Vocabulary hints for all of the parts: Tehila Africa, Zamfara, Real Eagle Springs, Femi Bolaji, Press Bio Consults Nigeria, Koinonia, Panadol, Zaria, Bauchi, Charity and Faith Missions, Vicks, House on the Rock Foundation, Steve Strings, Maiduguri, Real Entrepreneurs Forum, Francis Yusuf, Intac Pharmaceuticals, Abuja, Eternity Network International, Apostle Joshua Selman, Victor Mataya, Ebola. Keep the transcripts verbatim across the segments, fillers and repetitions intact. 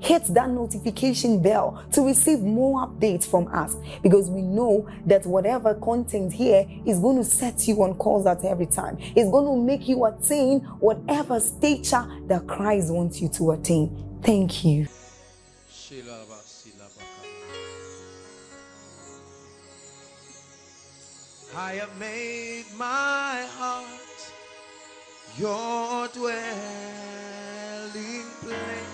Hit that notification bell to receive more updates from us, because we know that whatever content here is going to set you on course at every time. It's going to make you attain whatever stature that Christ wants you to attain. Thank you. I have made my heart your dwelling place.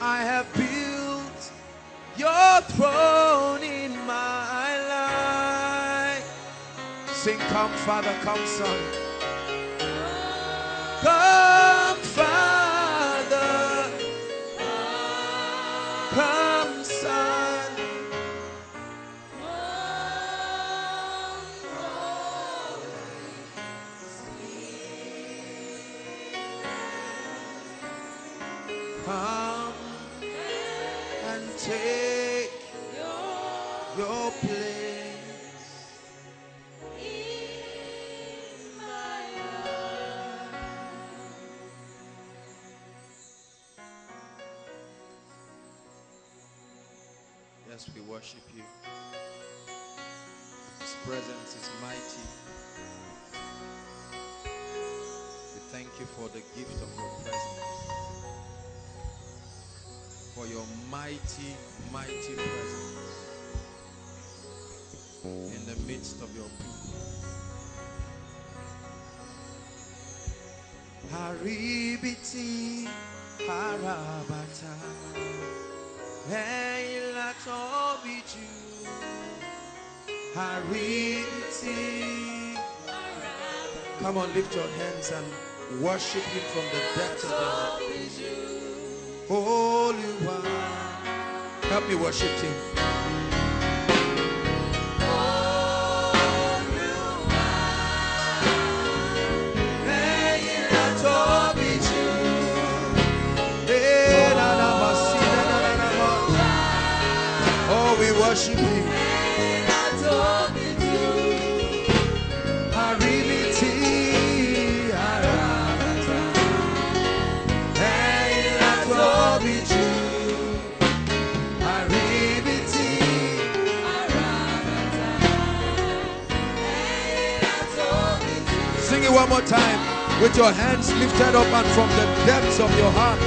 I have built your throne in my life. Sing, come, Father, come, Son. Come, Father. Come, Son. Come. Take your place in my life. Yes, we worship you. His presence is mighty. We thank you for the gift of your presence. For your mighty, mighty presence in the midst of your people. Haribiti harabata eilatobiju haribiti. Come on, lift your hands and worship him from the depths of your heart. Holy One, help me worship Him. Holy One, may it all be true. Oh, we worship Him. One more time, with your hands lifted up and from the depths of your heart.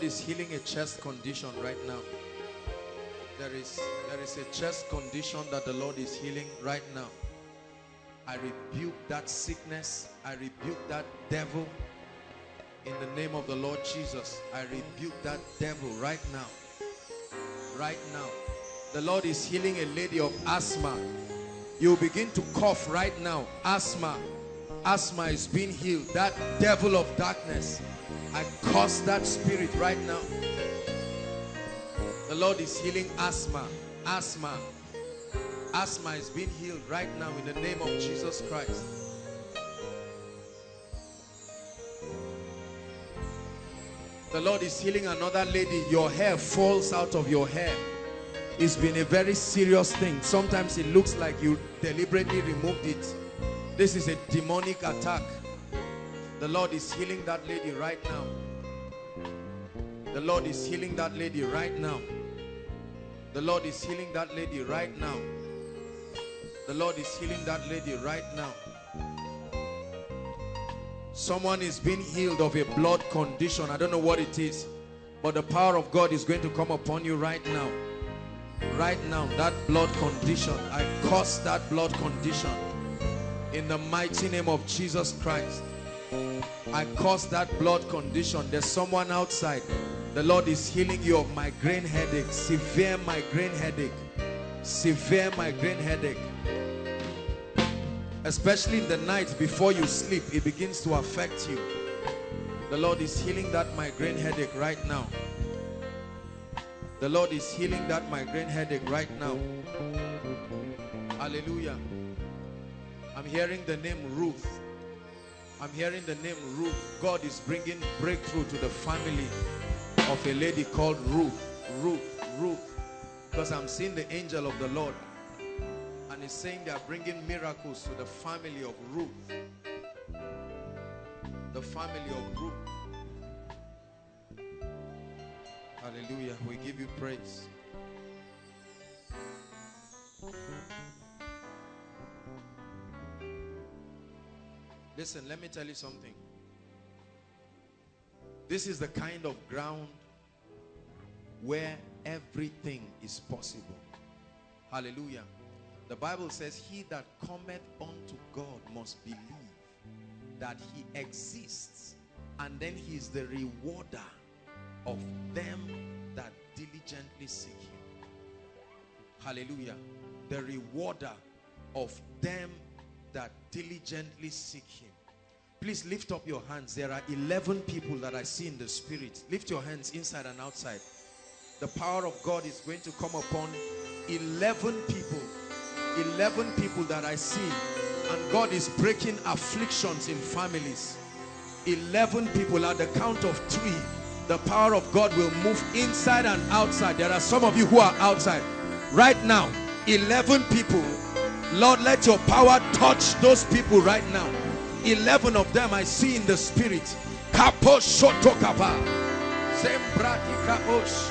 Is healing a chest condition right now. There is there is a chest condition that the Lord is healing right now. I rebuke that sickness. I rebuke that devil in the name of the Lord Jesus. I rebuke that devil right now. Right now, the Lord is healing a lady of asthma. You begin to cough right now. Asthma, asthma is being healed. That devil of darkness, I curse that spirit right now. The Lord is healing asthma, asthma, Asthma is being healed right now in the name of Jesus Christ. The Lord is healing another lady. Your hair falls out of your hair. It's been a very serious thing. Sometimes it looks like you deliberately removed it. This is a demonic attack. The Lord is healing that lady right now. The Lord is healing that lady right now. The Lord is healing that lady right now. The Lord is healing that lady right now. Someone is being healed of a blood condition. I don't know what it is, but the power of God is going to come upon you right now. Right now, that blood condition, I curse that blood condition in the mighty name of Jesus Christ. I curse that blood condition. There's someone outside. The Lord is healing you of migraine headache, severe migraine headache, severe migraine headache. Especially in the night before you sleep, it begins to affect you. The Lord is healing that migraine headache right now. The Lord is healing that migraine headache right now. Hallelujah. I'm hearing the name Ruth. I'm hearing the name Ruth. God is bringing breakthrough to the family of a lady called Ruth. Ruth, Ruth. Because I'm seeing the angel of the Lord. And he's saying they are bringing miracles to the family of Ruth. The family of Ruth. Hallelujah. We give you praise. Listen, let me tell you something. This is the kind of ground where everything is possible. Hallelujah. The Bible says, he that cometh unto God must believe that he exists, and then he is the rewarder of them that diligently seek him. Hallelujah. The rewarder of them that diligently seek him. Please lift up your hands. There are eleven people that I see in the spirit. Lift your hands inside and outside. The power of God is going to come upon eleven people. eleven people that I see, and God is breaking afflictions in families. eleven people. At the count of three, the power of God will move inside and outside. There are some of you who are outside right now. eleven people. Lord, let your power touch those people right now. eleven of them I see in the spirit. Kapo shotokaba zembrati kapos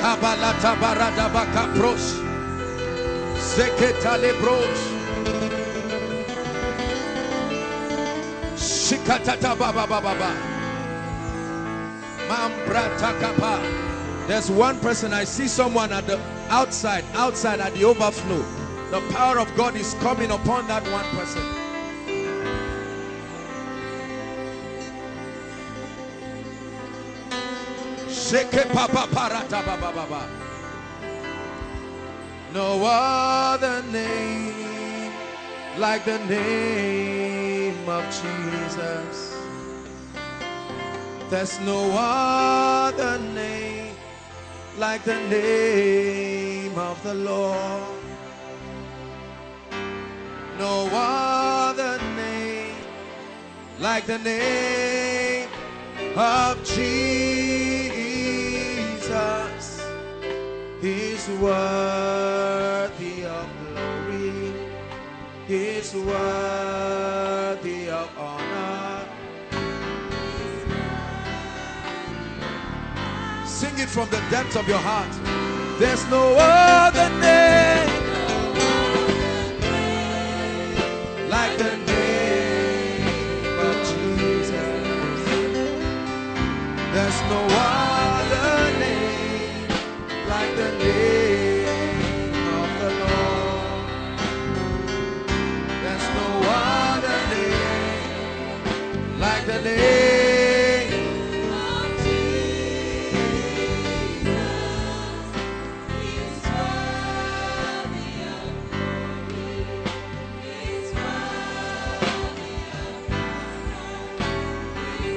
kabalata baradaba kapros zeketa lebros shikatata baba baba mambrata kapa. There's one person I see, someone at the outside, outside at the overflow. The power of God is coming upon that one person. Sheke papa parata baba baba. No other name like the name of Jesus. There's no other name like the name of the Lord. No other name like the name of Jesus. He's worthy of glory. He's worthy of honor. Sing it from the depths of your heart. There's no other name like the name of Jesus. There's no other name like the name of the Lord. There's no other name like the name of Jesus. He's worthy of glory. He's worthy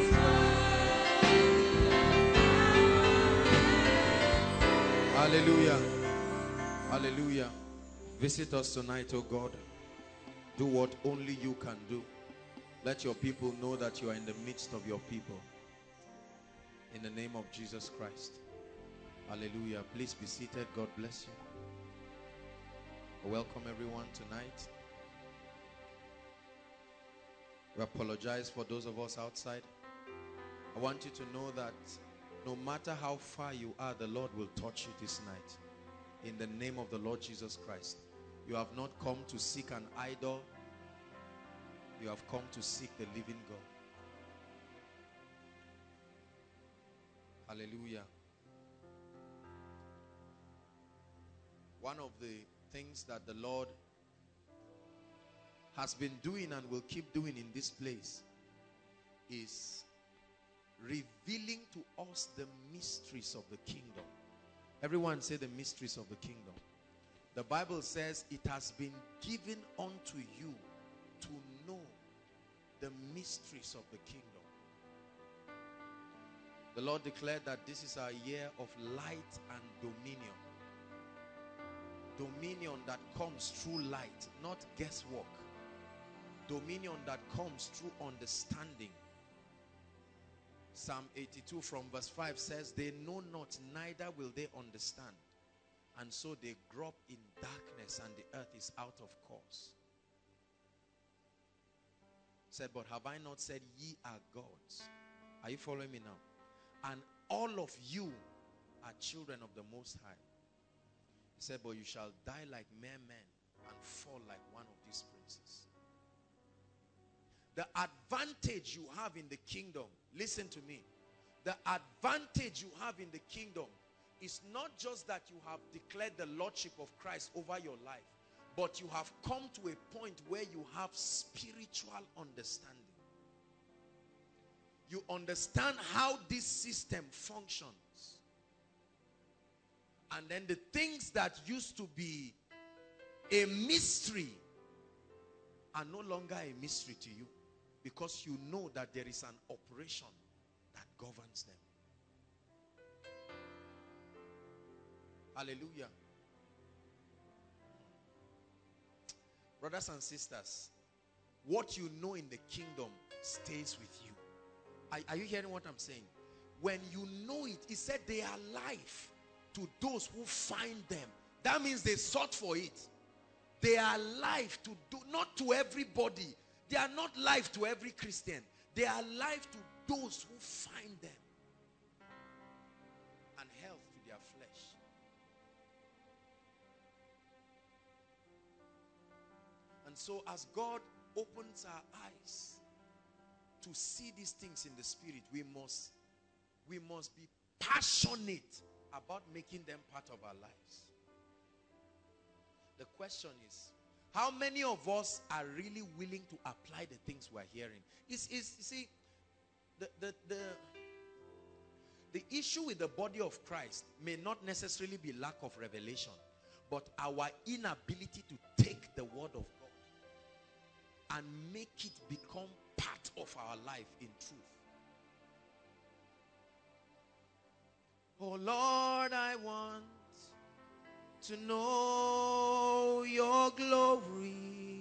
of honor. He's worthy of glory. Hallelujah. Hallelujah. Visit us tonight, oh God. Do what only you can do. Let your people know that you are in the midst of your people. In the name of Jesus Christ. Hallelujah. Please be seated. God bless you. Welcome everyone tonight. We apologize for those of us outside. I want you to know that no matter how far you are, the Lord will touch you this night. In the name of the Lord Jesus Christ. You have not come to seek an idol. You have come to seek the living God. Hallelujah. One of the things that the Lord has been doing and will keep doing in this place is revealing to us the mysteries of the kingdom. Everyone say the mysteries of the kingdom. The Bible says it has been given unto you to know the mysteries of the kingdom. The Lord declared that this is our year of light and dominion. Dominion that comes through light, not guesswork. Dominion that comes through understanding. Psalm eighty-two from verse five says, they know not, neither will they understand. And so they grope in darkness, and the earth is out of course. Said, but have I not said, ye are gods? Are you following me now? And all of you are children of the Most High. He said, but you shall die like mere men and fall like one of these princes. The advantage you have in the kingdom, listen to me, the advantage you have in the kingdom is not just that you have declared the lordship of Christ over your life, but you have come to a point where you have spiritual understanding. You understand how this system functions. And then the things that used to be a mystery are no longer a mystery to you, because you know that there is an operation that governs them. Hallelujah. Brothers and sisters, what you know in the kingdom stays with you. Are, are you hearing what I'm saying? When you know it, he said they are life to those who find them. That means they sought for it. They are life to do, not to everybody. They are not life to every Christian. They are life to those who find them. And health to their flesh. And so as God opens our eyes to see these things in the spirit, we must, we must be passionate about making them part of our lives. The question is, how many of us are really willing to apply the things we're hearing? It's, it's, you see, the, the, the, the issue with the body of Christ may not necessarily be lack of revelation, but our inability to take the word of God and make it become part of our life in truth. Oh Lord, I want to know your glory.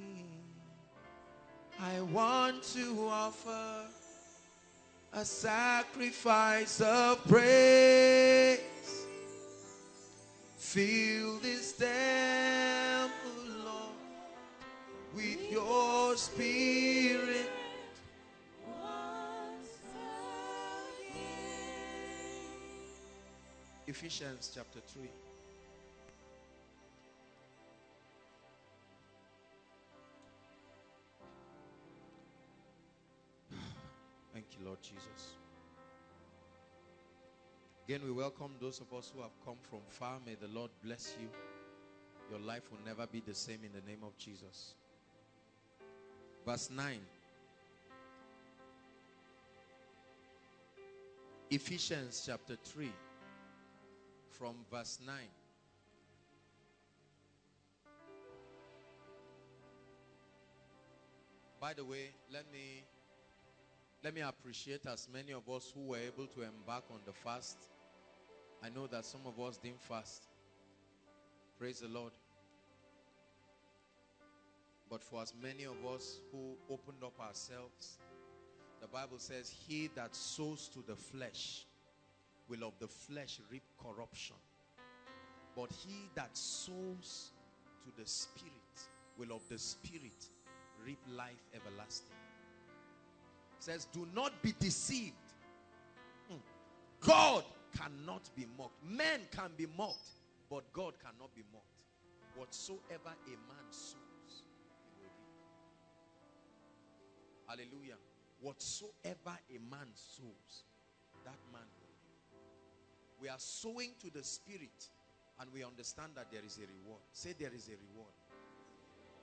I want to offer a sacrifice of praise. Fill this temple, Lord, with your spirit. Ephesians chapter three. Thank you, Lord Jesus. Again, we welcome those of us who have come from far. May the Lord bless you. Your life will never be the same in the name of Jesus. Verse nine. Ephesians chapter three. From verse nine. By the way, let me let me appreciate as many of us who were able to embark on the fast. I know that some of us didn't fast. Praise the Lord. But for as many of us who opened up ourselves, the Bible says, he that sows to the flesh will of the flesh reap corruption. But he that sows to the Spirit will of the Spirit reap life everlasting. It says, do not be deceived. God cannot be mocked. Men can be mocked, but God cannot be mocked. Whatsoever a man sows, he will reap. Hallelujah. Whatsoever a man sows, that man will reap. We are sowing to the Spirit, and we understand that there is a reward. Say, there is a reward.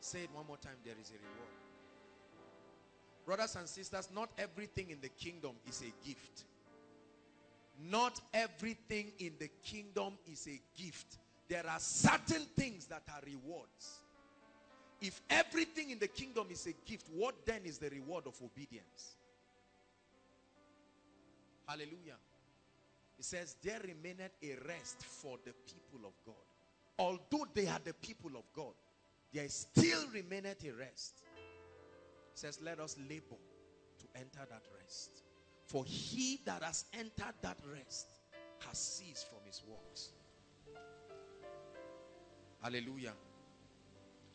Say it one more time, there is a reward. Brothers and sisters, not everything in the kingdom is a gift. Not everything in the kingdom is a gift. There are certain things that are rewards. If everything in the kingdom is a gift, what then is the reward of obedience? Hallelujah. It says, there remaineth a rest for the people of God. Although they are the people of God, there still remaineth a rest. It says, let us labor to enter that rest. For he that has entered that rest has ceased from his works. Hallelujah.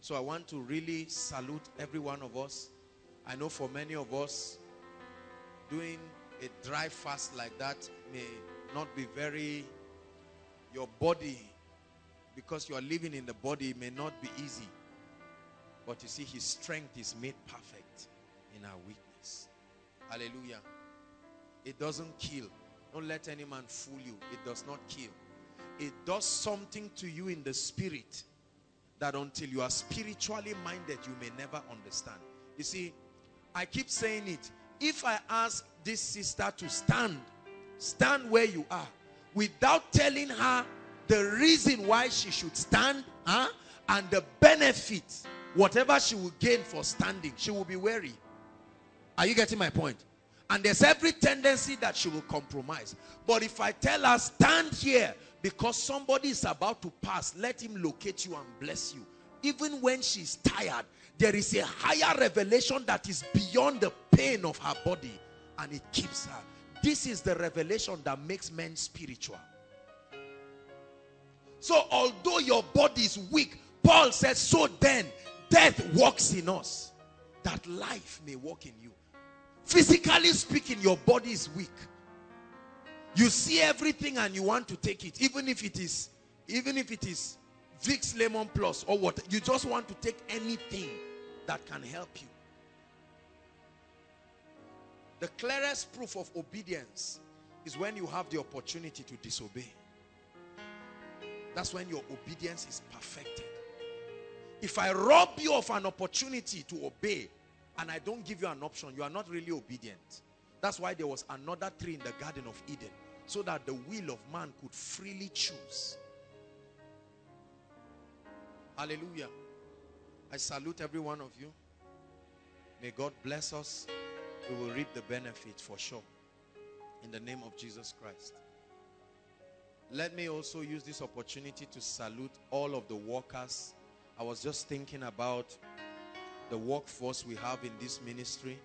So I want to really salute every one of us. I know for many of us, doing a dry fast like that may not be very, your body, because you are living in the body, may not be easy. But you see, his strength is made perfect in our weakness. Hallelujah. It doesn't kill. Don't let any man fool you. It does not kill. It does something to you in the spirit that until you are spiritually minded, you may never understand. You see, I keep saying it. If I ask this sister to stand, stand where you are, without telling her the reason why she should stand, huh, and the benefit, whatever she will gain for standing, she will be wary. Are you getting my point? And there's every tendency that she will compromise. But if I tell her, stand here because somebody is about to pass, let him locate you and bless you. Even when she's tired, there is a higher revelation that is beyond the pain of her body, and it keeps her. This is the revelation that makes men spiritual. So although your body is weak, Paul says, so then death works in us, that life may work in you. Physically speaking, your body is weak. You see everything and you want to take it, even if it is, even if it is Vicks Lemon Plus or what. You just want to take anything that can help you. The clearest proof of obedience is when you have the opportunity to disobey. That's when your obedience is perfected. If I rob you of an opportunity to obey, and I don't give you an option, you are not really obedient. That's why there was another tree in the Garden of Eden, so that the will of man could freely choose. Hallelujah. I salute every one of you. May God bless us. We will reap the benefit for sure, in the name of Jesus Christ. Let me also use this opportunity to salute all of the workers. I was just thinking about the workforce we have in this ministry.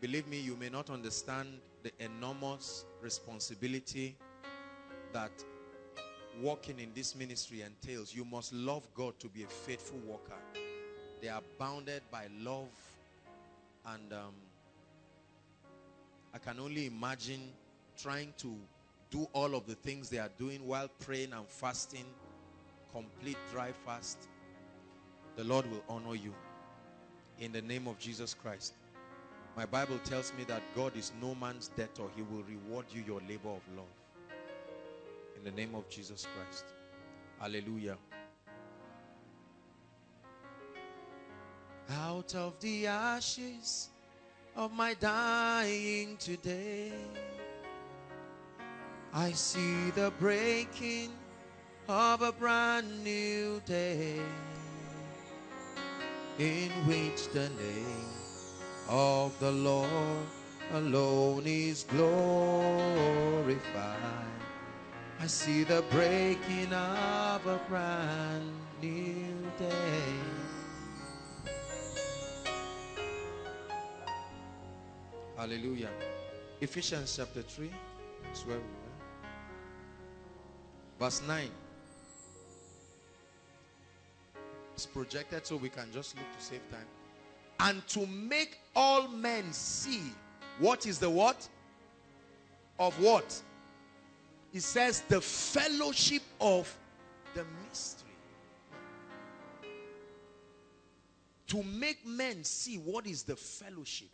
Believe me, you may not understand the enormous responsibility that working in this ministry entails. You must love God to be a faithful worker. They are bounded by love, and um, I can only imagine trying to do all of the things they are doing while praying and fasting, complete dry fast. The Lord will honor you in the name of Jesus Christ. My Bible tells me that God is no man's debtor. He will reward you your labor of love in the name of Jesus Christ. Hallelujah. Out of the ashes of my dying today, I see the breaking of a brand new day, in which the name of the Lord alone is glorified. I see the breaking of a brand new day, Hallelujah. Ephesians chapter three, that's where we were. Verse nine. It's projected so we can just look to save time. And to make all men see what is the what? Of what? It says the fellowship of the mystery. To make men see what is the fellowship,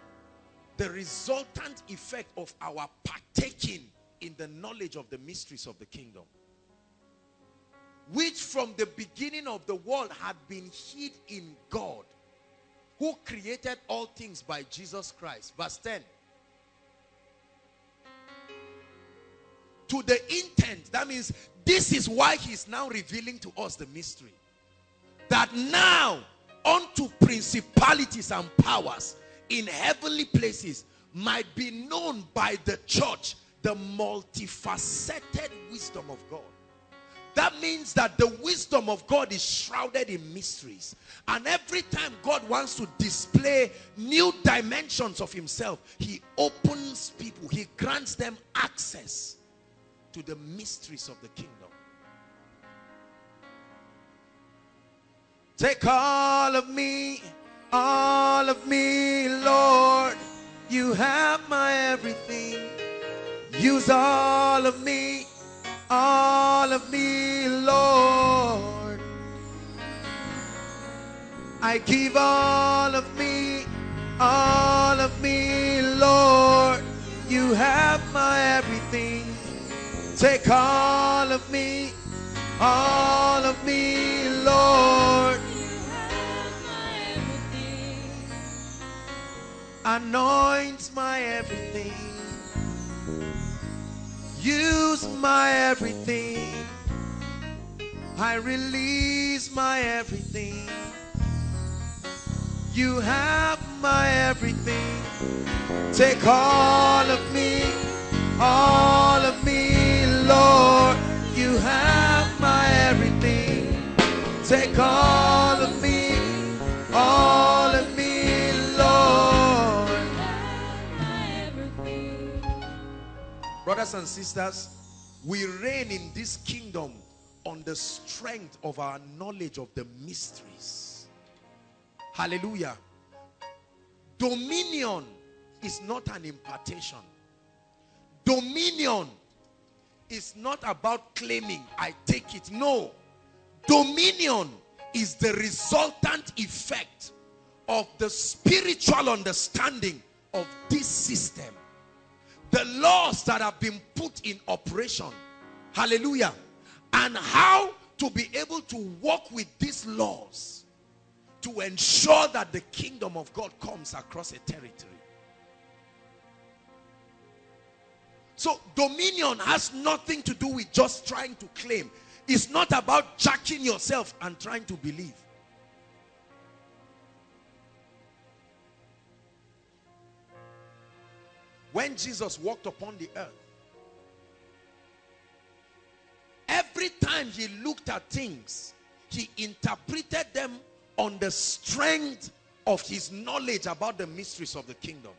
the resultant effect of our partaking in the knowledge of the mysteries of the kingdom, which from the beginning of the world had been hid in God, who created all things by Jesus Christ. Verse ten. To the intent, that means this is why he's now revealing to us the mystery, that now unto principalities and powers in heavenly places might be known by the church the multifaceted wisdom of God. That means that the wisdom of God is shrouded in mysteries. And every time God wants to display new dimensions of himself, he opens people, he grants them access to the mysteries of the kingdom. Take all of me, all of me, Lord. You have my everything. Use all of me, all of me, Lord. I give all of me, all of me, Lord. You have my everything. Take all of me, all of me, Lord. You have my everything. Anoint my everything. Use my everything. I release my everything. You have my everything. Take all of me, all of me, Lord, you have my everything. Take all of me, all of me, Lord. You have my everything. Brothers and sisters, we reign in this kingdom on the strength of our knowledge of the mysteries. Hallelujah. Dominion is not an impartation. Dominion is not about claiming, I take it. No. Dominion is the resultant effect of the spiritual understanding of this system. The laws that have been put in operation. Hallelujah. And how to be able to work with these laws to ensure that the kingdom of God comes across a territory. So dominion has nothing to do with just trying to claim. It's not about jacking yourself and trying to believe. When Jesus walked upon the earth, every time he looked at things, he interpreted them on the strength of his knowledge about the mysteries of the kingdom.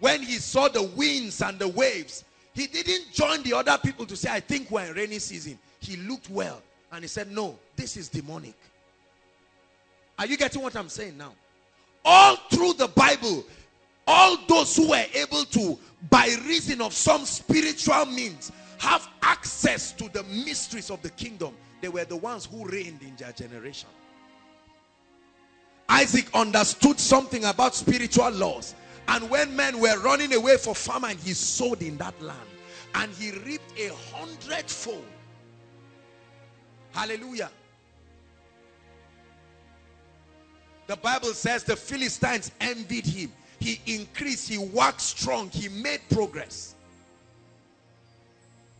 When he saw the winds and the waves, he didn't join the other people to say, I think we're in rainy season. He looked well and he said, no, this is demonic. Are you getting what I'm saying now? All through the Bible, all those who were able to, by reason of some spiritual means, have access to the mysteries of the kingdom, they were the ones who reigned in their generation. Isaac understood something about spiritual laws. And when men were running away for famine, he sowed in that land. And he reaped a hundredfold. Hallelujah. The Bible says the Philistines envied him. He increased, he waxed strong, he made progress.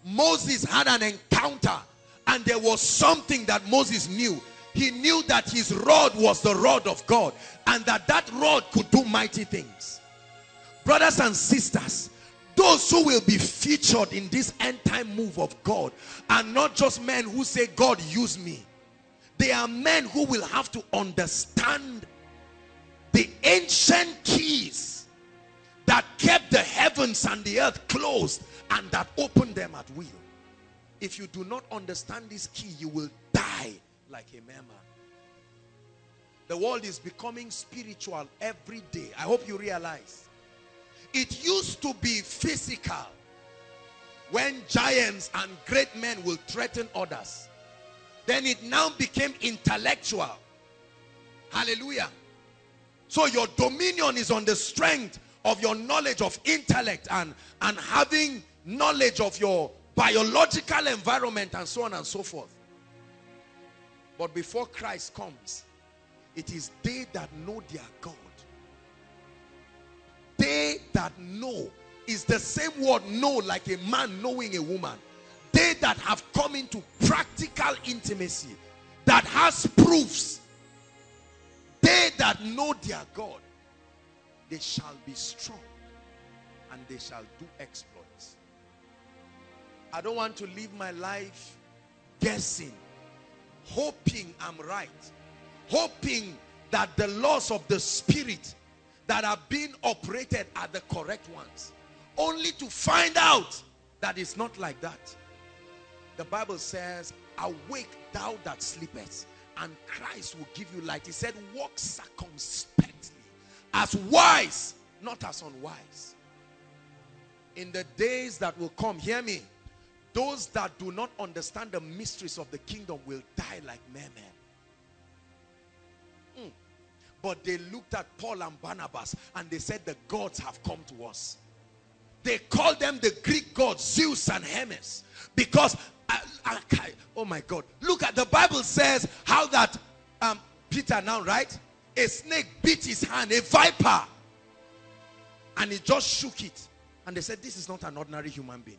Moses had an encounter, and there was something that Moses knew. He knew that his rod was the rod of God, and that that rod could do mighty things. Brothers and sisters, those who will be featured in this end time move of God are not just men who say, God, use me. They are men who will have to understand the ancient keys that kept the heavens and the earth closed and that opened them at will. If you do not understand this key, you will die like a mammal. The world is becoming spiritual every day. I hope you realize. It used to be physical, when giants and great men will threaten others. Then it now became intellectual. Hallelujah. So your dominion is on the strength of your knowledge of intellect and, and having knowledge of your biological environment and so on and so forth. But before Christ comes, it is they that know their God. They that know is the same word know, like a man knowing a woman. They that have come into practical intimacy, that has proofs, they that know their God, they shall be strong and they shall do exploits. I don't want to live my life guessing, hoping I'm right, hoping that the laws of the spirit that are being operated are the correct ones, only to find out that it's not like that. The Bible says, awake thou that sleepest, and Christ will give you light. He said, walk circumspectly, as wise, not as unwise. In the days that will come, hear me, those that do not understand the mysteries of the kingdom will die like men. Mm. But they looked at Paul and Barnabas and they said, the gods have come to us. They called them the Greek gods, Zeus and Hermes. Because, uh, uh, oh my God, look at the Bible says how that um, Peter now, right? A snake bit his hand, a viper. And he just shook it. And they said, this is not an ordinary human being.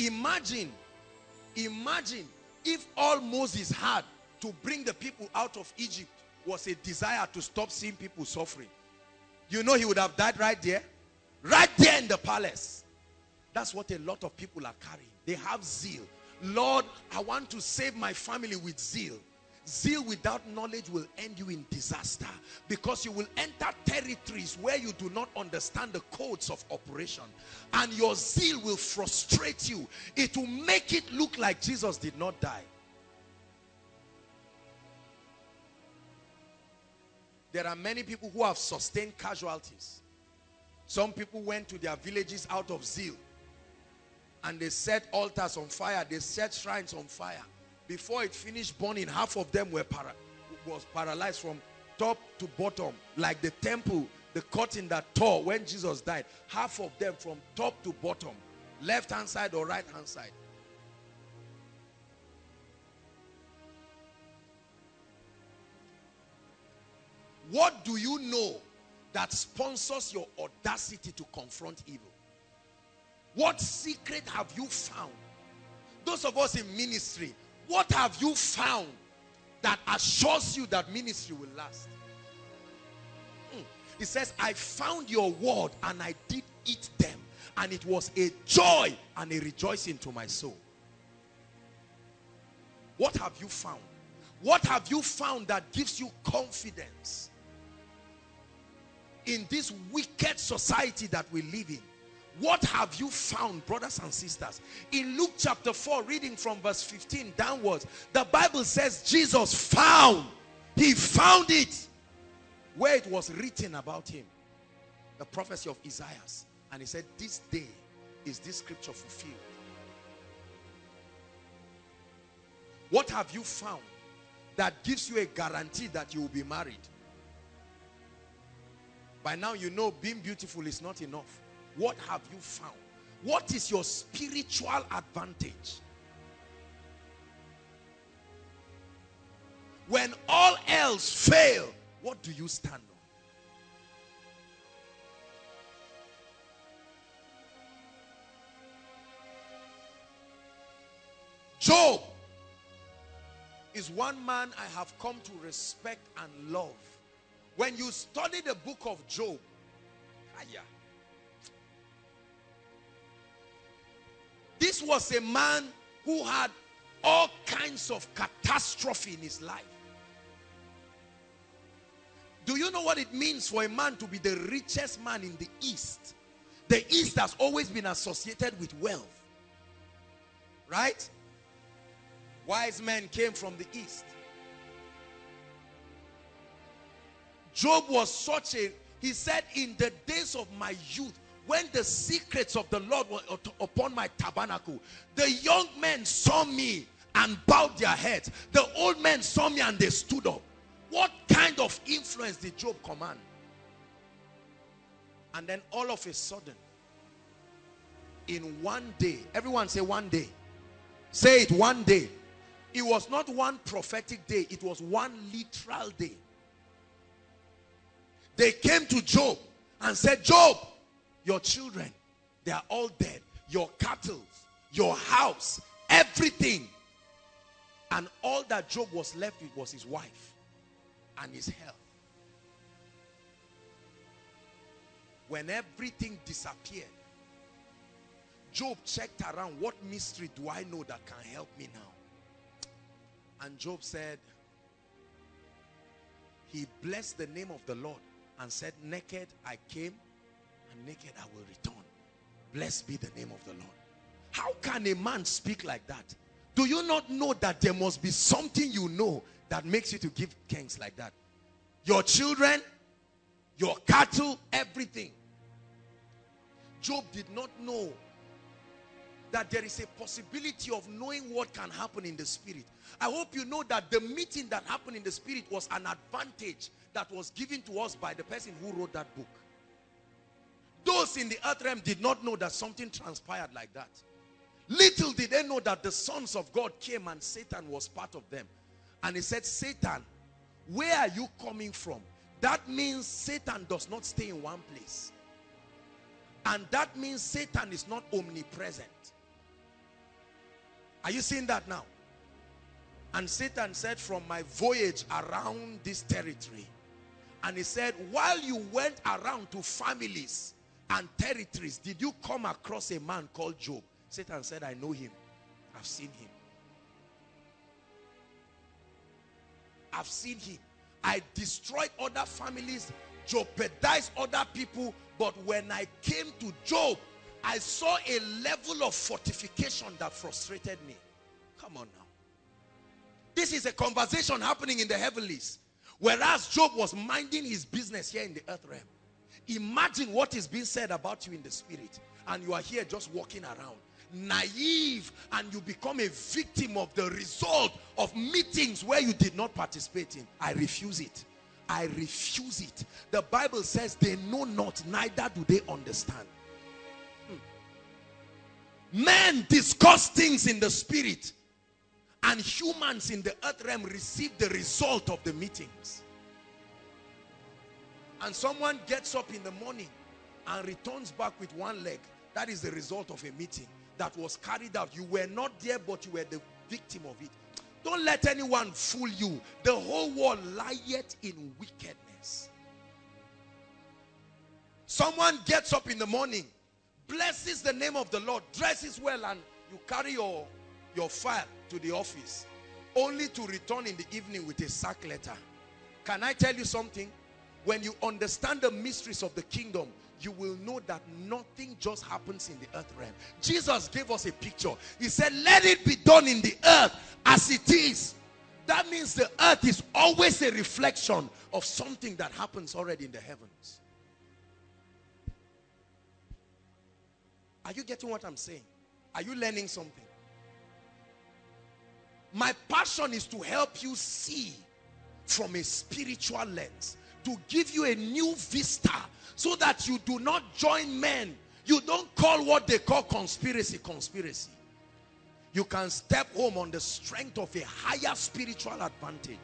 Imagine, imagine if all Moses had to bring the people out of Egypt was a desire to stop seeing people suffering. You know he would have died right there. Right there in the palace. That's what a lot of people are carrying. They have zeal. Lord, I want to save my family with zeal. Zeal without knowledge will end you in disaster, because you will enter territories where you do not understand the codes of operation, and your zeal will frustrate you. It will make it look like Jesus did not die. There are many people who have sustained casualties. Some people went to their villages out of zeal, and they set altars on fire, they set shrines on fire. Before it finished burning, half of them were para was paralyzed from top to bottom, like the temple, the curtain that tore when Jesus died. Half of them from top to bottom, left hand side or right hand side. What do you know that sponsors your audacity to confront evil? What secret have you found? Those of us in ministry, what have you found that assures you that ministry will last? Mm. It says, I found your word and I did eat them, and it was a joy and a rejoicing to my soul. What have you found? What have you found that gives you confidence? In this wicked society that we live in, what have you found, brothers and sisters? In Luke chapter four, reading from verse fifteen downwards, the Bible says Jesus found, he found it where it was written about him, the prophecy of Isaiah. And he said, this day is this scripture fulfilled. What have you found that gives you a guarantee that you will be married? By now you know being beautiful is not enough. What have you found? What is your spiritual advantage? When all else fail, what do you stand on? Job is one man I have come to respect and love. When you study the book of Job, ayah, this was a man who had all kinds of catastrophe in his life. Do you know what it means for a man to be the richest man in the East? The East has always been associated with wealth, right? Wise men came from the East. Job was such a, he said, in the days of my youth, when the secrets of the Lord were upon my tabernacle, the young men saw me and bowed their heads. The old men saw me and they stood up. What kind of influence did Job command? And then all of a sudden, in one day, everyone say one day. Say it, one day. It was not one prophetic day. It was one literal day. They came to Job and said, Job, your children, they are all dead. Your cattle, your house, everything. And all that Job was left with was his wife and his health. When everything disappeared, Job checked around. What mystery do I know that can help me now? And Job said, he blessed the name of the Lord and said, naked I came and naked I will return. Blessed be the name of the Lord. How can a man speak like that? Do you not know that there must be something you know that makes you to give thanks like that? Your children, your cattle, everything. Job did not know that there is a possibility of knowing what can happen in the spirit. I hope you know that the meeting that happened in the spirit was an advantage that was given to us by the person who wrote that book. Those in the earth realm did not know that something transpired like that. Little did they know that the sons of God came and Satan was part of them. And he said, Satan, where are you coming from? That means Satan does not stay in one place. And that means Satan is not omnipresent. Are you seeing that now? And Satan said, from my voyage around this territory. And he said, while you went around to families and territories, did you come across a man called Job? Satan said, I know him. I've seen him. I've seen him. I destroyed other families, jeopardized other people, but when I came to Job, I saw a level of fortification that frustrated me. Come on now. This is a conversation happening in the heavenlies, whereas Job was minding his business here in the earth realm. Imagine what is being said about you in the spirit, and you are here just walking around naive, and you become a victim of the result of meetings where you did not participate in. I refuse it. I refuse it. The Bible says they know not, neither do they understand. Hmm. Men discuss things in the spirit, and humans in the earth realm receive the result of the meetings. And someone gets up in the morning and returns back with one leg. That is the result of a meeting that was carried out. You were not there, but you were the victim of it. Don't let anyone fool you. The whole world lieth in wickedness. Someone gets up in the morning, blesses the name of the Lord, dresses well, and you carry your, your file to the office, only to return in the evening with a sack letter. Can I tell you something? When you understand the mysteries of the kingdom, you will know that nothing just happens in the earth realm. Jesus gave us a picture. He said, let it be done in the earth as it is. That means the earth is always a reflection of something that happens already in the heavens. Are you getting what I'm saying? Are you learning something? My passion is to help you see from a spiritual lens, to give you a new vista, so that you do not join men. You don't call what they call conspiracy, conspiracy. You can step home on the strength of a higher spiritual advantage.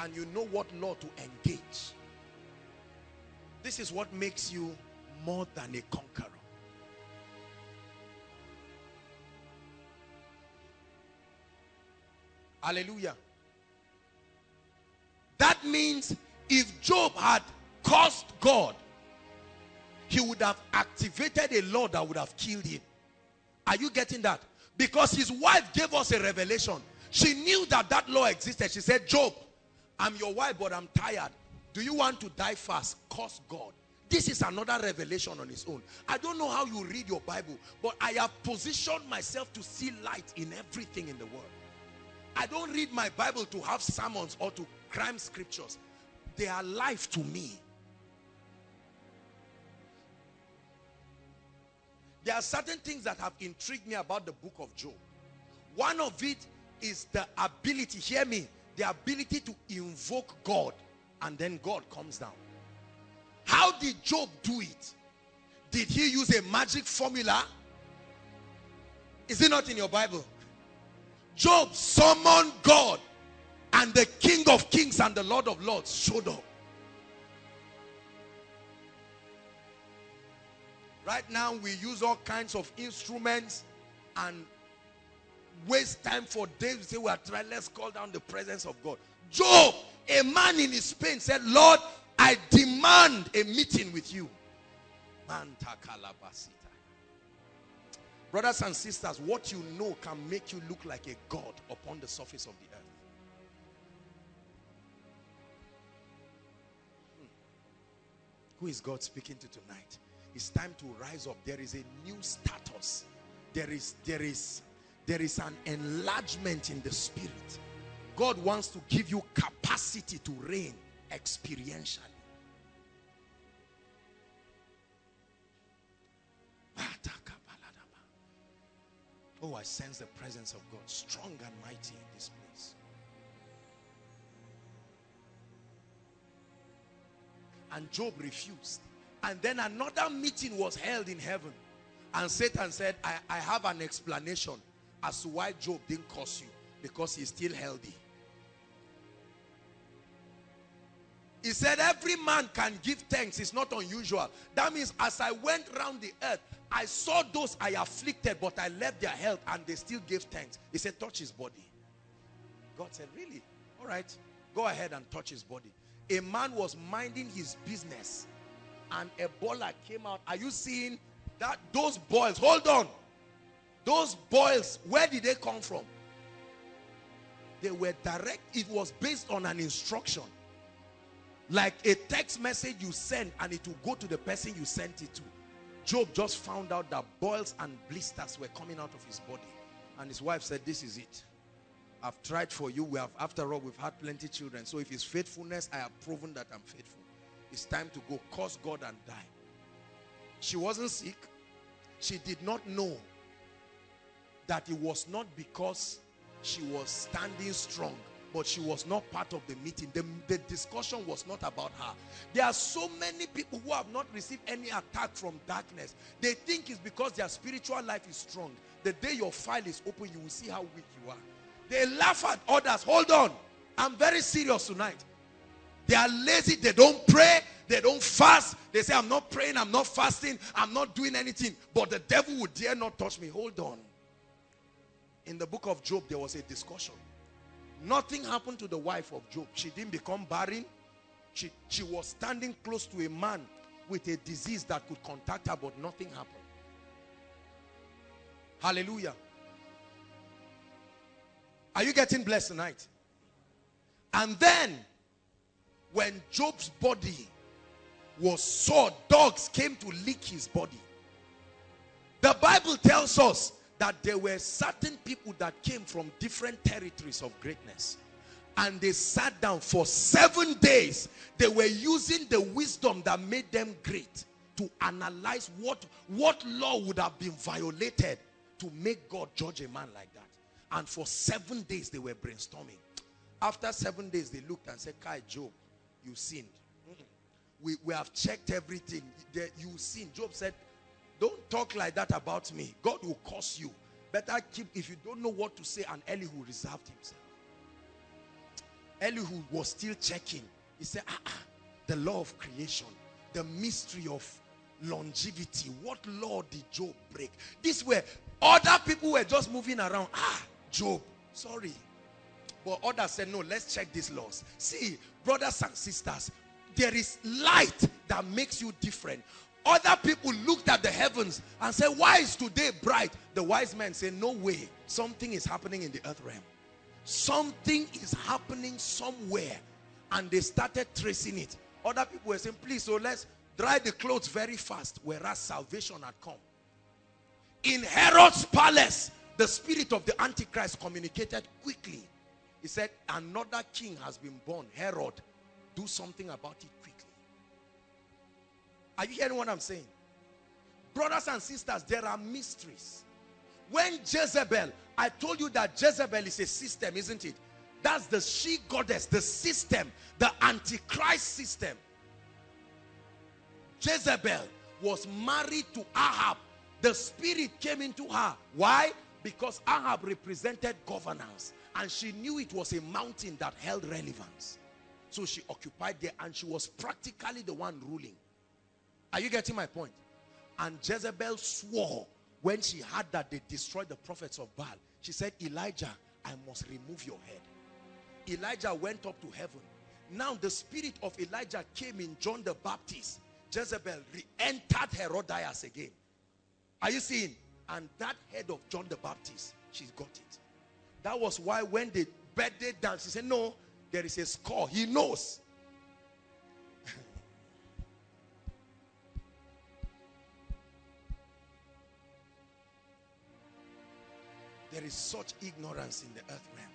And you know what law to engage. This is what makes you more than a conqueror. Hallelujah. That means if Job had cursed God, he would have activated a law that would have killed him. Are you getting that? because his wife gave us a revelation. She knew that that law existed. She said, Job, I'm your wife, but I'm tired. Do you want to die fast? Curse God. This is another revelation on its own. I don't know how you read your Bible, but I have positioned myself to see light in everything in the world. I don't read my Bible to have sermons or to crime scriptures. They are life to me. There are certain things that have intrigued me about the book of Job. One of it is the ability, hear me, the ability to invoke God and then God comes down. How did Job do it? Did he use a magic formula? Is it not in your Bible? Job summoned God and the King of Kings and the Lord of Lords showed up. Right now, we use all kinds of instruments and waste time for days. We say we are trying, let's call down the presence of God. Job, a man in his pain, said, Lord, I demand a meeting with you. Brothers and sisters, what you know can make you look like a god upon the surface of the earth. Hmm. Who is God speaking to tonight? It's time to rise up. There is a new status. There is, there is, there is an enlargement in the spirit. God wants to give you capacity to reign experientially. Oh, I sense the presence of God, strong and mighty in this place. And Job refused. And then another meeting was held in heaven. And Satan said, I, I have an explanation as to why Job didn't curse you. Because he's still healthy. He said, every man can give thanks. It's not unusual. That means as I went around the earth, I saw those I afflicted, but I left their health and they still gave thanks. He said, touch his body. God said, really? All right. Go ahead and touch his body. A man was minding his business. And Ebola came out. Are you seeing that? Those boils, hold on. Those boils, where did they come from? They were direct. It was based on an instruction. Like a text message you send and it will go to the person you sent it to. Job just found out that boils and blisters were coming out of his body. And his wife said, this is it. I've tried for you. We have, after all, we've had plenty of children. So if it's faithfulness, I have proven that I'm faithful. It's time to go, curse God and die. She wasn't sick. She did not know that it was not because she was standing strong, but she was not part of the meeting. The, the discussion was not about her. There are so many people who have not received any attack from darkness. They think it's because their spiritual life is strong. The day your file is open, you will see how weak you are. They laugh at others. Hold on. I'm very serious tonight. They are lazy. They don't pray. They don't fast. They say, I'm not praying. I'm not fasting. I'm not doing anything. But the devil would dare not touch me. Hold on. In the book of Job, there was a discussion. Nothing happened to the wife of Job. She didn't become barren. She, she was standing close to a man with a disease that could contact her, but nothing happened. Hallelujah. Are you getting blessed tonight? And then, when Job's body was sore, dogs came to lick his body. The Bible tells us that there were certain people that came from different territories of greatness. And they sat down for seven days. They were using the wisdom that made them great to analyze what, what law would have been violated to make God judge a man like that. And for seven days, they were brainstorming. After seven days, they looked and said, Kai, Job, you sinned. We, we have checked everything. You sinned. Job said, don't talk like that about me. God will curse you. Better keep, if you don't know what to say. And Elihu reserved himself. Elihu was still checking. He said, ah, ah, the law of creation, the mystery of longevity. What law did Job break? This way, other people were just moving around. Ah, Job, sorry. But others said, no, let's check these laws. See, brothers and sisters, there is light that makes you different. Other people looked at the heavens and said, why is today bright? The wise men say, no way. Something is happening in the earth realm. Something is happening somewhere. And they started tracing it. Other people were saying, please, so let's dry the clothes very fast. Whereas salvation had come. In Herod's palace, the spirit of the Antichrist communicated quickly. He said, another king has been born. Herod, do something about it quickly. Are you hearing what I'm saying? Brothers and sisters, there are mysteries. When Jezebel, I told you that Jezebel is a system, isn't it? That's the she goddess, the system, the Antichrist system. Jezebel was married to Ahab. The spirit came into her. Why? Because Ahab represented governance. And she knew it was a mountain that held relevance. So she occupied there and she was practically the one ruling. Are you getting my point? And Jezebel swore when she heard that they destroyed the prophets of Baal. She said, Elijah, I must remove your head. Elijah went up to heaven. Now the spirit of Elijah came in John the Baptist. Jezebel re-entered Herodias again. Are you seeing? And that head of John the Baptist, she's got it. That was why when they birthday dance, she said, no, there is a score. He knows. There is such ignorance in the earth realm.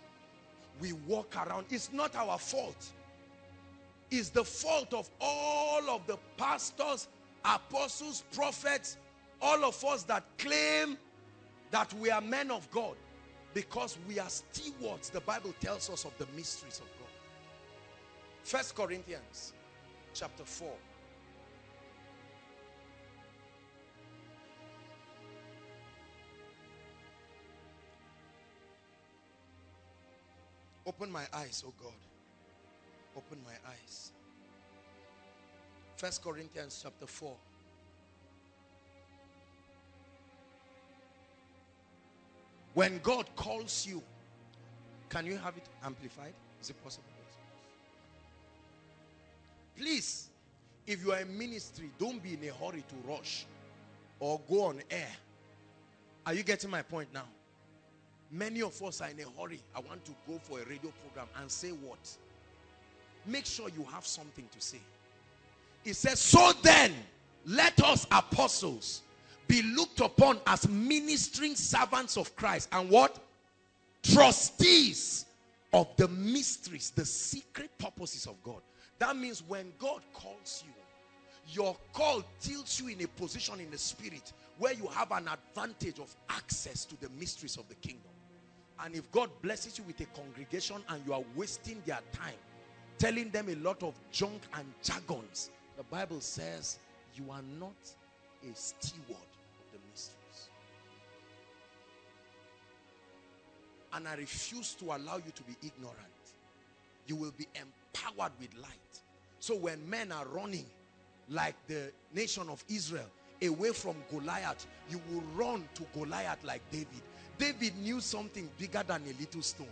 We walk around. It's not our fault. It's the fault of all of the pastors, apostles, prophets, all of us that claim that we are men of God, because we are stewards, the Bible tells us, of the mysteries of God. First Corinthians chapter four. Open my eyes, oh God. Open my eyes. First Corinthians chapter four. When God calls you, can you have it amplified? Is it possible? Please, if you are in ministry, don't be in a hurry to rush or go on air. Are you getting my point now? Many of us are in a hurry. I want to go for a radio program and say what? Make sure you have something to say. It says, so then, let us apostles be looked upon as ministering servants of Christ. And what? Trustees of the mysteries, the secret purposes of God. That means when God calls you, your call tilts you in a position in the spirit where you have an advantage of access to the mysteries of the kingdom. And if God blesses you with a congregation and you are wasting their time telling them a lot of junk and jargons, the Bible says you are not a steward of the mysteries. And I refuse to allow you to be ignorant. You will be empowered with light. So when men are running like the nation of Israel away from Goliath, you will run to Goliath like David. David knew something bigger than a little stone.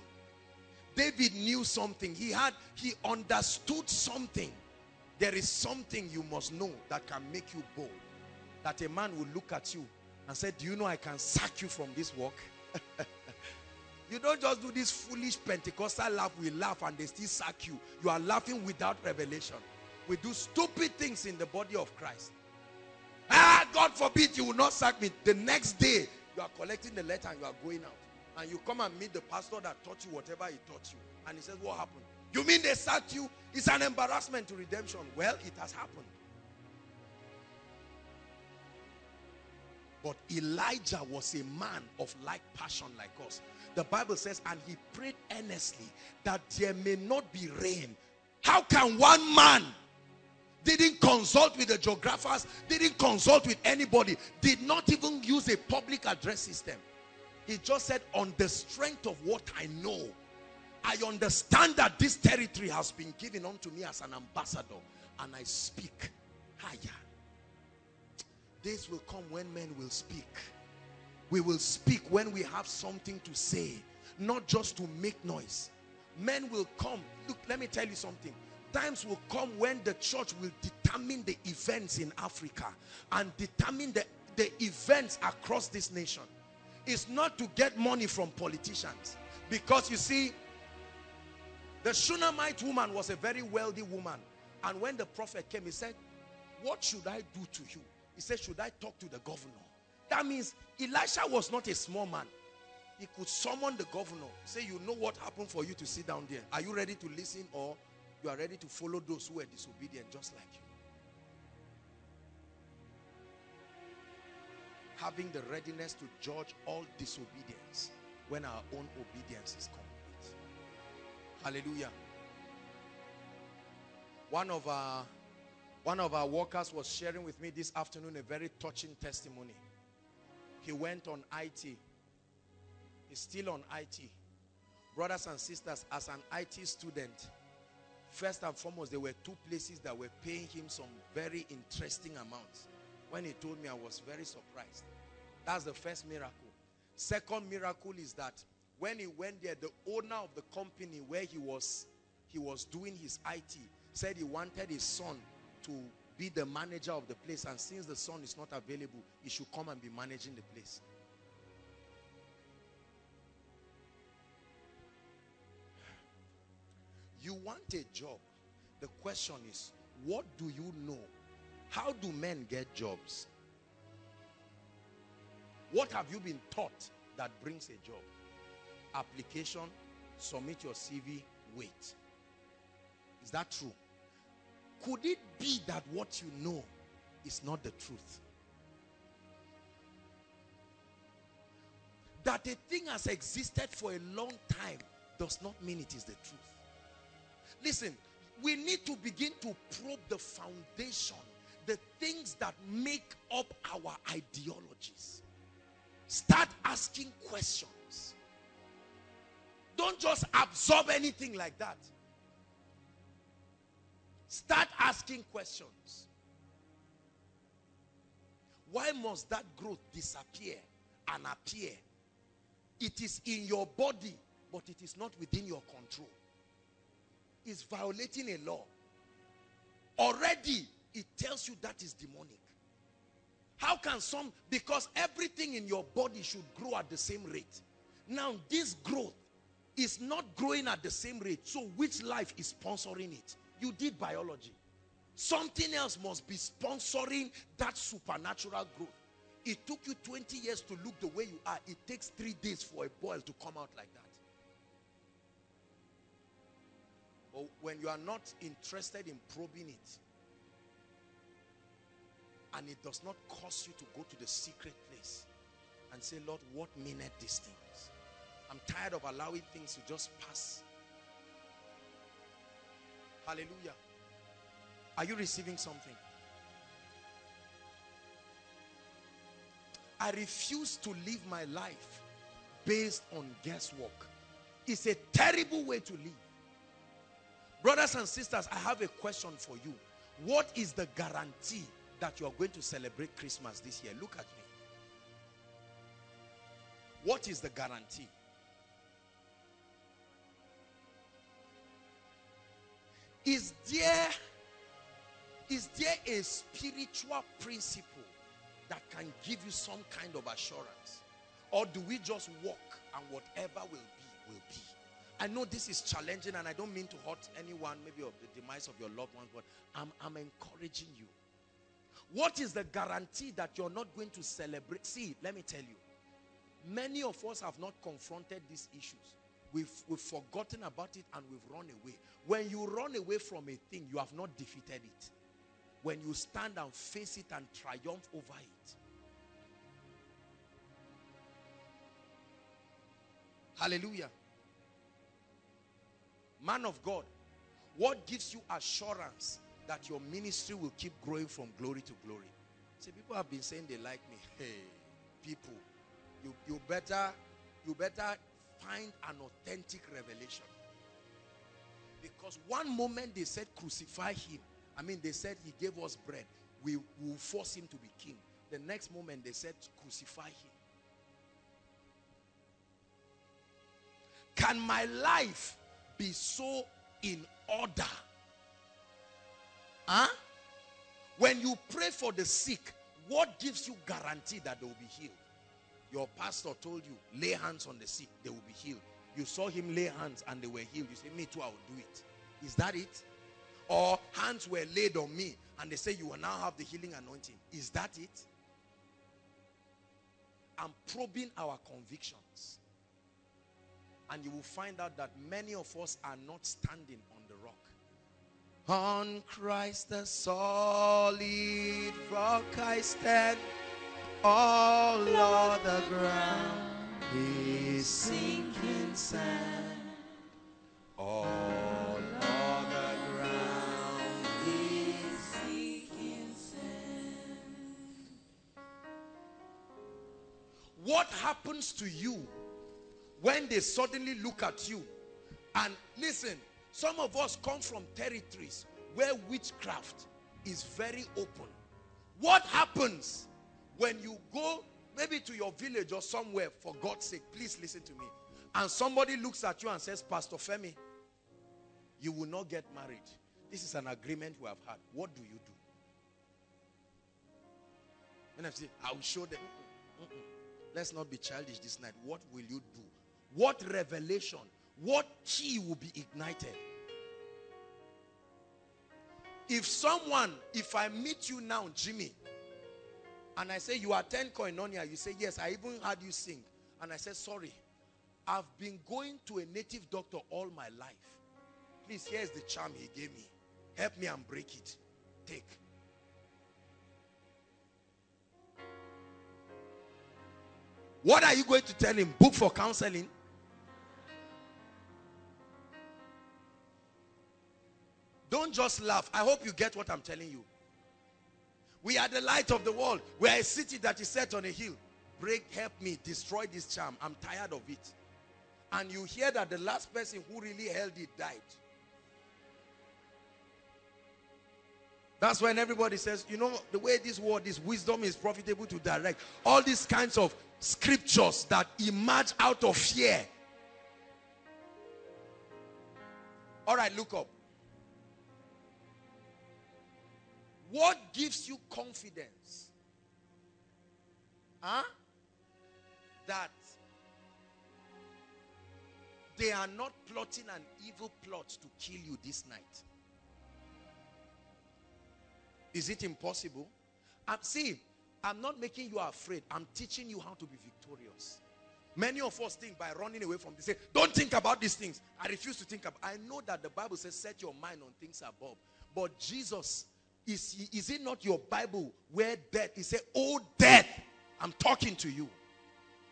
David knew something. He had, he understood something. There is something you must know that can make you bold. That a man will look at you and say, do you know I can sack you from this work? You don't just do this foolish Pentecostal laugh. We laugh and they still sack you. You are laughing without revelation. We do stupid things in the body of Christ. Ah, God forbid you will not sack me. The next day, you are collecting the letter and you are going out. And you come and meet the pastor that taught you whatever he taught you. And he says, what happened? You mean they sacked you? It's an embarrassment to redemption. Well, it has happened. But Elijah was a man of like passion like us. The Bible says, and he prayed earnestly that there may not be rain. How can one man didn't consult with the geographers, didn't consult with anybody, did not even use a public address system? He just said, on the strength of what I know, I understand that this territory has been given unto me as an ambassador, and I speak higher. Days will come when men will speak. We will speak when we have something to say, not just to make noise. Men will come. Look, let me tell you something. times will come when the church will determine the events in Africa and determine the, the events across this nation. It's not to get money from politicians. Because you see, the Shunammite woman was a very wealthy woman. And when the prophet came, he said, what should I do to you? He said, should I talk to the governor? That means Elisha was not a small man. He could summon the governor. Say, you know what happened for you to sit down there. Are you ready to listen, or you are ready to follow those who are disobedient just like you? Having the readiness to judge all disobedience when our own obedience is complete. Hallelujah. One of our, one of our workers was sharing with me this afternoon a very touching testimony. He went on I T. He's still on I T. Brothers and sisters, as an I T student, first and foremost, there were two places that were paying him some very interesting amounts. When he told me, I was very surprised. That's the first miracle. Second miracle is that when he went there, the owner of the company where he was, he was doing his I T, said he wanted his son to be the manager of the place, and since the son is not available, he should come and be managing the place. You want a job. The question is, what do you know? How do men get jobs? What have you been taught that brings a job? Application, submit your C V, wait. Is that true? Could it be that what you know is not the truth? That a thing has existed for a long time does not mean it is the truth. Listen, we need to begin to probe the foundation, the things that make up our ideologies. Start asking questions. Don't just absorb anything like that. Start asking questions. Why must that growth disappear and appear? It is in your body, but it is not within your control. It's violating a law. Already, it tells you that is demonic. How can some, because everything in your body should grow at the same rate. Now, this growth is not growing at the same rate. So which life is sponsoring it? You did biology. Something else must be sponsoring that supernatural growth. It took you twenty years to look the way you are. It takes three days for a boil to come out like that. But when you are not interested in probing it, and it does not cause you to go to the secret place and say, Lord, what meaneth these things? I'm tired of allowing things to just pass. Hallelujah. Are you receiving something? I refuse to live my life based on guesswork. It's a terrible way to live. Brothers and sisters, I have a question for you. What is the guarantee that you are going to celebrate Christmas this year? Look at me. What is the guarantee? Is there, is there a spiritual principle that can give you some kind of assurance? Or do we just walk and whatever will be, will be? I know this is challenging, and I don't mean to hurt anyone, maybe of the demise of your loved ones, but I'm, I'm encouraging you. What is the guarantee that you're not going to celebrate? See, let me tell you. Many of us have not confronted these issues. We've, we've forgotten about it and we've run away. When you run away from a thing, you have not defeated it. When you stand and face it and triumph over it. Hallelujah. Man of God, what gives you assurance that your ministry will keep growing from glory to glory? See, people have been saying they like me. Hey, people, you, you, better, you better find an authentic revelation. Because one moment they said crucify him. I mean, they said he gave us bread. We will force him to be king. The next moment they said crucify him. Can my life be so in order Huh? When you pray for the sick, what gives you guarantee that they will be healed? Your pastor told you, lay hands on the sick, they will be healed. You saw him lay hands and they were healed. You say, me too, I will do it. Is that it? Or hands were laid on me and they say, you will now have the healing anointing. Is that it? I'm probing our convictions. And you will find out that many of us are not standing on the rock. On Christ the solid rock I stand, all other ground is sinking sand. All other ground is sinking sand. What happens to you when they suddenly look at you? And listen, some of us come from territories where witchcraft is very open. What happens when you go maybe to your village or somewhere, for God's sake, please listen to me, and somebody looks at you and says, Pastor Femi, you will not get married. This is an agreement we have had. What do you do? And I say, I will show them. Mm-mm. Let's not be childish this night. What will you do? What revelation, what key will be ignited? If someone, if I meet you now, Jimmy, and I say, you attend Koinonia, you say, yes, I even heard you sing. And I say, sorry, I've been going to a native doctor all my life. Please, here's the charm he gave me. Help me and break it. Take. What are you going to tell him? Book for counseling? Don't just laugh. I hope you get what I'm telling you. We are the light of the world. We are a city that is set on a hill. Break, help me, destroy this charm. I'm tired of it. And you hear that the last person who really held it died. That's when everybody says, you know, the way this word, this wisdom is profitable to direct. All these kinds of scriptures that emerge out of fear. All right, look up. What gives you confidence? Huh? That they are not plotting an evil plot to kill you this night. Is it impossible? I'm, see, I'm not making you afraid. I'm teaching you how to be victorious. Many of us think by running away from this. Don't think about these things. I refuse to think about. I know that the Bible says set your mind on things above. But Jesus, is, is it not your Bible where death, he said, oh death, I'm talking to you.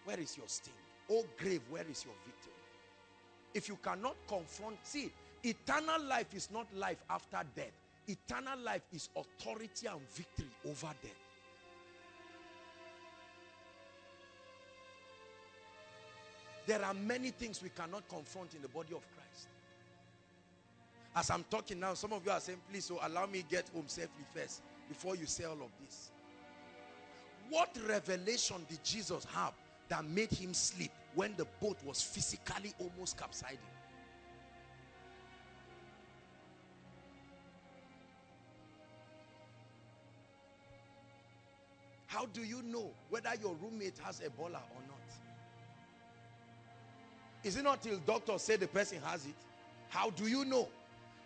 Where is your sting? Oh grave, where is your victory? If you cannot confront, see, eternal life is not life after death. Eternal life is authority and victory over death. There are many things we cannot confront in the body of Christ. As I'm talking now, some of you are saying, please, so allow me get home safely first before you say all of this. What revelation did Jesus have that made him sleep when the boat was physically almost capsizing? How do you know whether your roommate has Ebola or not? Is it not till doctors say the person has it? How do you know?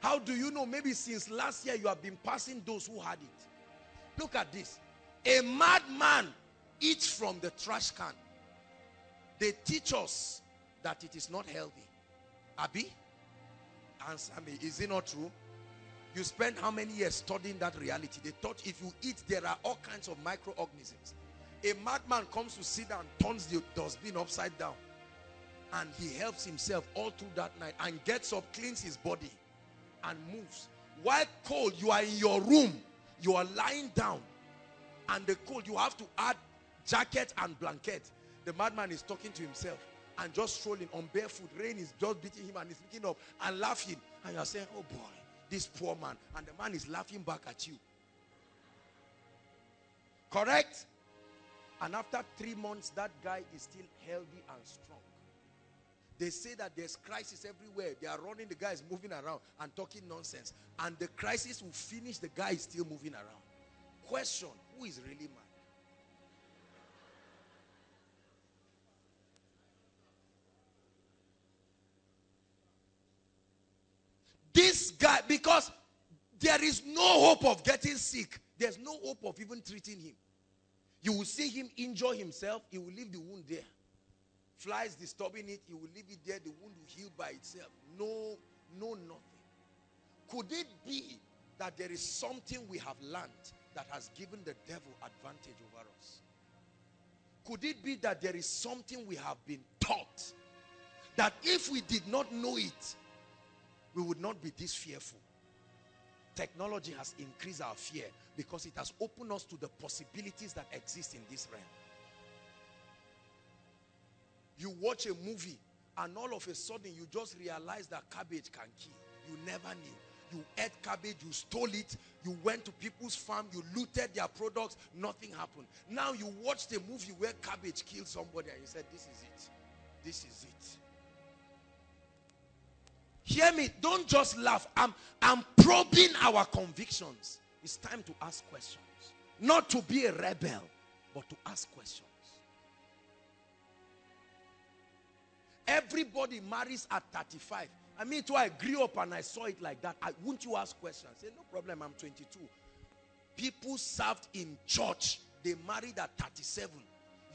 How do you know? Maybe since last year you have been passing those who had it. Look at this. A madman eats from the trash can. They teach us that it is not healthy. Abi? Answer me. Is it not true? You spend how many years studying that reality? They thought if you eat, there are all kinds of microorganisms. A madman comes to sit down, turns the dustbin upside down, and he helps himself all through that night and gets up, cleans his body, and moves. While cold, you are in your room, you are lying down, and the cold, you have to add jacket and blanket. The madman is talking to himself and just strolling on barefoot. Rain is just beating him, and he's looking up and laughing. And you are saying, oh boy, this poor man. And the man is laughing back at you. Correct? And after three months, that guy is still healthy and strong. They say that there's crisis everywhere. They are running, the guy is moving around and talking nonsense. And the crisis will finish, the guy is still moving around. Question, who is really mad? This guy, because there is no hope of getting sick. There's no hope of even treating him. You will see him injure himself. He will leave the wound there. Flies disturbing it. He will leave it there. The wound will heal by itself. No, no, nothing. Could it be that there is something we have learned that has given the devil advantage over us? Could it be that there is something we have been taught that if we did not know it, we would not be this fearful? Technology has increased our fear because it has opened us to the possibilities that exist in this realm. You watch a movie and all of a sudden you just realize that cabbage can kill. You never knew. You ate cabbage, you stole it, you went to people's farm, you looted their products, nothing happened. Now you watched a movie where cabbage killed somebody and you said, this is it. This is it. Hear me, don't just laugh. I'm, I'm probing our convictions. It's time to ask questions. Not to be a rebel, but to ask questions. Everybody marries at thirty-five. I mean, too, I grew up and I saw it like that. I, won't you ask questions? Say, no problem, I'm twenty-two. People served in church, they married at thirty-seven.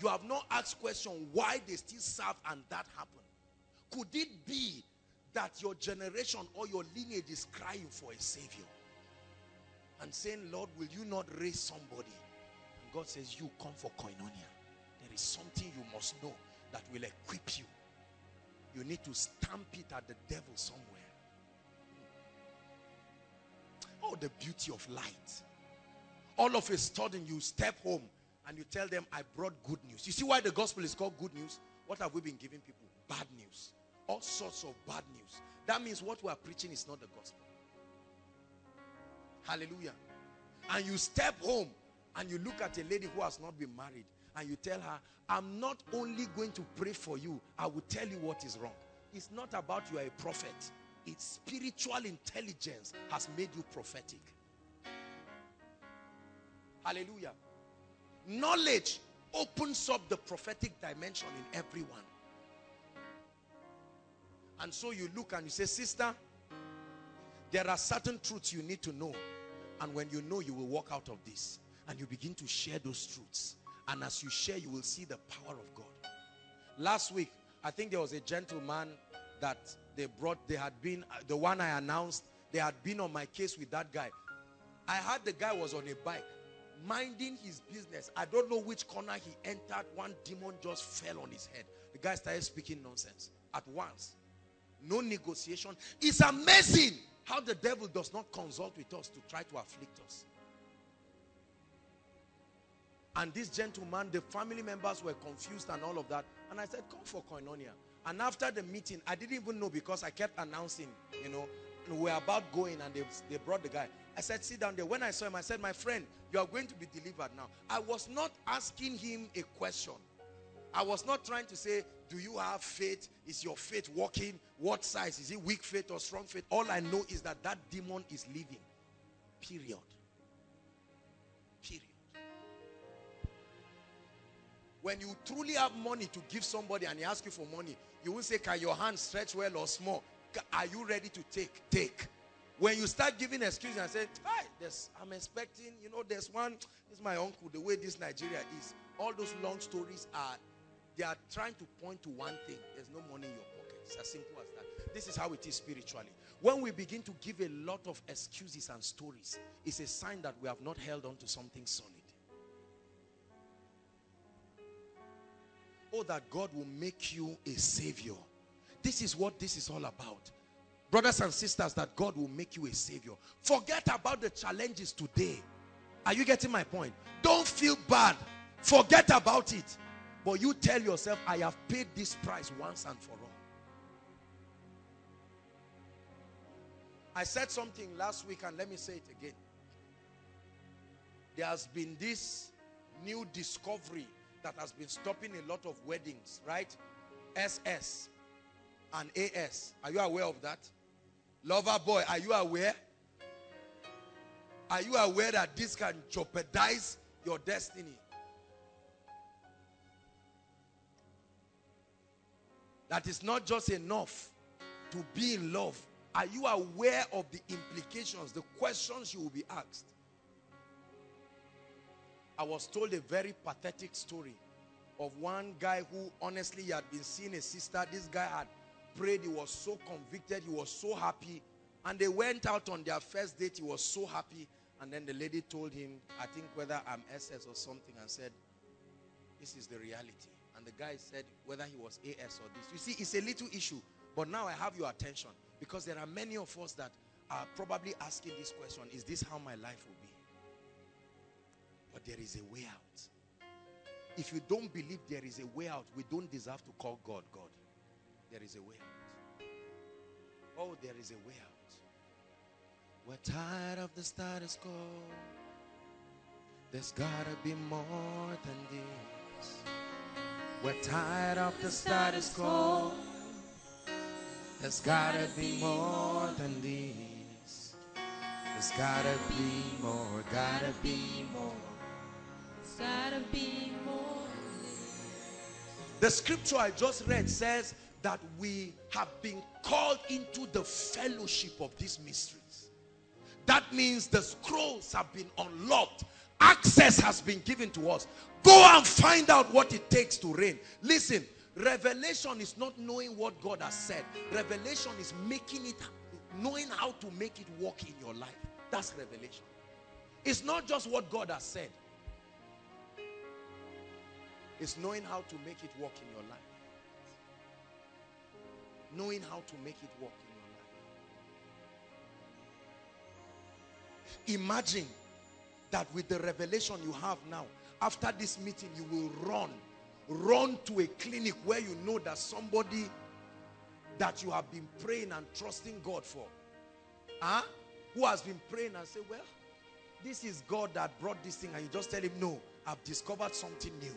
You have not asked questions why they still served and that happened. Could it be that your generation or your lineage is crying for a savior and saying, Lord, will you not raise somebody? And God says, you come for Koinonia. There is something you must know that will equip you. You need to stamp it at the devil somewhere. Oh, the beauty of light. All of a sudden you step home and you tell them, I brought good news. You see why the gospel is called good news? What have we been giving people? Bad news. All sorts of bad news. That means what we are preaching is not the gospel. Hallelujah. And you step home and you look at a lady who has not been married and you tell her, I'm not only going to pray for you, I will tell you what is wrong. It's not about you are a prophet. It's spiritual intelligence has made you prophetic. Hallelujah. Knowledge opens up the prophetic dimension in everyone. And so you look and you say, sister, there are certain truths you need to know. And when you know, you will walk out of this. And you begin to share those truths. And as you share, you will see the power of God. Last week, I think there was a gentleman that they brought. They had been, the one I announced, they had been on my case with that guy. I heard the guy was on a bike, minding his business. I don't know which corner he entered. One demon just fell on his head. The guy started speaking nonsense at once. No negotiation. It's amazing how the devil does not consult with us to try to afflict us. And this gentleman, the family members were confused and all of that. And I said, come for Koinonia. And after the meeting, I didn't even know because I kept announcing, you know, we're about going and they, they brought the guy. I said, sit down there. When I saw him, I said, my friend, you are going to be delivered now. I was not asking him a question. I was not trying to say, do you have faith? Is your faith working? What size? Is it weak faith or strong faith? All I know is that that demon is living. Period. Period. When you truly have money to give somebody and he asks you for money, you will say, can your hand stretch well or small? Are you ready to take? Take. When you start giving excuses and say, hey, there's, I'm expecting, you know, there's one, this is my uncle, the way this Nigeria is. All those long stories are, they are trying to point to one thing. There's no money in your pocket. It's as simple as that. This is how it is spiritually. When we begin to give a lot of excuses and stories, it's a sign that we have not held on to something solid. Oh, that God will make you a savior. This is what this is all about. Brothers and sisters, that God will make you a savior. Forget about the challenges today. Are you getting my point? Don't feel bad. Forget about it. But you tell yourself, I have paid this price once and for all. I said something last week and let me say it again. There has been this new discovery that has been stopping a lot of weddings, right? S S. and A S. Are you aware of that? Lover boy, are you aware? Are you aware that this can jeopardize your destiny? That is not just enough to be in love. Are you aware of the implications, the questions you will be asked? I was told a very pathetic story of one guy who honestly he had been seeing a sister. This guy had prayed. He was so convicted. He was so happy. And they went out on their first date. He was so happy. And then the lady told him, I think whether I'm S S or something, and said, this is the reality. And the guy said whether he was A S or this. You see, it's a little issue. But now I have your attention. Because there are many of us that are probably asking this question. Is this how my life will be? But there is a way out. If you don't believe there is a way out, we don't deserve to call God, God. There is a way out. Oh, there is a way out. We're tired of the status quo. There's gotta be more than this. We're tired of the status quo. There's gotta be more than this. There's gotta be more, gotta be more. There's gotta be more than this. The scripture I just read says that we have been called into the fellowship of these mysteries. That means the scrolls have been unlocked. Access has been given to us. Go and find out what it takes to reign. Listen. Revelation is not knowing what God has said. Revelation is making it, knowing how to make it work in your life. That's revelation. It's not just what God has said. It's knowing how to make it work in your life. Knowing how to make it work in your life. Imagine that with the revelation you have now, after this meeting, you will run. Run to a clinic where you know that somebody that you have been praying and trusting God for, huh? who has been praying and say, well, this is God that brought this thing. And you just tell him, no, I've discovered something new.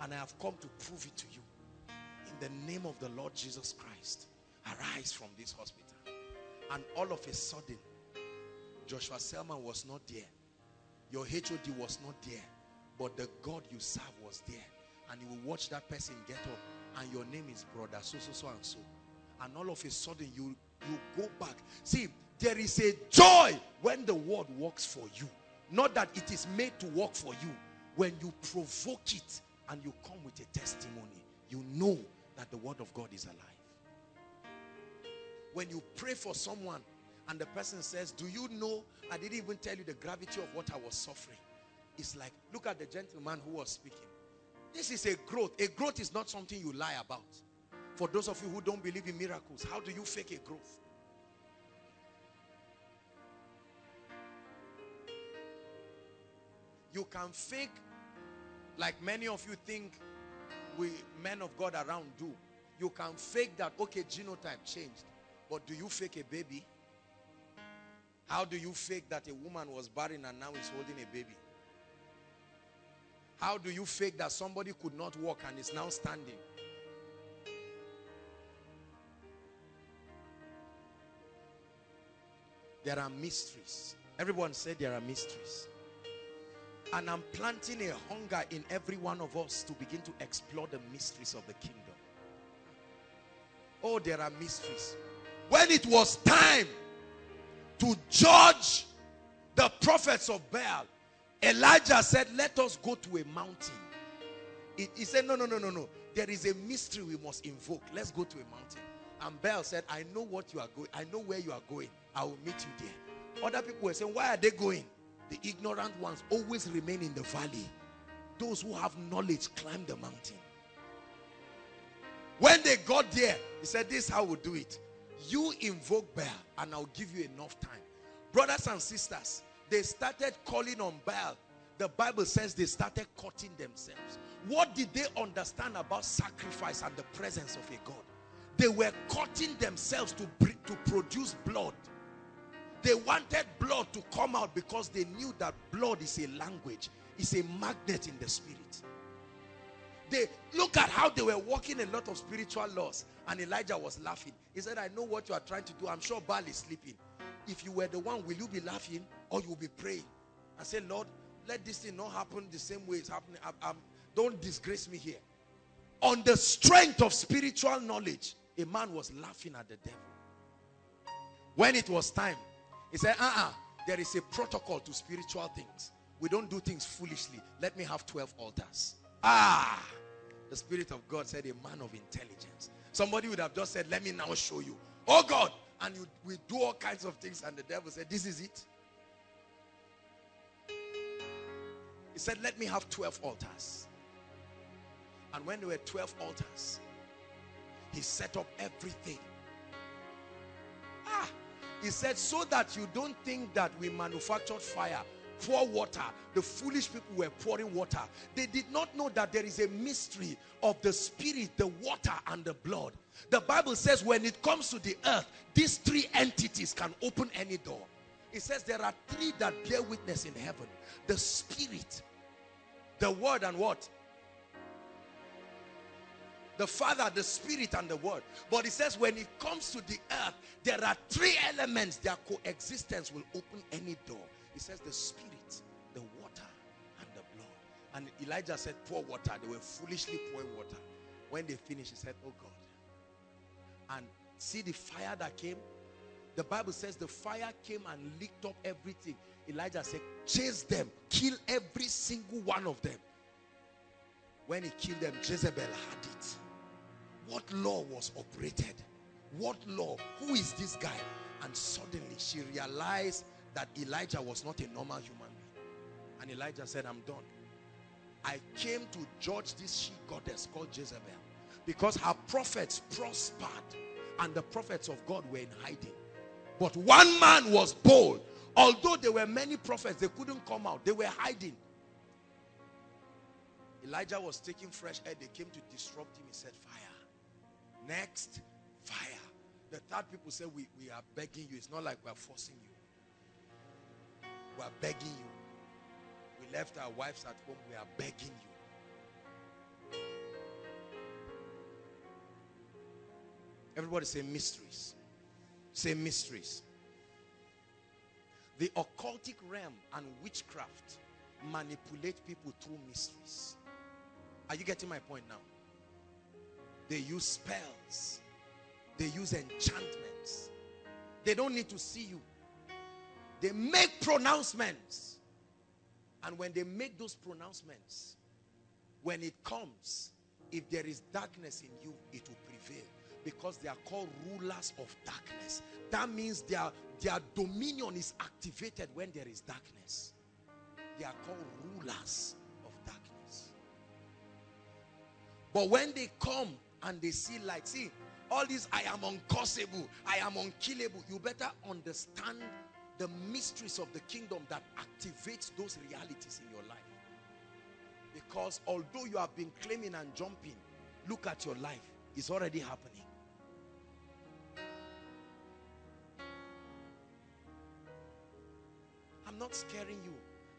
And I have come to prove it to you. In the name of the Lord Jesus Christ, arise from this hospital. And all of a sudden, Joshua Selman was not there. Your H O D was not there. But the God you serve was there. And you will watch that person get up, and your name is brother so so so and so, and all of a sudden you you go back. See, there is a joy when the word works for you. Not that it is made to work for you. When you provoke it and you come with a testimony, you know that the word of God is alive. When you pray for someone and the person says, do you know I didn't even tell you the gravity of what I was suffering? It's like, look at the gentleman who was speaking. This is a growth. A growth is not something you lie about. For those of you who don't believe in miracles, how do you fake a growth? You can fake, like many of you think we men of God around do. You can fake that, okay, genotype changed. But do you fake a baby? How do you fake that a woman was barren and now is holding a baby? How do you fake that somebody could not walk and is now standing? There are mysteries. Everyone said there are mysteries. And I'm planting a hunger in every one of us to begin to explore the mysteries of the kingdom. Oh, there are mysteries. When it was time to judge the prophets of Baal, Elijah said, let us go to a mountain. He, he said, no, no, no, no, no. There is a mystery we must invoke. Let's go to a mountain. And Baal said, I know what you are going. I know where you are going. I will meet you there. Other people were saying, why are they going? The ignorant ones always remain in the valley. Those who have knowledge climb the mountain. When they got there, he said, this is how we'll do it. You invoke Baal and I'll give you enough time. Brothers and sisters, they started calling on Baal. The Bible says they started cutting themselves. What did they understand about sacrifice and the presence of a God? They were cutting themselves to, to produce blood. They wanted blood to come out because they knew that blood is a language. It's a magnet in the spirit. They look at how they were walking a lot of spiritual laws, and Elijah was laughing. He said, I know what you are trying to do. I'm sure Baal is sleeping. If you were the one, will you be laughing or you'll be praying? And say, Lord, let this thing not happen the same way it's happening. I'm, I'm, don't disgrace me here. On the strength of spiritual knowledge, a man was laughing at the devil. When it was time, he said, uh-uh, there is a protocol to spiritual things. We don't do things foolishly. Let me have twelve altars. Ah, the Spirit of God said, a man of intelligence. Somebody would have just said, let me now show you. Oh God, and you, we do all kinds of things, and the devil said, this is it. He said, let me have twelve altars. And when there were twelve altars, he set up everything. Ah, he said, so that you don't think that we manufactured fire, pour water. The foolish people were pouring water. They did not know that there is a mystery of the spirit, the water, and the blood. The Bible says when it comes to the earth, these three entities can open any door. It says there are three that bear witness in heaven. The spirit, the word, and what? The Father, the Spirit, and the Word. But it says when it comes to the earth, there are three elements. Their coexistence will open any door. It says the Spirit, the water, and the blood. And Elijah said, pour water. They were foolishly pouring water. When they finished, he said, oh God. And see the fire that came? The Bible says the fire came and licked up everything. Elijah said, chase them. Kill every single one of them. When he killed them, Jezebel had it. What law was operated? What law? Who is this guy? And suddenly she realized that Elijah was not a normal human being. And Elijah said, I'm done. I came to judge this she goddess called Jezebel, because her prophets prospered and the prophets of God were in hiding. But one man was bold. Although there were many prophets, they couldn't come out. They were hiding. Elijah was taking fresh air. They came to disrupt him. He said, fire. Next, fire. The third people said, we, we are begging you. It's not like we are forcing you. We are begging you. We left our wives at home. We are begging you. Everybody say mysteries. Say mysteries. The occultic realm and witchcraft manipulate people through mysteries. Are you getting my point now? They use spells. They use enchantments. They don't need to see you. They make pronouncements. And when they make those pronouncements, when it comes, if there is darkness in you, it will prevail. Because they are called rulers of darkness. That means their, their dominion is activated when there is darkness. They are called rulers of darkness. But when they come and they see light, see, all this, I am uncursable, I am unkillable. You better understand the mysteries of the kingdom that activates those realities in your life. Because although you have been claiming and jumping, look at your life. It's already happening. I'm not scaring you.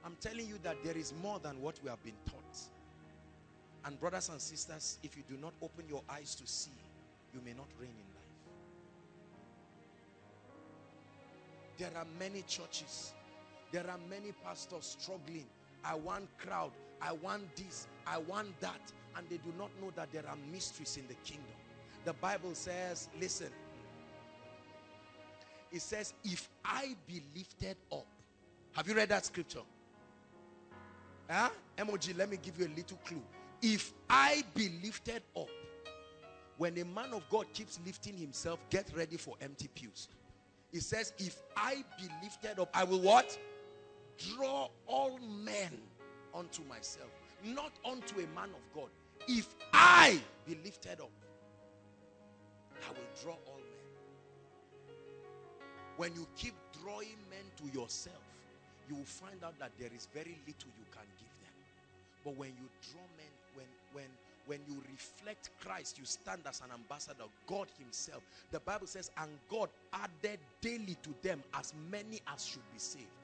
I'm telling you that there is more than what we have been taught. And brothers and sisters, if you do not open your eyes to see, you may not reign in life. There are many churches. There are many pastors struggling. I want crowd. I want this. I want that. And they do not know that there are mysteries in the kingdom. The Bible says, listen. It says, if I be lifted up. Have you read that scripture? Huh? M O G, let me give you a little clue. If I be lifted up, when a man of God keeps lifting himself, get ready for empty pews. It says, if I be lifted up, I will what? Draw all men unto myself, not unto a man of God. If I be lifted up, I will draw all men. When you keep drawing men to yourself, you will find out that there is very little you can give them. But when you draw men, When, when, when you reflect Christ, you stand as an ambassador, God himself. The Bible says, and God added daily to them as many as should be saved.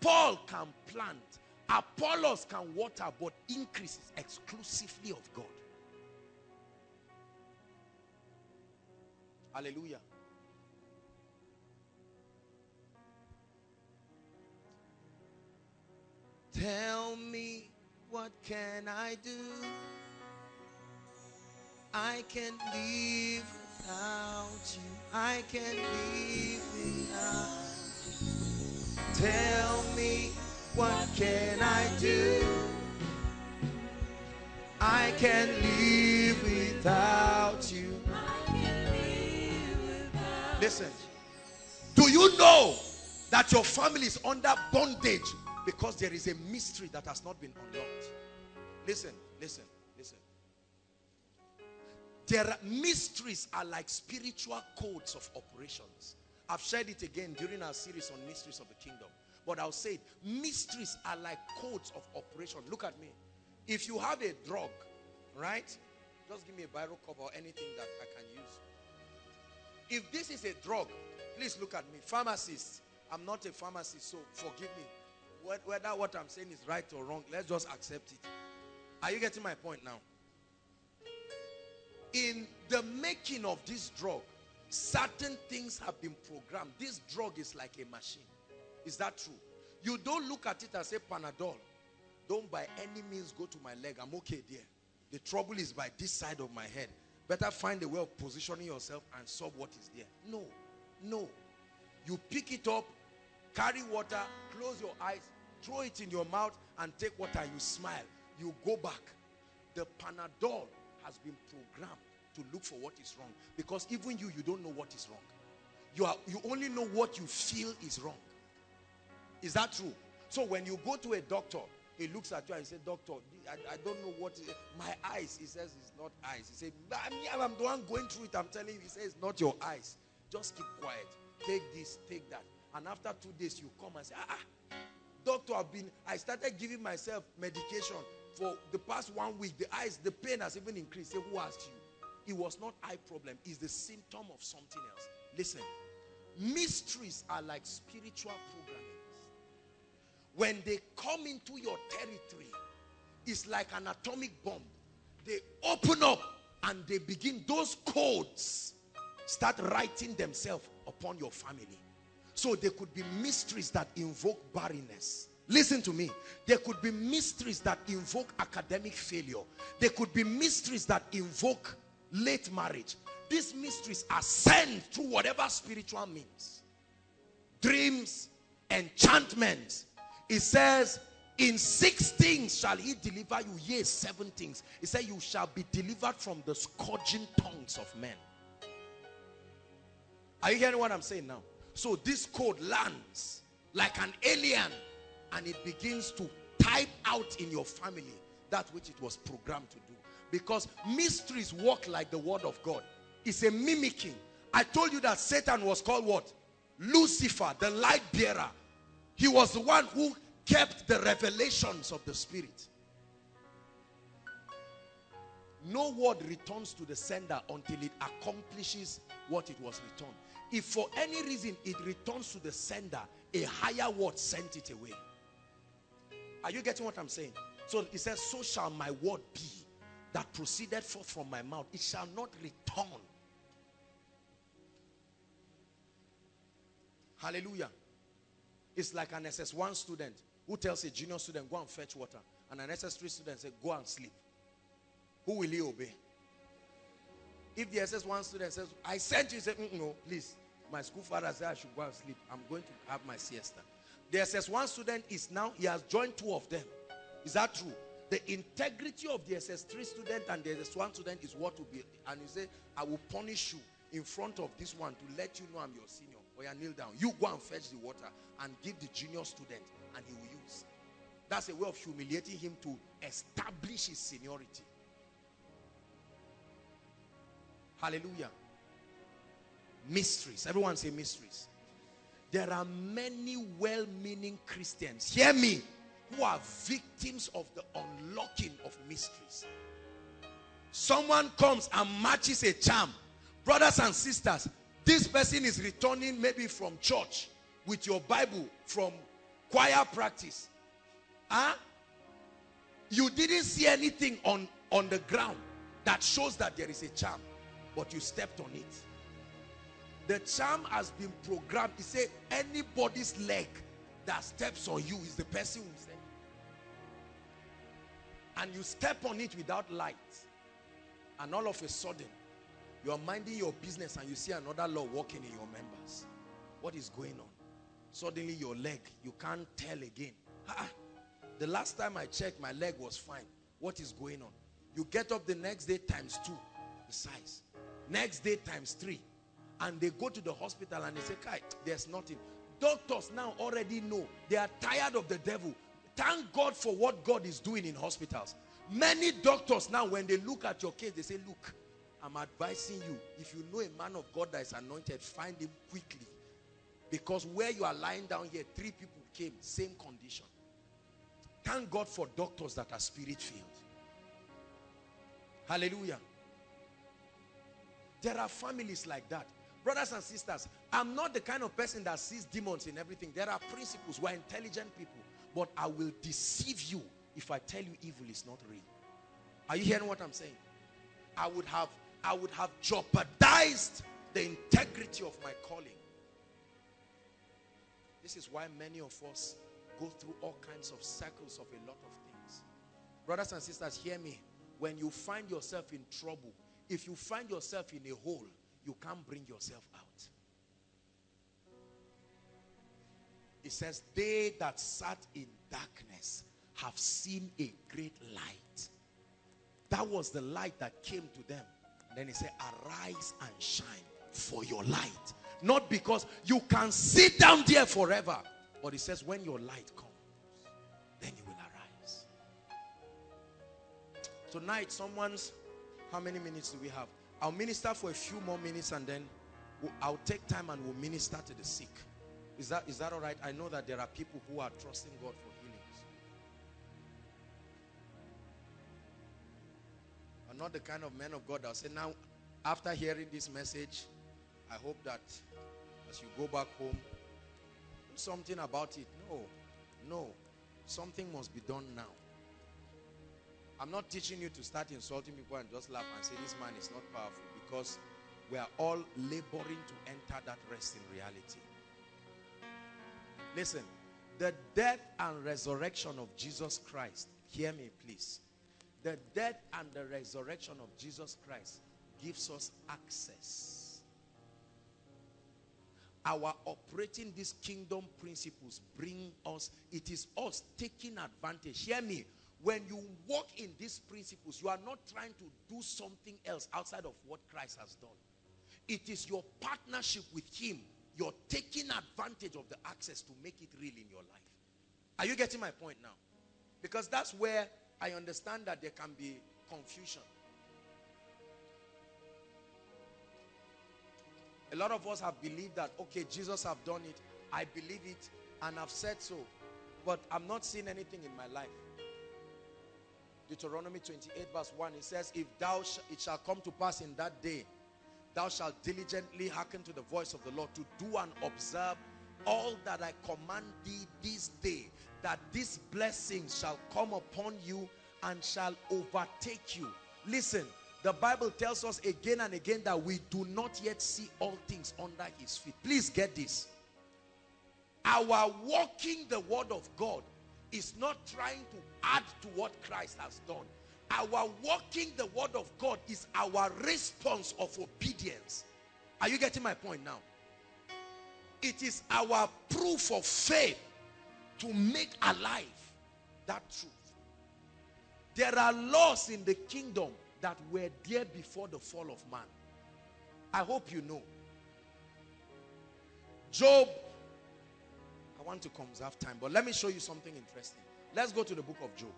Paul can plant Apollos can water, but increase is exclusively of God. Hallelujah. Tell me, what can I do? I can't live without you. I can't live without you. Tell me, what can I do? I can't live without you. I can't live without you. Listen. Do you know that your family is under bondage? Because there is a mystery that has not been unlocked. Listen, listen, listen. There are mysteries are like spiritual codes of operations. I've shared it again during our series on mysteries of the kingdom. But I'll say it. Mysteries are like codes of operation. Look at me. If you have a drug, right? Just give me a biro cup or anything that I can use. If this is a drug, please look at me. Pharmacist. I'm not a pharmacist, so forgive me. Whether what I'm saying is right or wrong, let's just accept it. Are you getting my point now? In the making of this drug, certain things have been programmed. This drug is like a machine. Is that true? You don't look at it and say, Panadol, don't by any means go to my leg. I'm okay there. The trouble is by this side of my head. Better find a way of positioning yourself and solve what is there. No, no. You pick it up, carry water, close your eyes, throw it in your mouth and take water. You smile, you go back. The Panadol has been programmed to look for what is wrong, because even you, you don't know what is wrong. You are, you only know what you feel is wrong. Is that true? So when you go to a doctor, he looks at you and he says, doctor, I, I don't know what is, my eyes. He says, it's not eyes. He says, I'm, I'm the one going through it. I'm telling you. He says, it's not your eyes. Just keep quiet. Take this, take that. And after two days, you come and say, ah, ah, doctor, I've been, I started giving myself medication for the past one week. The eyes, the pain has even increased. Say, who asked you? It was not eye problem. It's the symptom of something else. Listen, mysteries are like spiritual programming. When they come into your territory, it's like an atomic bomb. They open up and they begin, those codes start writing themselves upon your family. So there could be mysteries that invoke barrenness. Listen to me. There could be mysteries that invoke academic failure. There could be mysteries that invoke late marriage. These mysteries are sent through whatever spiritual means. Dreams, enchantments. It says, in six things shall he deliver you. Yes, seven things. It says, you shall be delivered from the scourging tongues of men. Are you hearing what I'm saying now? So this code lands like an alien and it begins to type out in your family that which it was programmed to do. Because mysteries work like the word of God. It's a mimicking. I told you that Satan was called what? Lucifer, the light bearer. He was the one who kept the revelations of the Spirit. No word returns to the sender until it accomplishes what it was returned. If for any reason it returns to the sender, a higher word sent it away. Are you getting what I'm saying? So it says, so shall my word be that proceeded forth from my mouth. It shall not return. Hallelujah. It's like an S S one student who tells a junior student, go and fetch water. And an S S three student says, go and sleep. Who will he obey? If the S S one student says, I sent you, say, mm, no, please. My school father said I should go and sleep. I'm going to have my siesta. The S S one student is now, he has joined two of them. Is that true? The integrity of the S S three student and the S S one student is what will be. And you say, I will punish you in front of this one to let you know I'm your senior. Or you kneel down. You go and fetch the water and give the junior student and he will use. That's a way of humiliating him to establish his seniority. Hallelujah. Mysteries. Everyone say mysteries. There are many well-meaning Christians, hear me, who are victims of the unlocking of mysteries. Someone comes and matches a charm. Brothers and sisters, this person is returning maybe from church with your Bible, from choir practice. Huh? You didn't see anything on, on the ground that shows that there is a charm, but you stepped on it. The charm has been programmed. He said, anybody's leg that steps on you is the person who's there. And you step on it without light. And all of a sudden, you are minding your business and you see another law walking in your members. What is going on? Suddenly your leg, you can't tell again. Ah, the last time I checked, my leg was fine. What is going on? You get up the next day times two, the size. Next day times three. And they go to the hospital and they say, Kai, there's nothing. Doctors now already know. They are tired of the devil. Thank God for what God is doing in hospitals. Many doctors now, when they look at your case, they say, look, I'm advising you, if you know a man of God that is anointed, find him quickly. Because where you are lying down here, three people came, same condition. Thank God for doctors that are spirit-filled. Hallelujah. There are families like that. Brothers and sisters, I'm not the kind of person that sees demons in everything. There are principles. We're intelligent people. But I will deceive you if I tell you evil is not real. Are you hearing what I'm saying? I would have, I would have jeopardized the integrity of my calling. This is why many of us go through all kinds of cycles of a lot of things. Brothers and sisters, hear me. When you find yourself in trouble, if you find yourself in a hole, you can't bring yourself out. It says, they that sat in darkness have seen a great light. That was the light that came to them. And then he said, arise and shine, for your light. Not because you can sit down there forever. But he says, when your light comes, then you will arise. Tonight, someone's, how many minutes do we have? I'll minister for a few more minutes and then we'll, I'll take time and we'll minister to the sick. Is that, is that all right? I know that there are people who are trusting God for healings. I'm not the kind of man of God that will say, now, after hearing this message, I hope that as you go back home, do something about it. No, no. Something must be done now. I'm not teaching you to start insulting people and just laugh and say, this man is not powerful, because we are all laboring to enter that rest in reality. Listen, the death and resurrection of Jesus Christ, hear me please. The death and the resurrection of Jesus Christ gives us access. Our operating these kingdom principles bring us, it is us taking advantage. Hear me. When you walk in these principles, you are not trying to do something else outside of what Christ has done. It is your partnership with him. You're taking advantage of the access to make it real in your life. Are you getting my point now? Because that's where I understand that there can be confusion. A lot of us have believed that, okay, Jesus have done it. I believe it and I've said so. But I'm not seeing anything in my life. Deuteronomy twenty-eight verse one, it says, if thou sh it shall come to pass in that day, thou shalt diligently hearken to the voice of the Lord to do and observe all that I command thee this day, that these blessings shall come upon you and shall overtake you. Listen, the Bible tells us again and again that we do not yet see all things under his feet. Please get this. Our walking the word of God is not trying to add to what Christ has done. Our walking the word of God is our response of obedience. Are you getting my point now? It is our proof of faith to make alive that truth. There are laws in the kingdom that were there before the fall of man. I hope you know. Job, I want to conserve time, but let me show you something interesting. Let's go to the book of Job.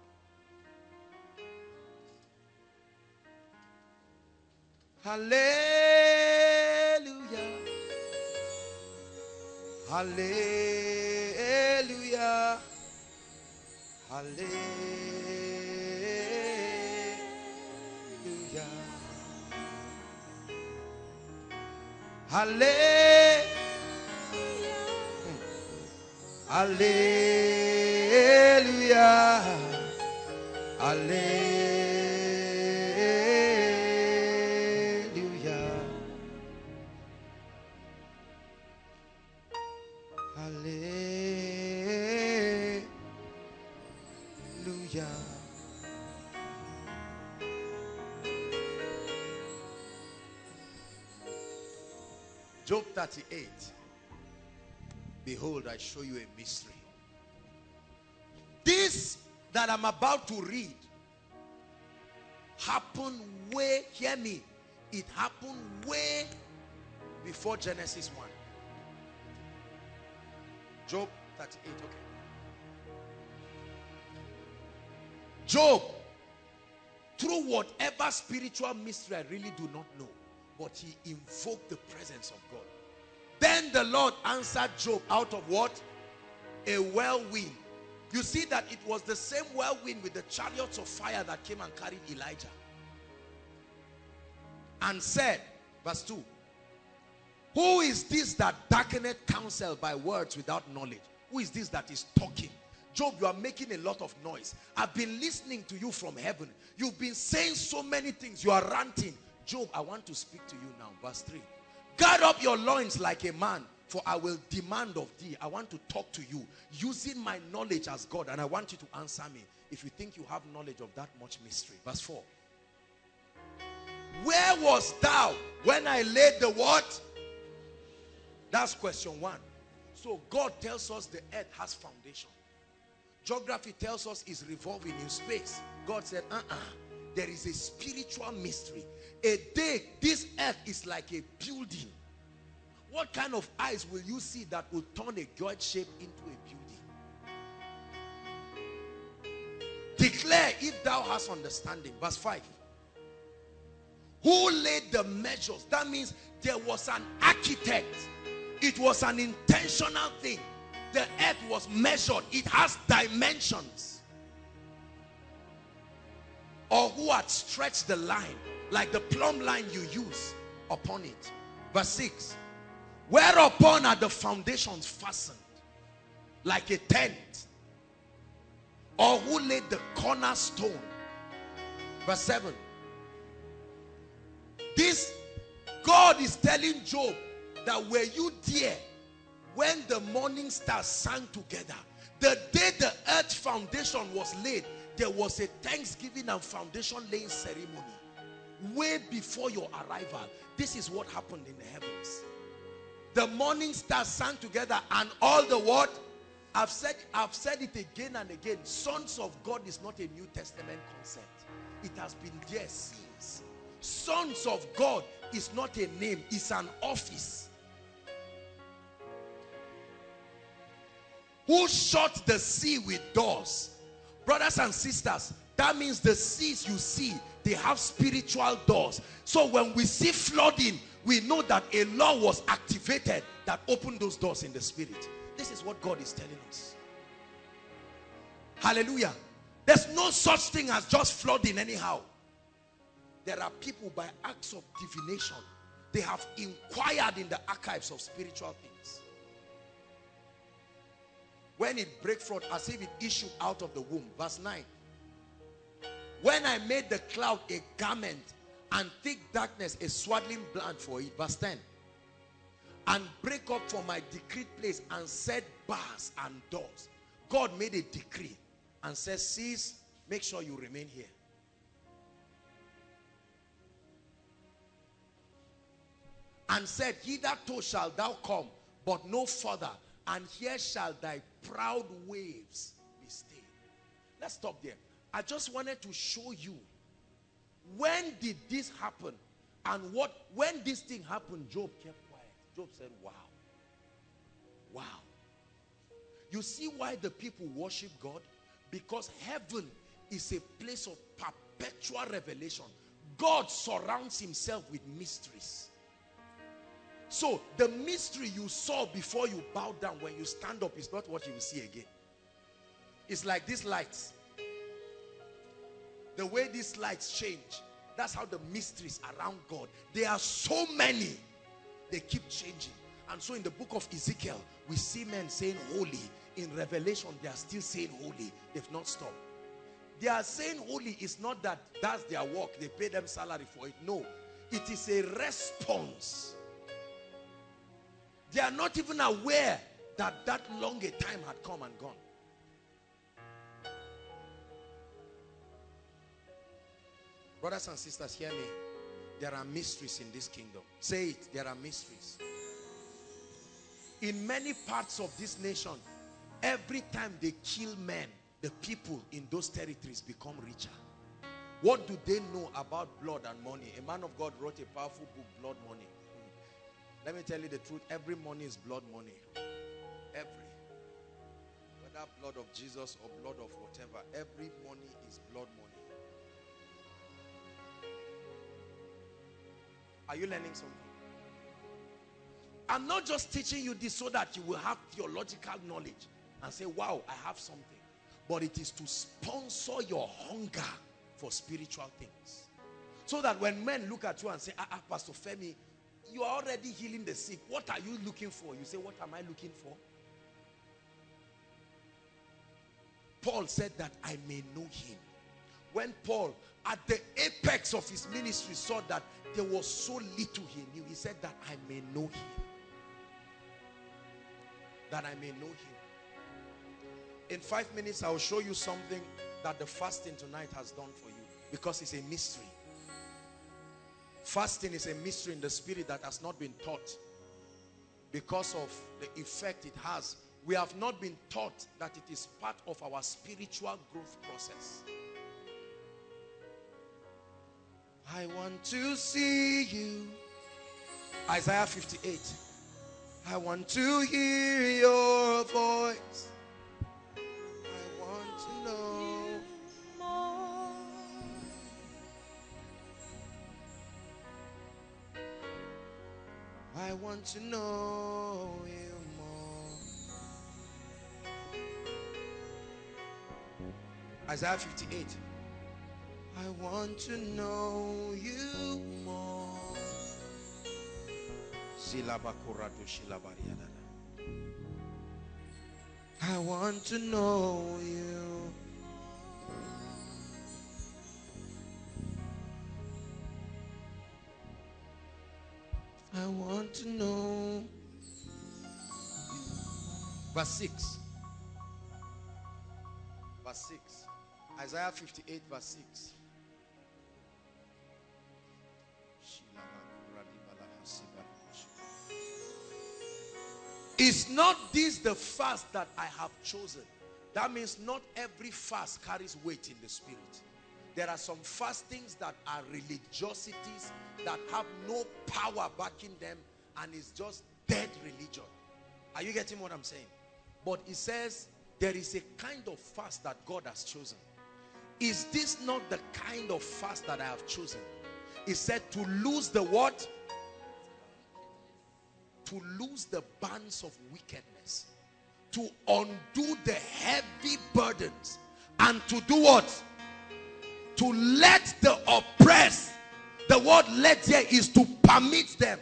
Hallelujah. Hallelujah. Hallelujah. Hallelujah. Hallelujah. Hallelujah. Hallelujah. Hallelujah. Job thirty-eight. Behold, I show you a mystery. This that I'm about to read happened way, hear me, it happened way before Genesis one. Job thirty-eight, okay. Job, through whatever spiritual mystery I really do not know, but he invoked the presence of God. Then the Lord answered Job out of what? A whirlwind. You see that it was the same whirlwind with the chariots of fire that came and carried Elijah. And said, verse two, who is this that darkeneth counsel by words without knowledge? Who is this that is talking? Job, you are making a lot of noise. I've been listening to you from heaven. You've been saying so many things. You are ranting. Job, I want to speak to you now. Verse three, gird up your loins like a man, for I will demand of thee. I want to talk to you using my knowledge as God, and I want you to answer me if you think you have knowledge of that much mystery. Verse four. Where wast thou when I laid the what? That's question one. So God tells us the earth has foundation. Geography tells us it's revolving in space. God said, uh-uh. There is a spiritual mystery. A day, this earth is like a building. What kind of eyes will you see that will turn a gourd shape into a building? Declare if thou hast understanding. Verse five. Who laid the measures? That means there was an architect. It was an intentional thing. The earth was measured. It has dimensions. Or who had stretched the line, like the plumb line you use upon it. Verse six. Whereupon are the foundations fastened, like a tent, or who laid the cornerstone? Verse seven. This God is telling Job that were you there when the morning stars sang together? The day the earth foundation was laid, there was a thanksgiving and foundation laying ceremony way before your arrival. This is what happened in the heavens. The morning stars sang together, and all the what? I've said, I've said it again and again. Sons of God is not a New Testament concept. It has been there since. Sons of God is not a name. It's an office. Who shut the sea with doors? Brothers and sisters, that means the seas you see, they have spiritual doors. So when we see flooding, we know that a law was activated that opened those doors in the spirit. This is what God is telling us. Hallelujah. There's no such thing as just flooding anyhow. There are people by acts of divination. They have inquired in the archives of spiritual things. When it break forth, as if it issued out of the womb. Verse nine. When I made the cloud a garment, and thick darkness a swaddling blanket for it. Verse ten. And break up for my decreed place and set bars and doors. God made a decree and says, cease, make sure you remain here. And said, hitherto shalt thou come, but no further, and here shall thy proud waves be stayed. Let's stop there. I just wanted to show you, when did this happen? And what, when this thing happened, Job kept quiet. Job said, wow. Wow. You see why the people worship God? Because heaven is a place of perpetual revelation. God surrounds himself with mysteries. So the mystery you saw before you bowed down, when you stand up, is not what you will see again. It's like these lights. The way these lights change, that's how the mysteries around God, there are so many, they keep changing. And so in the book of Ezekiel, we see men saying holy, in Revelation, they are still saying holy. They've not stopped. They are saying holy is not that that's their work, they pay them salary for it. No, it is a response. They are not even aware that that long a time had come and gone. Brothers and sisters, hear me. There are mysteries in this kingdom. Say it, there are mysteries. In many parts of this nation, every time they kill men, the people in those territories become richer. What do they know about blood and money? A man of God wrote a powerful book, Blood Money. Let me tell you the truth, every money is blood money. Every. Whether blood of Jesus or blood of whatever, every money is blood money. Are you learning something? I'm not just teaching you this so that you will have theological knowledge and say, wow, I have something. But it is to sponsor your hunger for spiritual things. So that when men look at you and say, ah, ah, Pastor Femi, you are already healing the sick. What are you looking for? You say, what am I looking for? Paul said that I may know him. When Paul, at the apex of his ministry, saw that there was so little he knew, he said that I may know him. That I may know him. In five minutes, I will show you something that the fasting tonight has done for you, because it's a mystery. Fasting is a mystery in the spirit that has not been taught because of the effect it has. We have not been taught that it is part of our spiritual growth process. I want to see you. Isaiah fifty-eight. I want to hear your voice. I want to know you more. Isaiah fifty-eight. I want to know you more. I want to know you. I want to know. Verse six. Verse six. Isaiah fifty-eight, verse six. Is not this the fast that I have chosen? That means not every fast carries weight in the spirit. There are some fastings that are religiosities that have no power backing them, and it's just dead religion. Are you getting what I'm saying? But it says there is a kind of fast that God has chosen. Is this not the kind of fast that I have chosen? It said to lose the what? To lose the bands of wickedness, to undo the heavy burdens, and to do what? To let the oppressed, the word let here is to permit them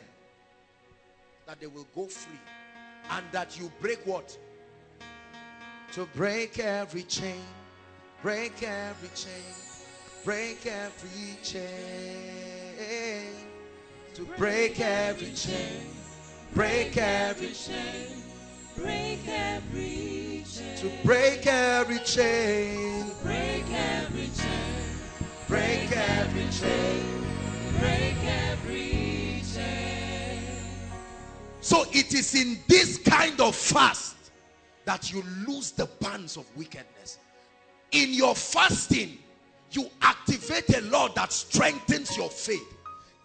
that they will go free, and that you break what? To break every chain, break every chain, break every chain, to break every chain, break every chain, break every chain, to break every chain, break every chain. Break every chain, break every chain. So it is in this kind of fast that you lose the bands of wickedness. In your fasting, you activate a law that strengthens your faith,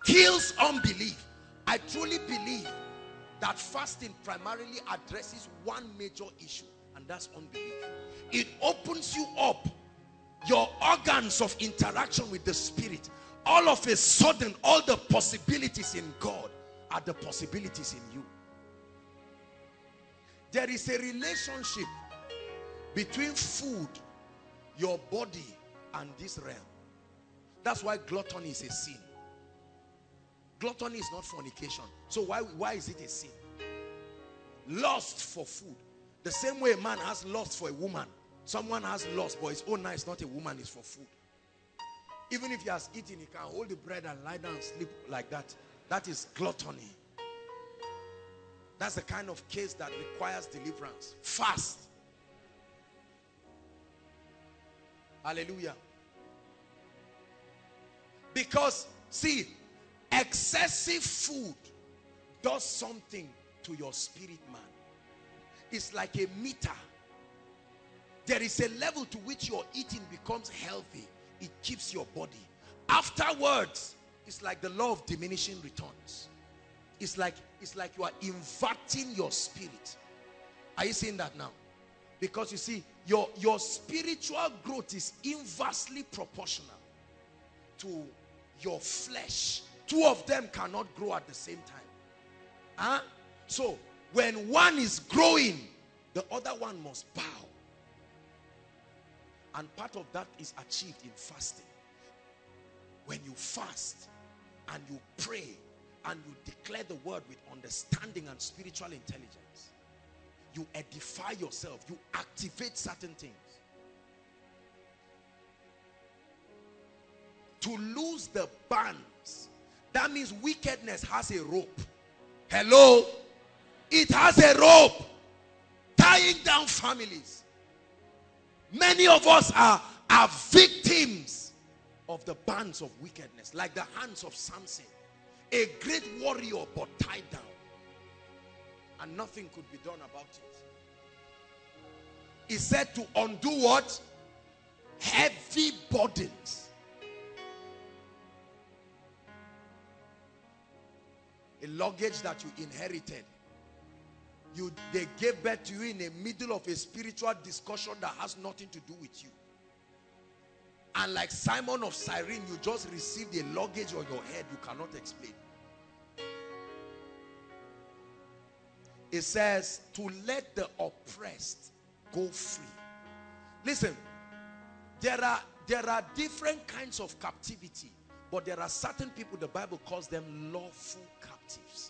kills unbelief. I truly believe that fasting primarily addresses one major issue, and that's unbelief. It opens you up. Your organs of interaction with the spirit, all of a sudden, all the possibilities in God are the possibilities in you. There is a relationship between food, your body, and this realm. That's why gluttony is a sin. Gluttony is not fornication. So why, why is it a sin? Lust for food. The same way a man has lust for a woman. Someone has lust, but his own eye is not a woman, it's for food. Even if he has eaten, he can hold the bread and lie down and sleep like that. That is gluttony. That's the kind of case that requires deliverance. Fast. Hallelujah. Because, see, excessive food does something to your spirit, man. It's like a meter. There is a level to which your eating becomes healthy. It keeps your body. Afterwards, it's like the law of diminishing returns. It's like, it's like you are inverting your spirit. Are you seeing that now? Because you see, your, your spiritual growth is inversely proportional to your flesh. Two of them cannot grow at the same time. Huh? So, when one is growing, the other one must bow. And part of that is achieved in fasting. When you fast and you pray and you declare the word with understanding and spiritual intelligence, you edify yourself, you activate certain things. To lose the bands, that means wickedness has a rope. Hello? It has a rope tying down families. Many of us are, are victims of the bands of wickedness, like the hands of Samson, a great warrior but tied down. And nothing could be done about it. He said to undo what? Heavy burdens. A luggage that you inherited. You, they gave birth to you in the middle of a spiritual discussion that has nothing to do with you. And like Simon of Cyrene, you just received a luggage on your head you cannot explain. It says to let the oppressed go free. Listen, there are, there are different kinds of captivity, but there are certain people, the Bible calls them lawful captives.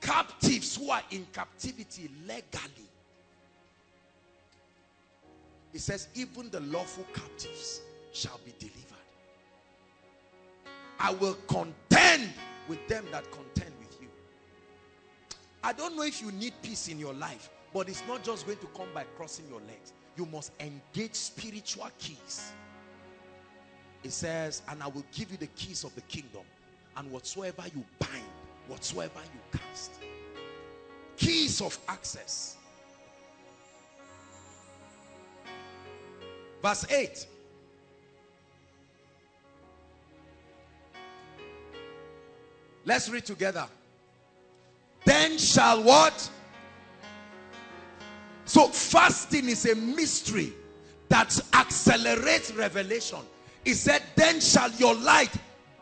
Captives who are in captivity legally. It says, even the lawful captives shall be delivered. I will contend with them that contend with you. I don't know if you need peace in your life, but it's not just going to come by crossing your legs. You must engage spiritual keys. It says, and I will give you the keys of the kingdom, and whatsoever you bind, whatsoever you cast. Keys of access. Verse eight. Let's read together. Then shall what? So fasting is a mystery that accelerates revelation. He said, then shall your light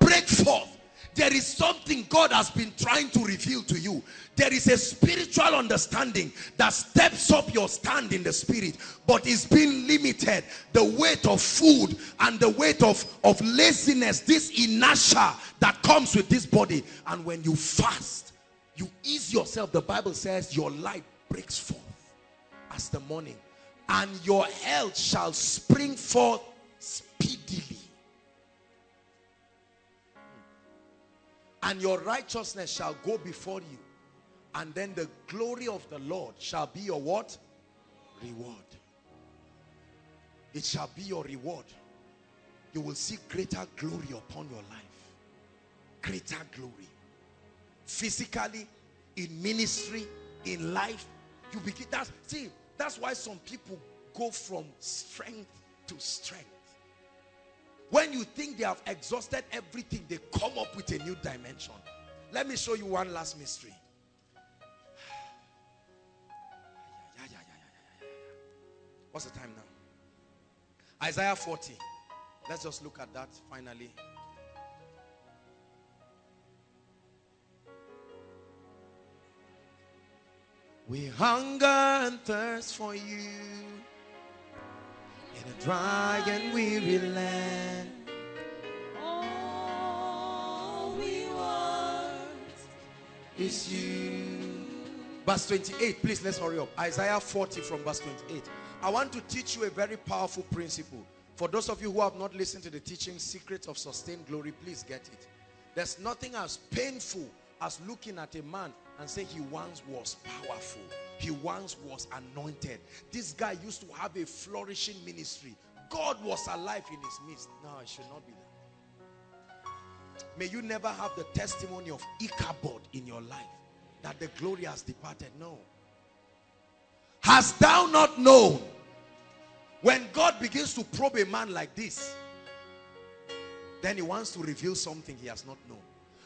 break forth. There is something God has been trying to reveal to you. There is a spiritual understanding that steps up your stand in the spirit, but it's been limited. The weight of food and the weight of, of laziness, this inertia that comes with this body. And when you fast, you ease yourself. The Bible says your light breaks forth as the morning, and your health shall spring forth speedily. And your righteousness shall go before you. And then the glory of the Lord shall be your what? Reward. It shall be your reward. You will see greater glory upon your life. Greater glory. Physically, in ministry, in life. You begin, that's, see, that's why some people go from strength to strength. When you think they have exhausted everything, they come up with a new dimension. Let me show you one last mystery. What's the time now? Isaiah forty. Let's just look at that finally. We hunger and thirst for you. In a dry and weary land, all we want is you. Verse twenty-eight, please, let's hurry up. Isaiah forty from verse twenty-eight. I want to teach you a very powerful principle. For those of you who have not listened to the teaching, Secrets of Sustained Glory, please get it. There's nothing as painful as looking at a man and saying he once was powerful. He once was anointed. This guy used to have a flourishing ministry. God was alive in his midst. No, it should not be that. May you never have the testimony of Ichabod in your life, that the glory has departed. No. Hast thou not known? When God begins to probe a man like this, then he wants to reveal something he has not known.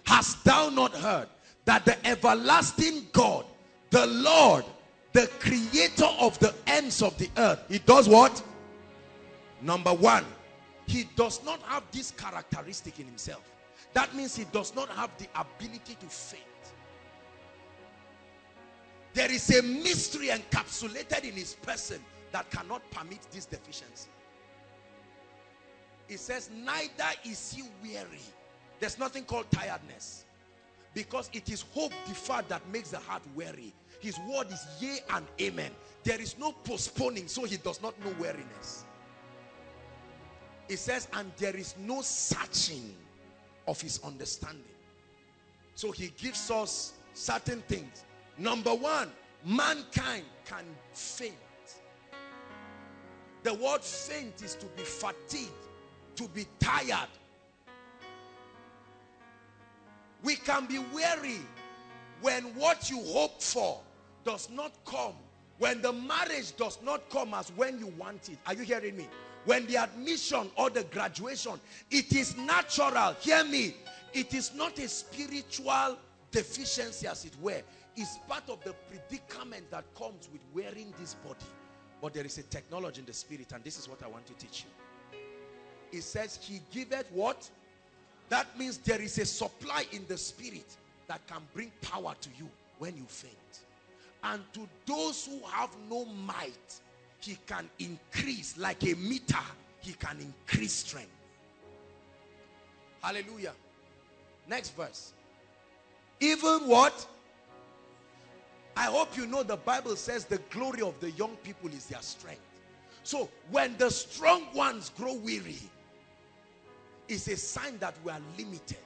Hast thou not heard that the everlasting God, the Lord, the creator of the ends of the earth, he does what? Number one, he does not have this characteristic in himself. That means he does not have the ability to faint. There is a mystery encapsulated in his person that cannot permit this deficiency. It says, neither is he weary. There's nothing called tiredness, because it is hope deferred that makes the heart weary. His word is yea and amen. There is no postponing, so he does not know weariness. It says, and there is no searching of his understanding. So he gives us certain things. Number one, mankind can faint. The word faint is to be fatigued, to be tired. We can be weary when what you hope for does not come, when the marriage does not come as when you want it. Are you hearing me? When the admission or the graduation, it is natural. Hear me. It is not a spiritual deficiency as it were. Is part of the predicament that comes with wearing this body. But there is a technology in the spirit, and this is what I want to teach you. It says, he giveth what? That means there is a supply in the spirit that can bring power to you when you faint. And to those who have no might, he can increase like a meter. He can increase strength. Hallelujah. Next verse. Even what? I hope you know the Bible says the glory of the young people is their strength. So when the strong ones grow weary, it's a sign that we are limited.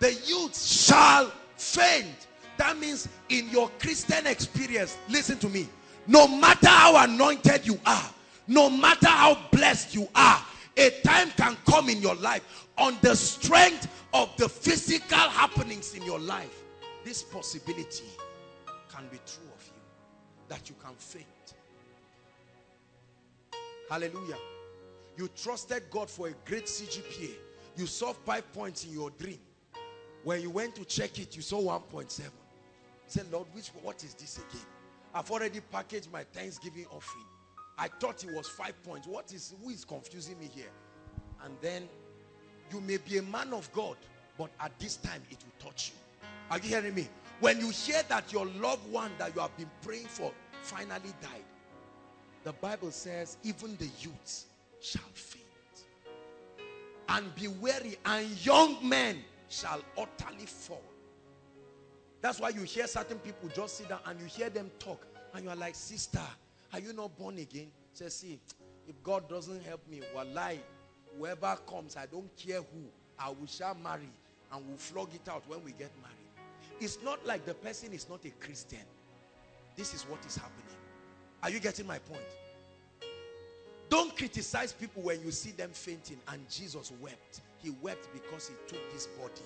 The youth shall faint. That means in your Christian experience, listen to me, no matter how anointed you are, no matter how blessed you are, a time can come in your life on the strength of the physical happenings in your life. This possibility can be true of you, that you can faint. Hallelujah. You trusted God for a great C G P A. You saw five points in your dream. When you went to check it, you saw one point seven. Say, Lord, which what is this again? I've already packaged my Thanksgiving offering. I thought it was five points. What is, who is confusing me here? And then you may be a man of God, but at this time it will touch you. Are you hearing me? When you hear that your loved one that you have been praying for finally died, the Bible says, even the youths shall faint and be weary, and young men shall utterly fall. That's why you hear certain people just sit down and you hear them talk, and you are like, sister, are you not born again? Say, see, if God doesn't help me, wallahi, whoever comes, I don't care who, I will shall marry, and we'll flog it out when we get married. It's not like the person is not a Christian. This is what is happening. Are you getting my point? Don't criticize people when you see them fainting. And Jesus wept. He wept because he took this body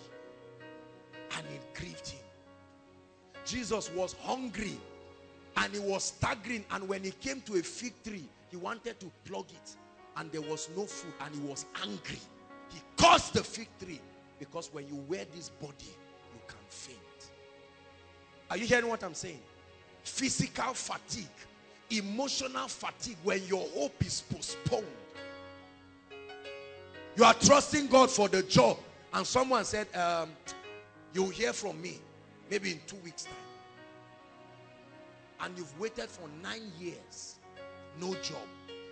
and it grieved him. Jesus was hungry and he was staggering, and when he came to a fig tree, he wanted to plug it and there was no food, and he was angry. He cursed the fig tree, because when you wear this body, you can faint. Are you hearing what I'm saying? Physical fatigue, emotional fatigue, when your hope is postponed. You are trusting God for the job, and someone said, um, you'll hear from me maybe in two weeks' time. And you've waited for nine years, no job.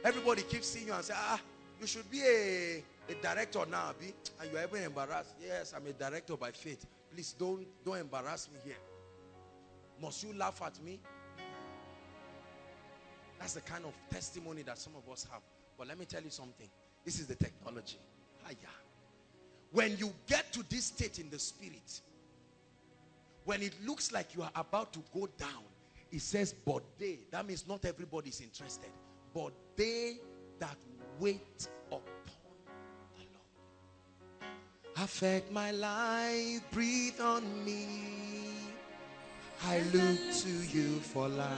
Everybody keeps seeing you and say, ah, you should be a, a director now, Abi. And you're even embarrassed. Yes, I'm a director by faith. Please don't, don't embarrass me here. Must you laugh at me? That's the kind of testimony that some of us have. But let me tell you something. This is the technology. Hiya. When you get to this state in the spirit, when it looks like you are about to go down, it says, but they, that means not everybody's interested, but they that wait upon the Lord. Affect my life, breathe on me. I look to you for life.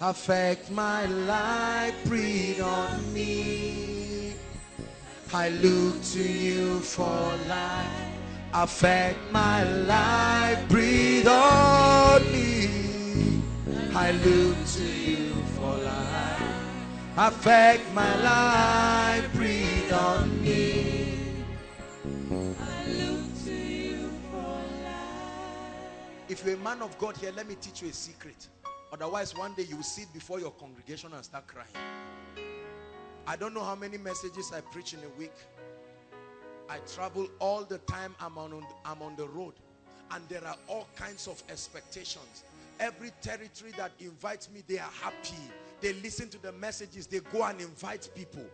Affect my life, breathe on me. I look to you for life. Affect my life, breathe on me. I look to you for life. Affect my life, breathe on me. I look to you for life. If you're a man of God here, let me teach you a secret. Otherwise, one day you will sit before your congregation and start crying. I don't know how many messages I preach in a week. I travel all the time. I'm on, I'm on the road. And there are all kinds of expectations. Every territory that invites me, they are happy. They listen to the messages. They go and invite people.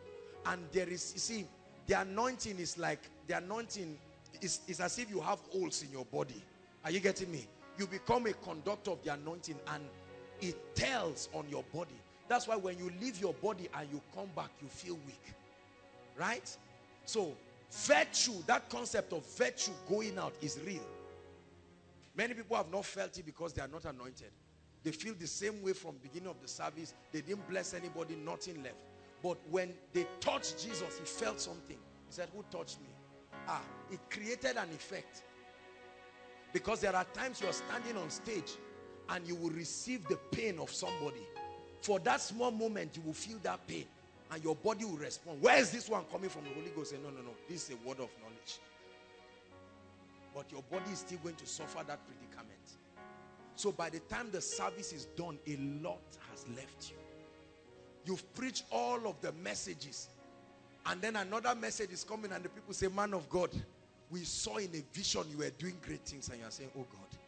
And there is, you see, the anointing is like, the anointing is, is as if you have holes in your body. Are you getting me? You become a conductor of the anointing and it tells on your body. That's why when you leave your body and you come back, you feel weak. Right? So, virtue, that concept of virtue going out is real. Many people have not felt it because they are not anointed. They feel the same way from the beginning of the service. They didn't bless anybody, nothing left. But when they touched Jesus, he felt something. He said, who touched me? Ah, it created an effect. Because there are times you are standing on stage and you will receive the pain of somebody. For that small moment, you will feel that pain and your body will respond. Where is this one coming from? The Holy Ghost said, no, no, no, this is a word of knowledge. But your body is still going to suffer that predicament. So by the time the service is done, a lot has left you. You've preached all of the messages and then another message is coming and the people say, man of God, we saw in a vision you were doing great things, and you are saying, oh God.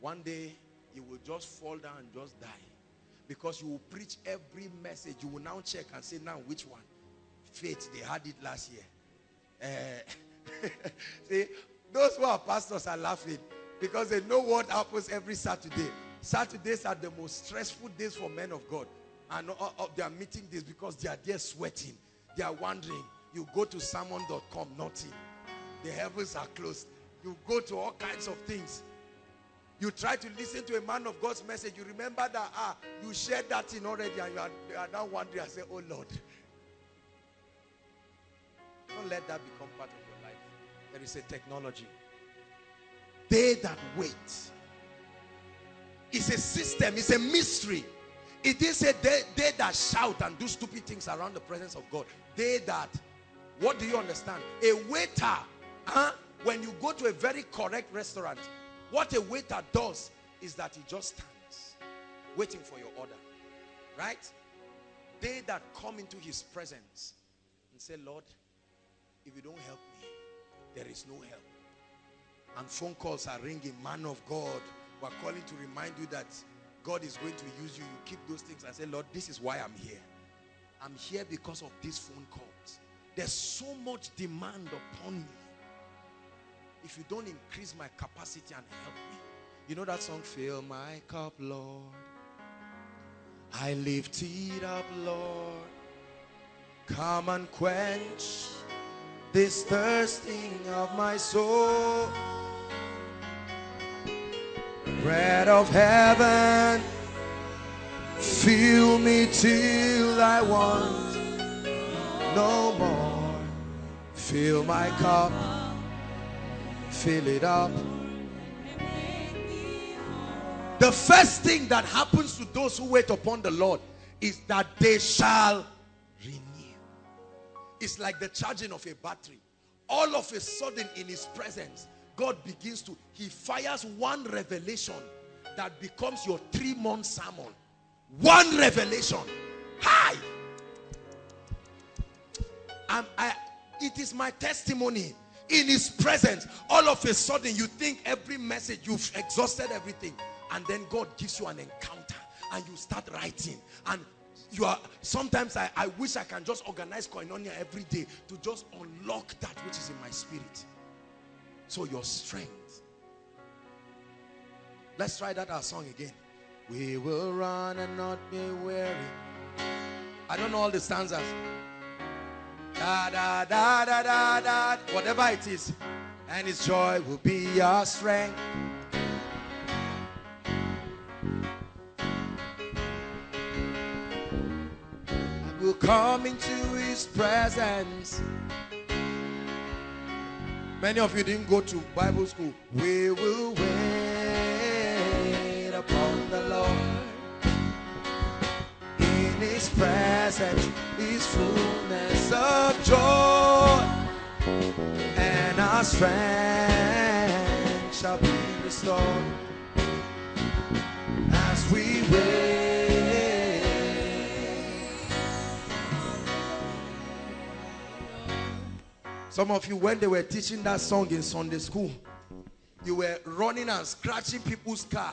One day, you will just fall down and just die. Because you will preach every message. You will now check and say, now which one? Faith, they had it last year. Uh, see, those who are pastors are laughing. Because they know what happens every Saturday. Saturdays are the most stressful days for men of God. And uh, uh, they are meeting this because they are there sweating. They are wondering. You go to salmon dot com, nothing. The heavens are closed. You go to all kinds of things. You try to listen to a man of God's message. You remember that, ah, you shared that thing already and you are, you are now wondering and say, oh Lord. Don't let that become part of your life. There is a technology. They that wait. It's a system. It's a mystery. It is a they, they that shout and do stupid things around the presence of God. They that... What do you understand? A waiter, huh? When you go to a very correct restaurant, what a waiter does is that he just stands, waiting for your order, right? They that come into his presence and say, Lord, if you don't help me, there is no help. And phone calls are ringing, man of God, we're calling to remind you that God is going to use you. You keep those things and say, Lord, this is why I'm here. I'm here because of these phone calls. There's so much demand upon me. If you don't increase my capacity and help me. You know that song, fill my cup, Lord. I lift it up, Lord. Come and quench this thirsting of my soul. Bread of heaven, fill me till I want no more. Fill my cup, fill it up. The first thing that happens to those who wait upon the Lord is that they shall renew. It's like the charging of a battery. All of a sudden in his presence, God begins to, he fires one revelation that becomes your three-month sermon. One revelation. Hi! Um, I, it is my testimony. in his presence, all of a sudden you think every message, you've exhausted everything, and then God gives you an encounter and you start writing. And you are sometimes I, I wish I can just organize Koinonia every day to just unlock that which is in my spirit. So your strength. Let's try that our song again. We will run and not be weary. I don't know all the stanzas. Da da da da da da, whatever it is, and his joy will be our strength. And we'll come into his presence. Many of you didn't go to Bible school. We will wait upon the Lord. In his presence is fullness of joy, and our strength shall be restored as we wait. Some of you, when they were teaching that song in Sunday school, you were running and scratching people's car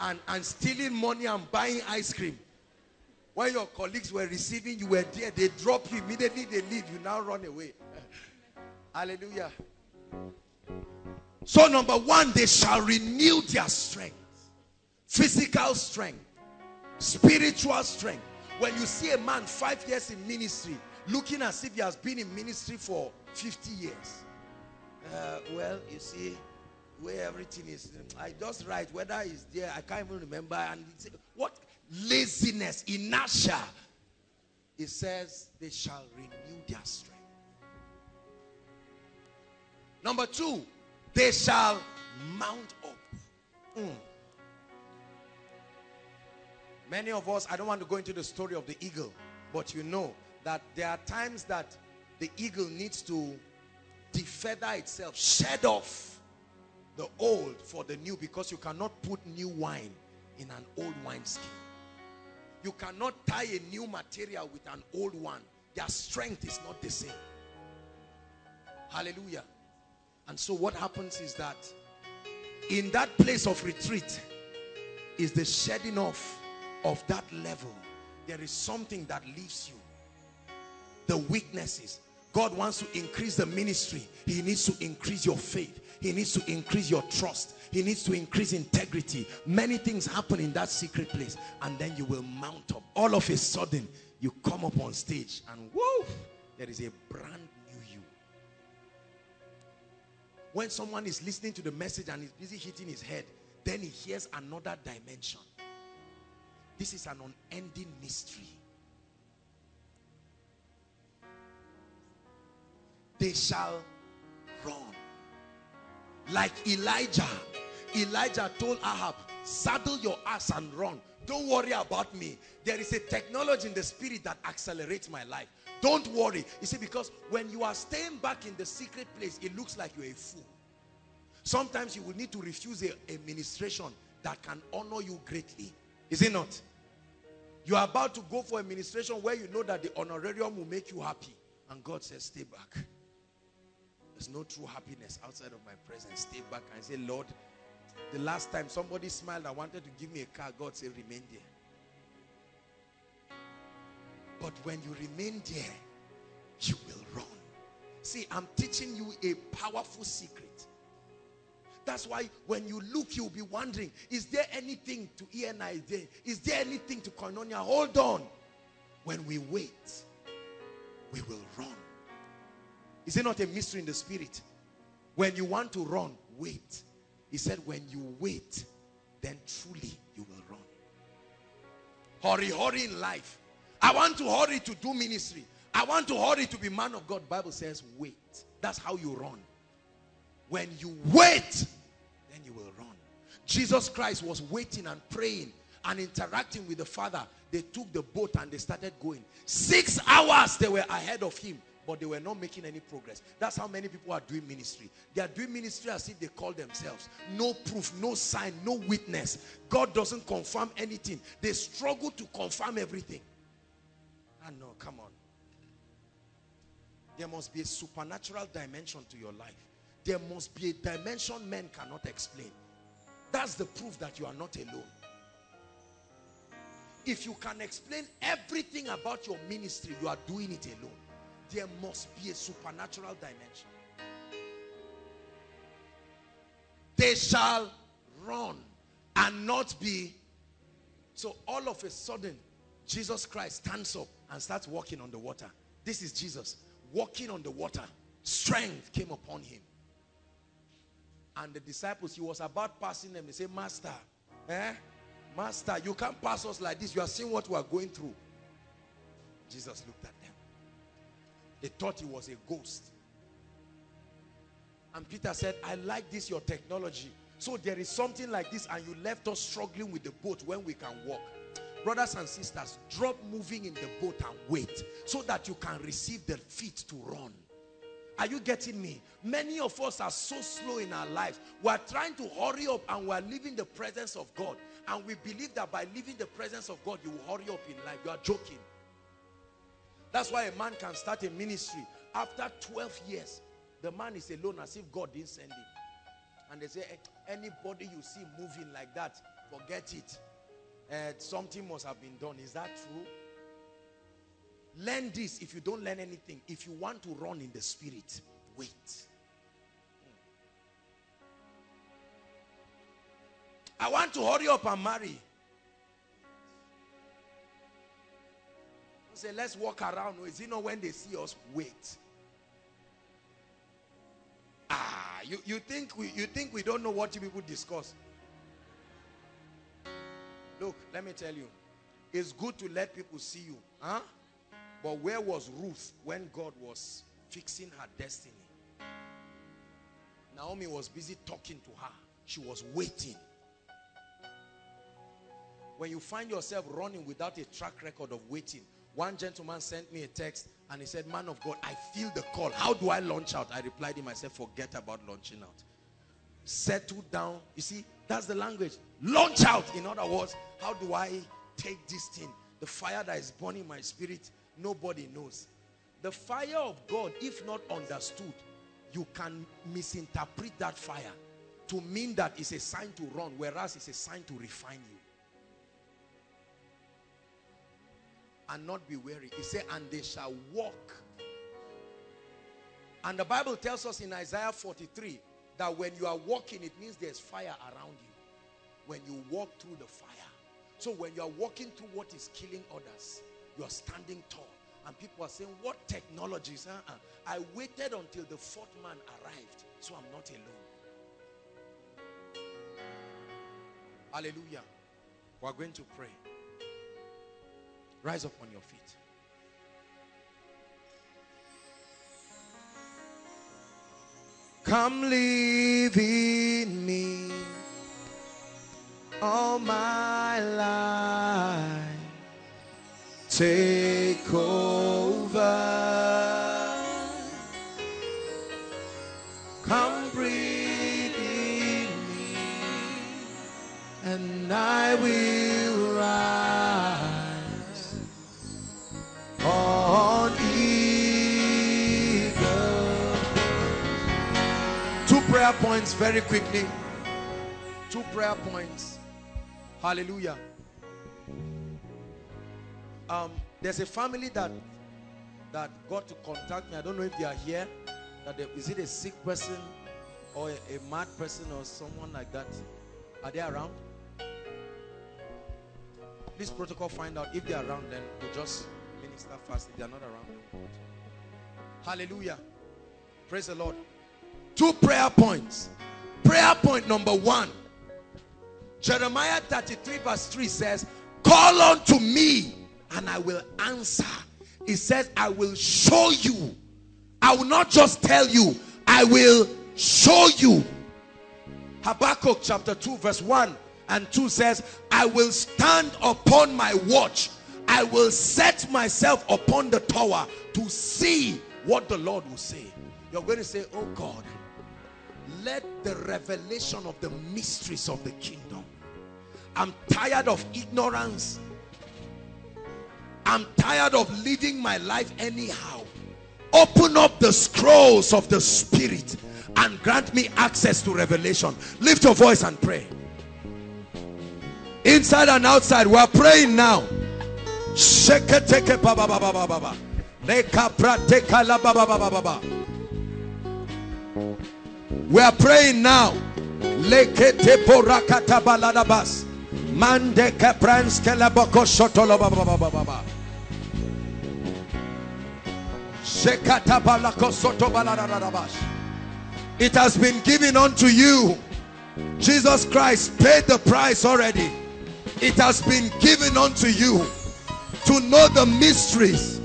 and, and stealing money and buying ice cream. When your colleagues were receiving, you were there, they drop you immediately, they leave, you now run away. Hallelujah. So number one, they shall renew their strength. Physical strength, spiritual strength. When you see a man five years in ministry, looking as if he has been in ministry for fifty years. Uh, well, you see, where everything is, I just write, whether it's there, I can't even remember. And what? Laziness, inertia. It says they shall renew their strength. Number two, they shall mount up. Mm. Many of us, I don't want to go into the story of the eagle, but you know that there are times that the eagle needs to defeather itself, shed off the old for the new, because you cannot put new wine in an old wineskin. You cannot tie a new material with an old one. Their strength is not the same. Hallelujah. And so what happens is that in that place of retreat is the shedding off of that level. There is something that leaves you. The weaknesses. God wants to increase the ministry. He needs to increase your faith. He needs to increase your trust. He needs to increase integrity. Many things happen in that secret place, and then you will mount up. All of a sudden, you come up on stage and whoa, there is a brand new you. When someone is listening to the message and is busy hitting his head, then he hears another dimension. This is an unending mystery. They shall run. Like Elijah. Elijah told Ahab, saddle your ass and run. Don't worry about me. There is a technology in the spirit that accelerates my life. Don't worry. You see, because when you are staying back in the secret place, it looks like you're a fool. Sometimes you will need to refuse a, a ministration that can honor you greatly. Is it not? You are about to go for a ministration where you know that the honorarium will make you happy. And God says, stay back. There's no true happiness outside of my presence. Stay back and say, Lord, the last time somebody smiled and wanted to give me a car, God said, remain there. But when you remain there, you will run. See, I'm teaching you a powerful secret. That's why when you look, you'll be wondering, is there anything to E N I D? Is there anything to Koinonia? Hold on. When we wait, we will run. Is it not a mystery in the spirit? When you want to run, wait. He said, when you wait, then truly you will run. Hurry, hurry in life. I want to hurry to do ministry. I want to hurry to be man of God. Bible says, wait. That's how you run. When you wait, then you will run. Jesus Christ was waiting and praying and interacting with the Father. They took the boat and they started going. Six hours they were ahead of him, but they were not making any progress. That's how many people are doing ministry. They are doing ministry as if they call themselves. No proof, no sign, no witness. God doesn't confirm anything. They struggle to confirm everything. Ah, no, come on. There must be a supernatural dimension to your life. There must be a dimension men cannot explain. That's the proof that you are not alone. If you can explain everything about your ministry, you are doing it alone. There must be a supernatural dimension. They shall run and not be. So all of a sudden, Jesus Christ stands up and starts walking on the water. This is Jesus walking on the water. Strength came upon him. And the disciples, he was about passing them. They say, Master, eh? Master, you can't pass us like this. You are seeing what we are going through. Jesus looked at them. They thought he was a ghost. And Peter said, I like this, your technology. So there is something like this, and you left us struggling with the boat when we can walk. Brothers and sisters, drop moving in the boat and wait so that you can receive the feet to run. Are you getting me? Many of us are so slow in our life. We are trying to hurry up and we are leaving the presence of God. And we believe that by leaving the presence of God, you will hurry up in life. You are joking. That's why a man can start a ministry. After twelve years, the man is alone as if God didn't send him. And they say, anybody you see moving like that, forget it. Uh, something must have been done. Is that true? Learn this. If you don't learn anything, if you want to run in the spirit, wait. I want to hurry up and marry. Say, let's walk around. Is it not when they see us? Wait. Ah, you, you think we you think we don't know what you people discuss? Look, let me tell you, it's good to let people see you, huh? But where was Ruth when God was fixing her destiny? Naomi was busy talking to her. She was waiting. When you find yourself running without a track record of waiting, one gentleman sent me a text and he said, man of God, I feel the call. How do I launch out? I replied him, I said, forget about launching out. Settle down. You see, that's the language. Launch out. In other words, how do I take this thing? The fire that is burning in my spirit, nobody knows. The fire of God, if not understood, you can misinterpret that fire to mean that it's a sign to run, whereas it's a sign to refine you. And not be weary. He said, and they shall walk. And the Bible tells us in Isaiah forty-three that when you are walking, it means there's fire around you. When you walk through the fire. So when you are walking through what is killing others, you are standing tall. And people are saying, what technologies? Uh-uh. I waited until the fourth man arrived, so I'm not alone. Hallelujah. We are going to pray. Rise up on your feet. Come live in me all my life. Take over. Come breathe in me and I will rise. On eagle. Two prayer points very quickly. Two prayer points. Hallelujah. Um, there's a family that that got to contact me. I don't know if they are here. That they, is it a sick person or a, a mad person or someone like that? Are they around? Please protocol find out if they are around. Then we we'll just. Minister fast if they are not around. Hallelujah. Praise the Lord. Two prayer points. Prayer point number one. Jeremiah thirty-three verse three says, call unto me and I will answer. It says, I will show you. I will not just tell you. I will show you. Habakkuk chapter two verse one and two says, I will stand upon my watch. I will set myself upon the tower to see what the Lord will say. You're going to say, oh God, let the revelation of the mysteries of the kingdom. I'm tired of ignorance. I'm tired of living my life anyhow. Open up the scrolls of the Spirit and grant me access to revelation. Lift your voice and pray. Inside and outside, we are praying now. We are praying now. It has been given unto you. Jesus Christ paid the price already. It has been given unto you to know the mysteries,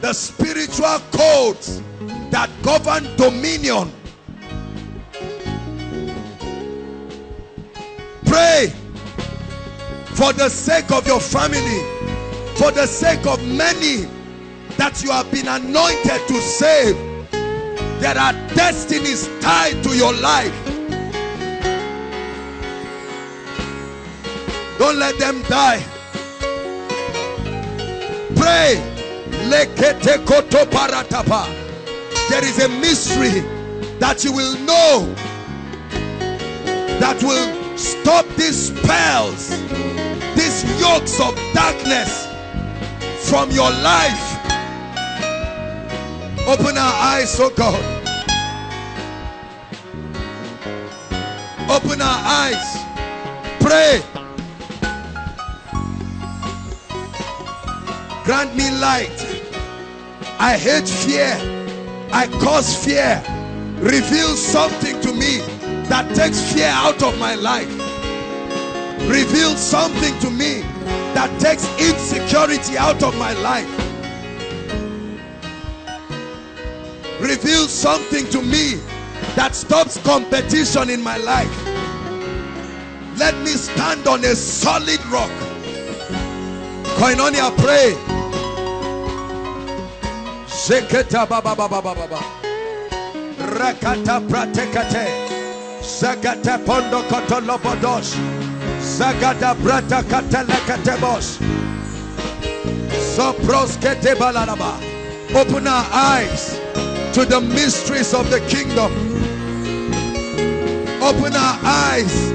the spiritual codes that govern dominion. Pray for the sake of your family, for the sake of many that you have been anointed to save. There are destinies tied to your life. Don't let them die. Pray. There is a mystery that you will know that will stop these spells, these yokes of darkness from your life. Open our eyes, oh God. Open our eyes. Pray. Grant me light. I hate fear. I cause fear. Reveal something to me that takes fear out of my life. Reveal something to me that takes insecurity out of my life. Reveal something to me that stops competition in my life. Let me stand on a solid rock. Koinonia, pray. Zeketa baba baba baba. Rakata pratekate. Zagata pondo kotolobodos. Zagada brata katalakatebos. Soproskete balanaba. Open our eyes to the mysteries of the kingdom. Open our eyes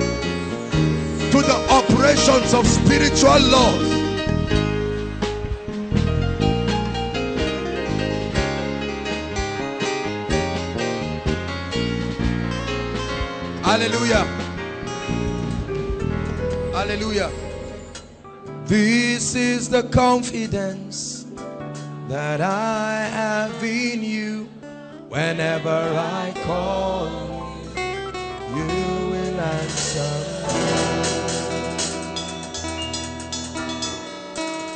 to the operations of spiritual laws. Hallelujah. Hallelujah. This is the confidence that I have in you. Whenever I call you, you will answer.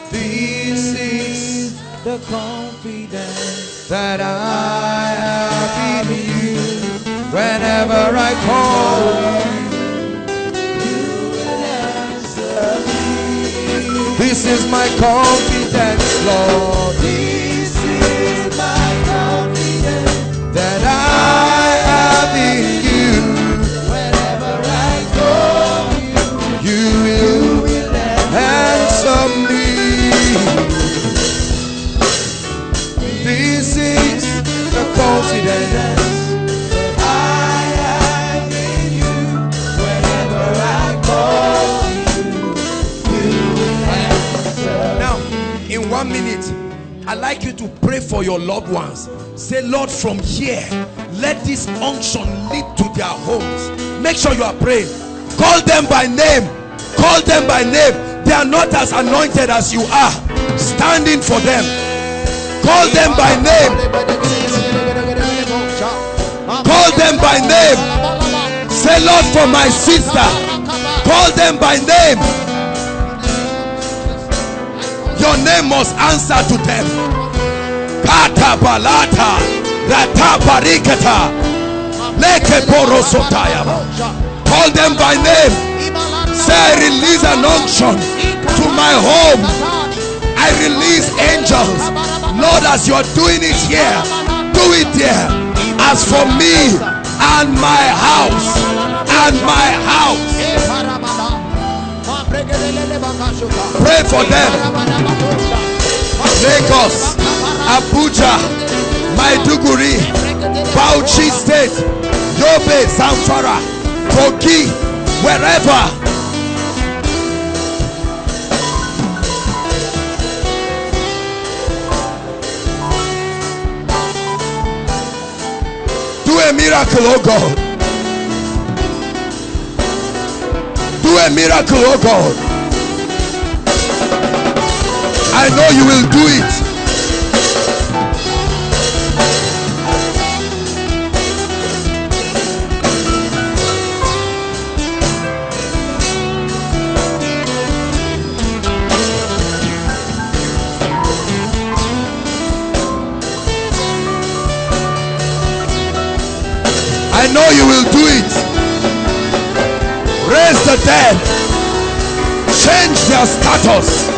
This is the confidence that I have in you. Whenever I call you, you will answer me. This is my confidence, Lord. This is my confidence that I have in you. Whenever I call you, you will, you will answer me. This is the confidence that I have in you. Whenever I call you, you will answer. Now, in one minute, I'd like you to pray for your loved ones. Say, Lord, from here, let this unction lead to their homes. Make sure you are praying. Call them by name. Call them by name. They are not as anointed as you are. Stand in for them. Call them by name. Call them by name. Say, Lord, for my sister. Call them by name. Your name must answer to them. Kata balata, rata barikata, leke porosotaya. Call them by name. Say, I release an unction to my home. I release angels. Lord, as you are doing it here, do it there. As for me and my house, and my house. Pray for them. Lagos, Abuja, Maiduguri, Bauchi State, Yobe, Zamfara, Kogi, wherever. Miracle, oh God. Do a miracle, oh God. I know you will do it. I know you will do it. Raise the dead. Change their status.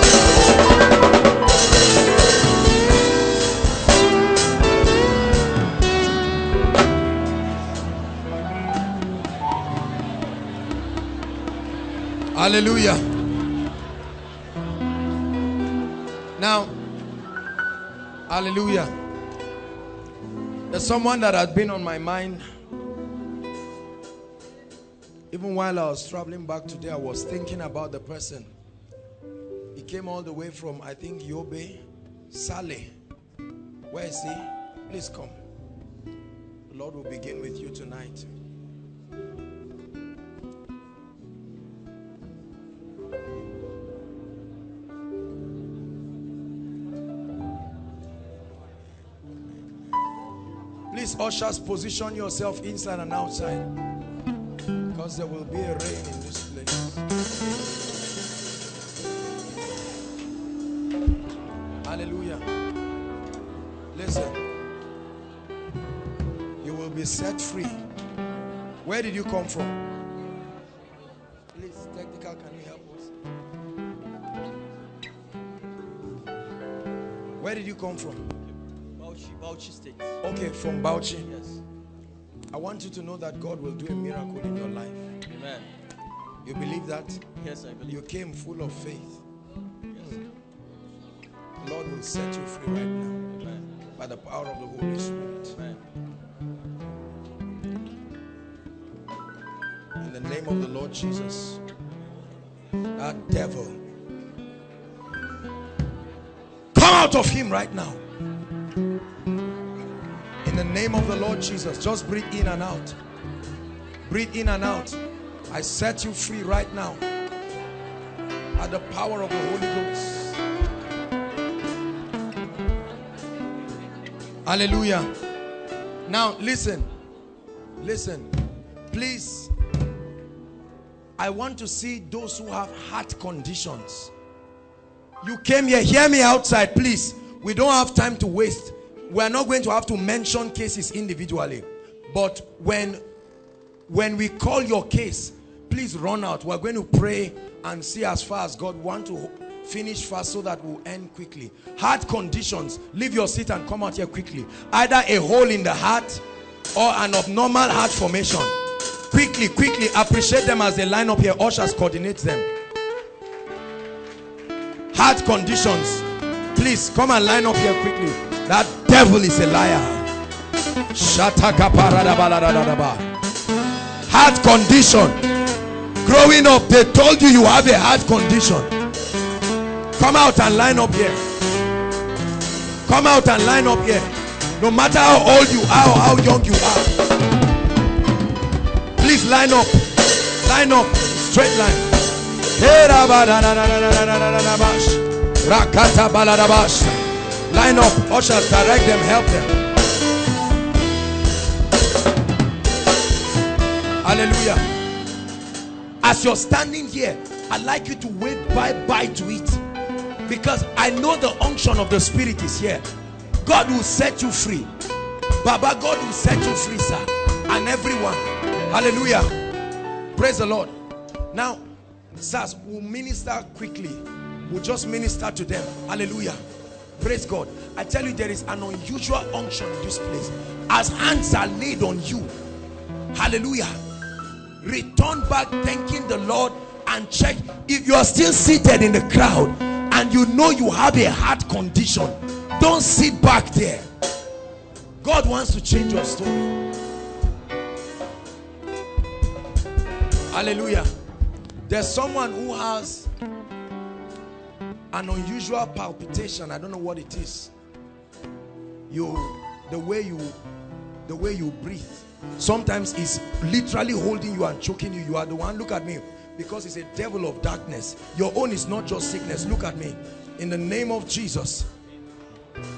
Hallelujah. Now, hallelujah. There's someone that has been on my mind. Even while I was traveling back today, I was thinking about the person. He came all the way from, I think, Yobe, Saleh. Where is he? Please come. The Lord will begin with you tonight. Please, ushers, position yourself inside and outside. Because there will be a rain in this place. Hallelujah. Listen. You will be set free. Where did you come from? Please, technical, can you help us? Where did you come from? Bauchi, Bauchi State. Okay, from Bauchi. Yes. I want you to know that God will do a miracle in your life. Amen. You believe that? Yes, I believe. You came full of faith. Yes. Mm. The Lord will set you free right now. Amen. By the power of the Holy Spirit. Amen. In the name of the Lord Jesus. That devil, come out of him right now. In the name of the Lord Jesus, just breathe in and out. Breathe in and out. I set you free right now. At the power of the Holy Ghost. Hallelujah. Now, listen. Listen. Please. I want to see those who have heart conditions. You came here. Hear me outside, please. We don't have time to waste. We are not going to have to mention cases individually, but when when we call your case, please run out. We're going to pray and see as far as God wants to finish fast so that we'll end quickly. Heart conditions, leave your seat and come out here quickly. Either a hole in the heart or an abnormal heart formation. Quickly, quickly, appreciate them as they line up here. Ushers, coordinate them. Heart conditions, please come and line up here quickly. That devil is a liar. Heart condition. Growing up, they told you you have a heart condition. Come out and line up here. Come out and line up here. No matter how old you are or how young you are. Please line up. Line up. Straight line. Rakata baladabash. Line up, ushers, direct them, help them. Hallelujah. As you're standing here, I'd like you to wave bye-bye to it. Because I know the unction of the Spirit is here. God will set you free. Baba, God will set you free, sir. And everyone. Hallelujah. Praise the Lord. Now, sirs, we'll minister quickly. We'll just minister to them. Hallelujah. Praise God. I tell you, there is an unusual unction in this place. As hands are laid on you, hallelujah, return back thanking the Lord and check. If you are still seated in the crowd and you know you have a heart condition, Don't sit back there. God wants to change your story. Hallelujah. There's someone who has an unusual palpitation. I don't know what it is. You, the way you, the way you breathe. Sometimes it's literally holding you and choking you. You are the one. Look at me. Because it's a devil of darkness. Your own is not just sickness. Look at me. In the name of Jesus,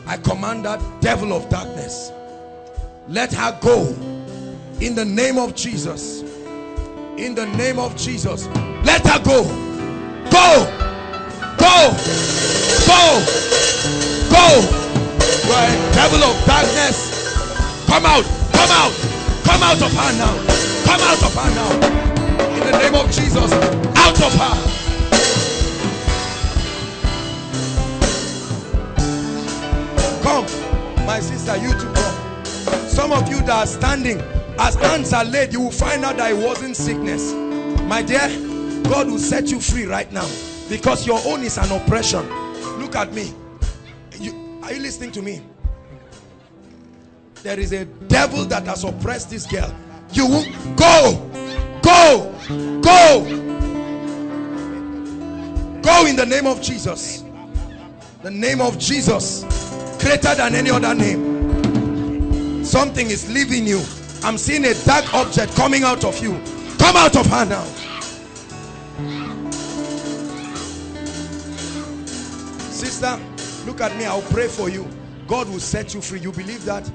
I command that devil of darkness. Let her go. In the name of Jesus. In the name of Jesus. Let her go. Go. Go. Go. Go. You are a devil of darkness. Come out. Come out. Come out of her now. Come out of her now. In the name of Jesus, out of her. Come, my sister, you too come. Some of you that are standing, as hands are laid, you will find out that it wasn't sickness. My dear, God will set you free right now, because your own is an oppression. Look at me. You, are you listening to me? There is a devil that has oppressed this girl. You will go. Go, go, go in the name of Jesus. The name of Jesus, greater than any other name. Something is leaving you. I'm seeing a dark object coming out of you. Come out of her now. Sister, look at me. I'll pray for you. God will set you free. You believe that?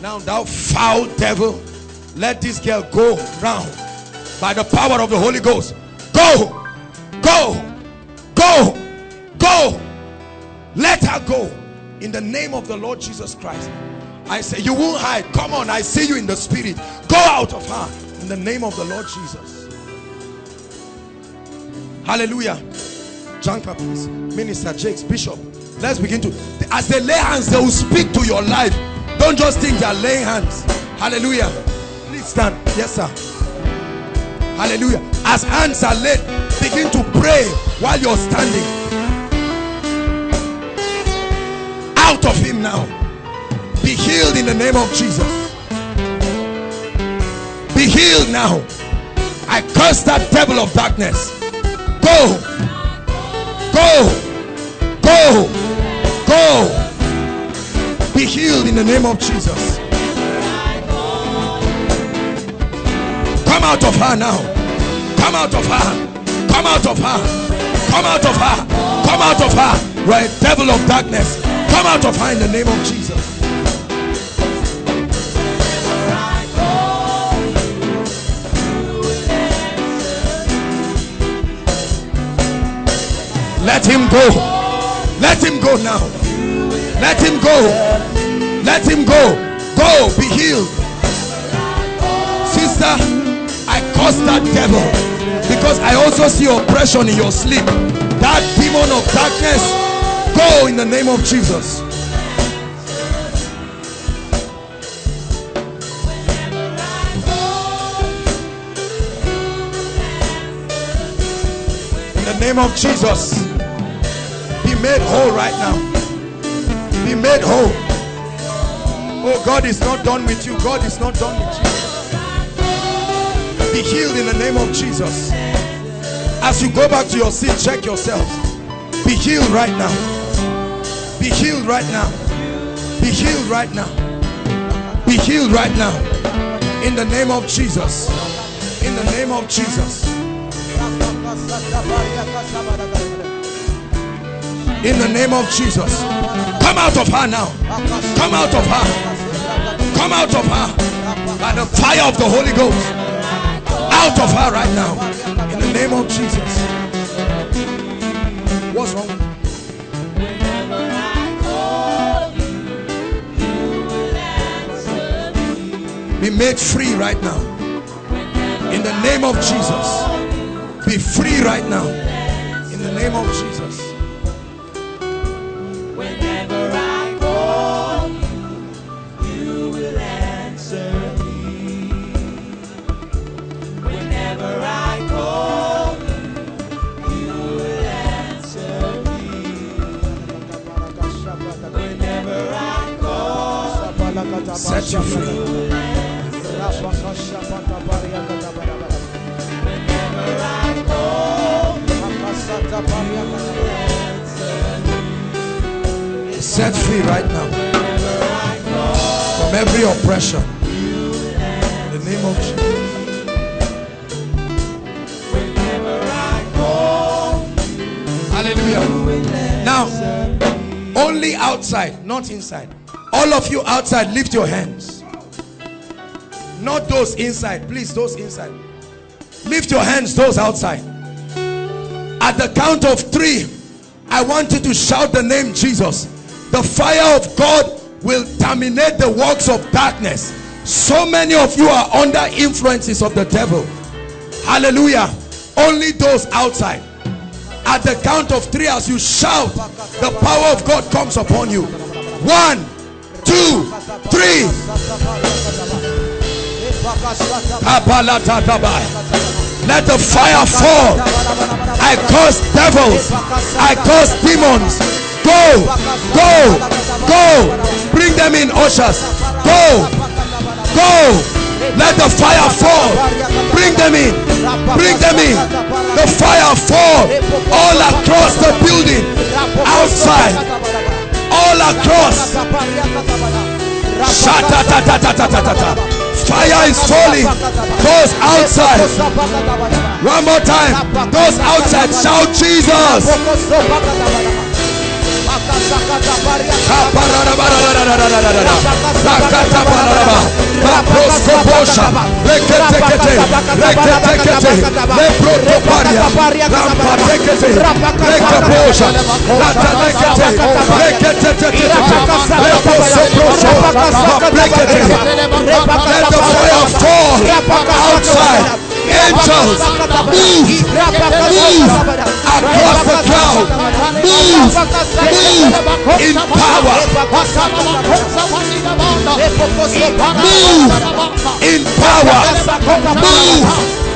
Now, thou foul devil, let this girl go round. By the power of the Holy Ghost. Go. Go. Go. Go. Let her go. In the name of the Lord Jesus Christ. I say, you won't hide. Come on, I see you in the spirit. Go out of her. In the name of the Lord Jesus. Hallelujah. Janka, please. Minister Jakes, Bishop. Let's begin to. As they lay hands, they will speak to your life. Don't just think they are laying hands. Hallelujah. Please stand. Yes, sir. Hallelujah. As hands are laid, begin to pray while you're standing. Out of him now. Be healed in the name of Jesus. Be healed now. I curse that devil of darkness. Go. Go. Go. Go. Be healed in the name of Jesus. Come out of her now. Come out of her. Come out of her. Come out of her. Come out of her. Right, devil of darkness. Come out of her in the name of Jesus. Let him go. Let him go now. Let him go. Let him go. Go. Be healed. Sister, I curse that devil, because I also see oppression in your sleep. That demon of darkness, go in the name of Jesus. In the name of Jesus, be made whole right now. Be made whole. Oh, God is not done with you. God is not done with you. Be healed in the name of Jesus. As you go back to your seat, check yourself. Be healed right now. Be healed right now. Be healed right now. Be healed right now. In the name of Jesus. In the name of Jesus. In the name of Jesus. Come out of her now. Come out of her. Come out of her. By the fire of the Holy Ghost. Out of her right now, in the name of Jesus. What's wrong? Whenever I call you, you will answer me. Be made free right now, in the name of Jesus. Be free right now, in the name of Jesus. Whenever I call you, you will answer me. I call you, you will answer me. Whenever Set free right now from every oppression. In the name of Jesus. Now, only outside, not inside. All of you outside, lift your hands. Not those inside, please, those inside. Lift your hands, those outside. At the count of three, I want you to shout the name Jesus. The fire of God will terminate the works of darkness. So many of you are under influences of the devil. Hallelujah. Only those outside. At the count of three, as you shout, the power of God comes upon you. One, two, three. Let the fire fall. I curse devils. I curse demons. Go, go, go. Bring them in, ushers. Go, go. Let the fire fall. Bring them in. Bring them in. The fire fall all across the building. Outside. All across. Fire is falling. Those outside. One more time. Those outside shout Jesus. Let the fire fall outside. Angels, move, move across the crowd, move, move in power, move in power, move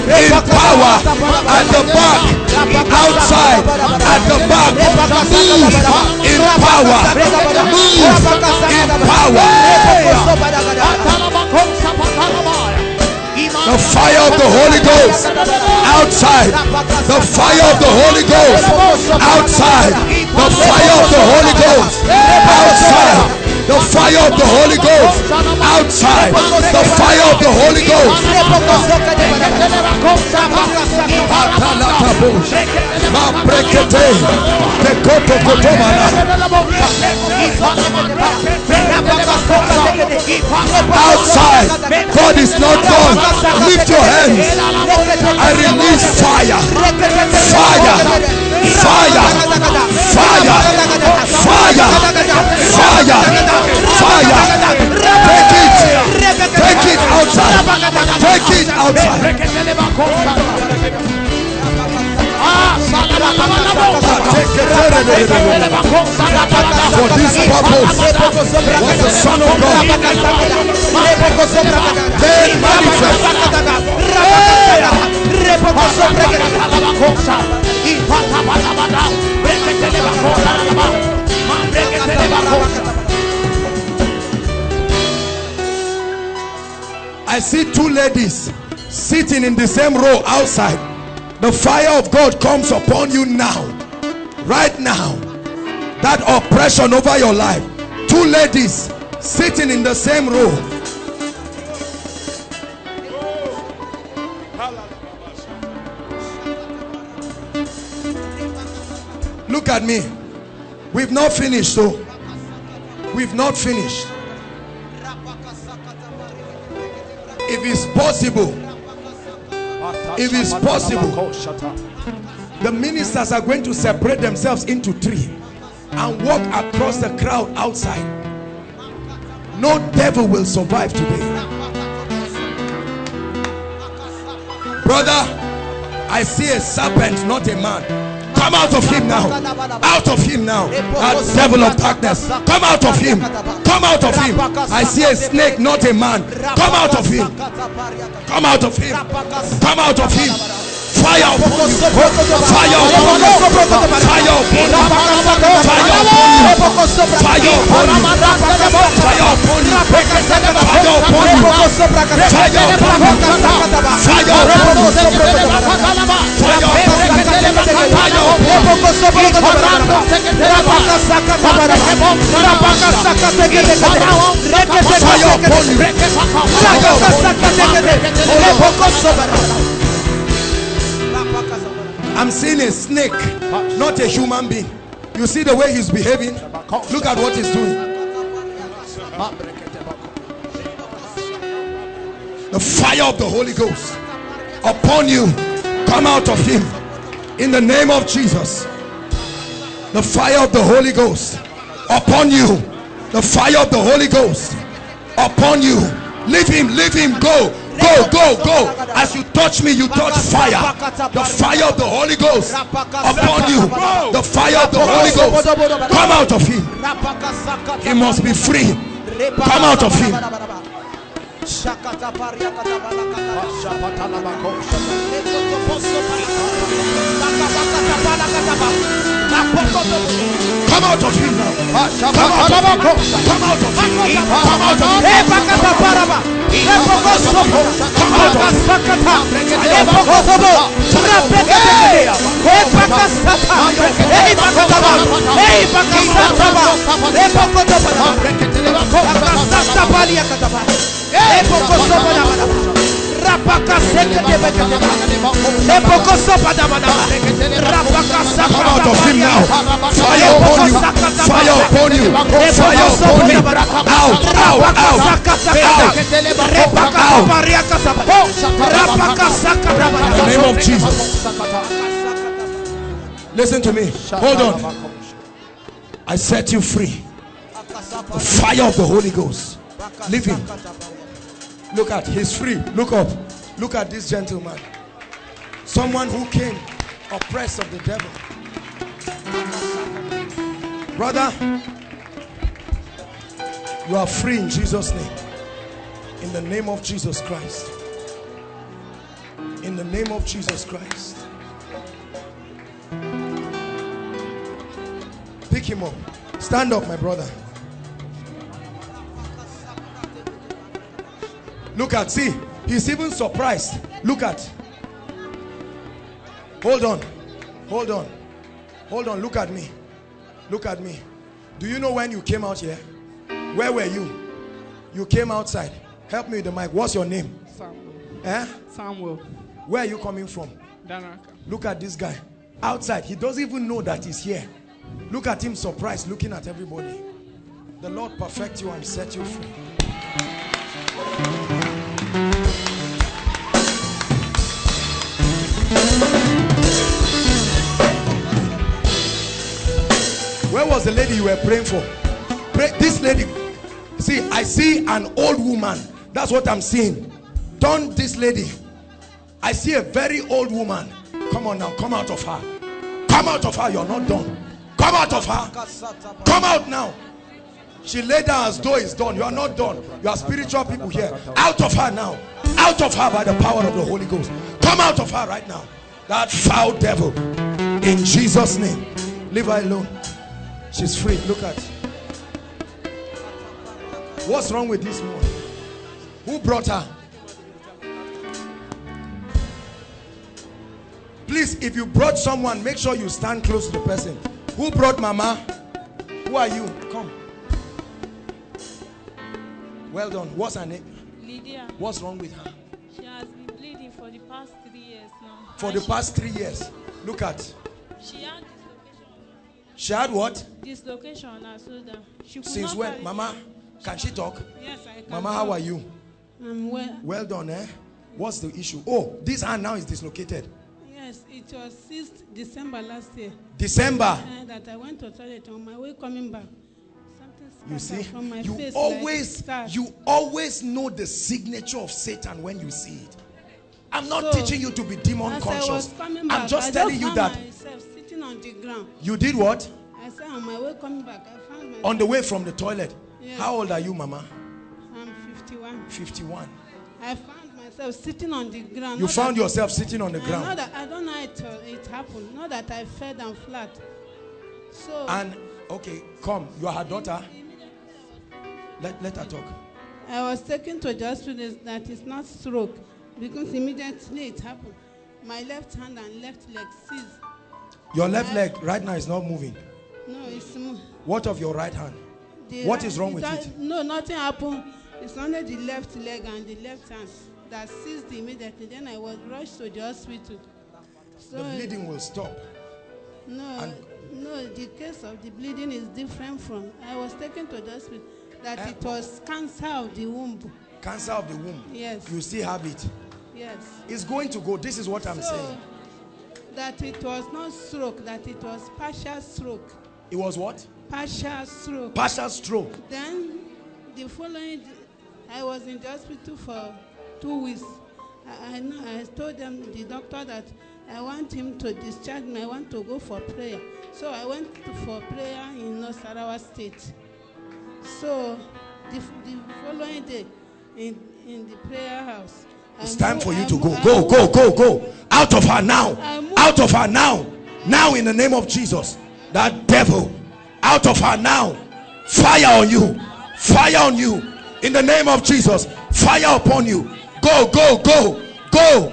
in power, at the back, outside, at the back, move in power, move in power. The fire of the Holy Ghost outside. The fire of the Holy Ghost outside. The fire of the Holy Ghost outside. The fire of the Holy Ghost outside. The fire of the Holy Ghost. Outside. God is not gone. Lift your hands. I release fire. Fire. Fire. Fire. Fire. Fire. Fire. Take it. Take it outside. Take it outside. For this purpose was the Son of God made manifest. I see two ladies sitting in the same row outside. The fire of God comes upon you now, right now. That oppression over your life. Two ladies sitting in the same row. Look at me. We've not finished, so we've not finished. If it's possible, if it's possible, the ministers are going to separate themselves into three and walk across the crowd outside. No devil will survive today. Brother, I see a serpent, not a man. Come out of him now. Out of him now. That devil of darkness. Come out of him. Come out of him. I see a snake, not a man. Come out of him. Come out of him. Come out of him. Fire upon you. Fire upon you. Fire upon you. Fire upon you. Fire upon you. I'm seeing a snake, not a human being. You see the way he's behaving? Look at what he's doing. The fire of the Holy Ghost upon you, come out of him in the name of Jesus. The fire of the Holy Ghost upon you. The fire of the Holy Ghost upon you. Leave him, leave him, go, go, go, go. As you touch me, you touch fire. The fire of the Holy Ghost upon you. The fire of the Holy Ghost. Come out of him. He must be free. Come out of him. Come out of him now. Come out of him. Come out of him. Come out of him. Come out of him now. Fire upon you. Fire upon you. Fire upon you. Out, out, out, out. In the name of Jesus. Listen to me. Hold on. I set you free. The fire of the Holy Ghost. Leave him. Look at, he's free. Look up. Look at this gentleman. Someone who came oppressed of the devil. Brother, you are free in Jesus' name. In the name of Jesus Christ. In the name of Jesus Christ. Pick him up. Stand up, my brother. Look at, see, he's even surprised. Look at. Hold on. Hold on. Hold on, look at me. Look at me. Do you know when you came out here? Where were you? You came outside. Help me with the mic. What's your name? Samuel. Eh? Samuel. Where are you coming from? Danaka. Look at this guy. Outside. He doesn't even know that he's here. Look at him surprised, looking at everybody. The Lord perfect you and set you free. Where was the lady you were praying for? Pray, this lady. See, I see an old woman. That's what I'm seeing. Turn this lady. I see a very old woman. Come on now, come out of her. Come out of her, you're not done. Come out of her. Come out now. She lay down as though it's done. You are not done. You are spiritual people here. Out of her now. Out of her by the power of the Holy Ghost. Come out of her right now. That foul devil. In Jesus' name. Leave her alone. She's free. Look at. What's wrong with this woman? Who brought her? Please, if you brought someone, make sure you stand close to the person. Who brought Mama? Who are you? Come. Well done. What's her name? Lydia. What's wrong with her? She has been bleeding for the past three years now. For and the past three years. Look at. She had dislocation. She had what? Dislocation on her shoulder. Since when? Mama, can she talk? Yes, I can. Mama, how are you? I'm well. Well done, eh? What's the issue? Oh, this hand now is dislocated. Yes, it was sixth December last year. December? And that I went to toilet on my way coming back. You see, you always, you always know the signature of Satan when you see it. I'm not so, teaching you to be demon conscious. I'm back, just I telling you that. Sitting on the ground. You did what? I said on my way coming back. I found my on the way from the toilet. Yes. How old are you, Mama? I'm fifty-one. fifty-one. I found myself myself sitting on the ground. You found yourself sitting on the ground. Not that, I don't know how it, uh, it happened. Not that I fell down flat. So. And, okay, come. You are her daughter. Let, let her talk. I was taken to a hospital that is not stroke, because immediately it happened. My left hand and left leg seized. Your left leg right now is not moving. No, it's moving. What of your right hand? The what right, is wrong with that, it? No, nothing happened. It's only the left leg and the left hand that seized immediately. Then I was rushed to the hospital. So the bleeding will stop. No, and no, the case of the bleeding is different from. I was taken to the hospital that uh, it was cancer of the womb. Cancer of the womb? Yes. You still have it? Yes. It's going to go. This is what so, I'm saying. That it was not stroke, that it was partial stroke. It was what? Partial stroke. Partial stroke. Then the following, I was in the hospital for two weeks. I, I, I told them, the doctor, that I want him to discharge me. I want to go for prayer. So I went to, for prayer in Nasarawa State. So the, the following day, in, in the prayer house, it's I'm time for you I'm to go. Go, go, go, go. Out of her now. Out of her now. Now in the name of Jesus. That devil. Out of her now. Fire on you. Fire on you. In the name of Jesus. Fire upon you. Go, go, go, go.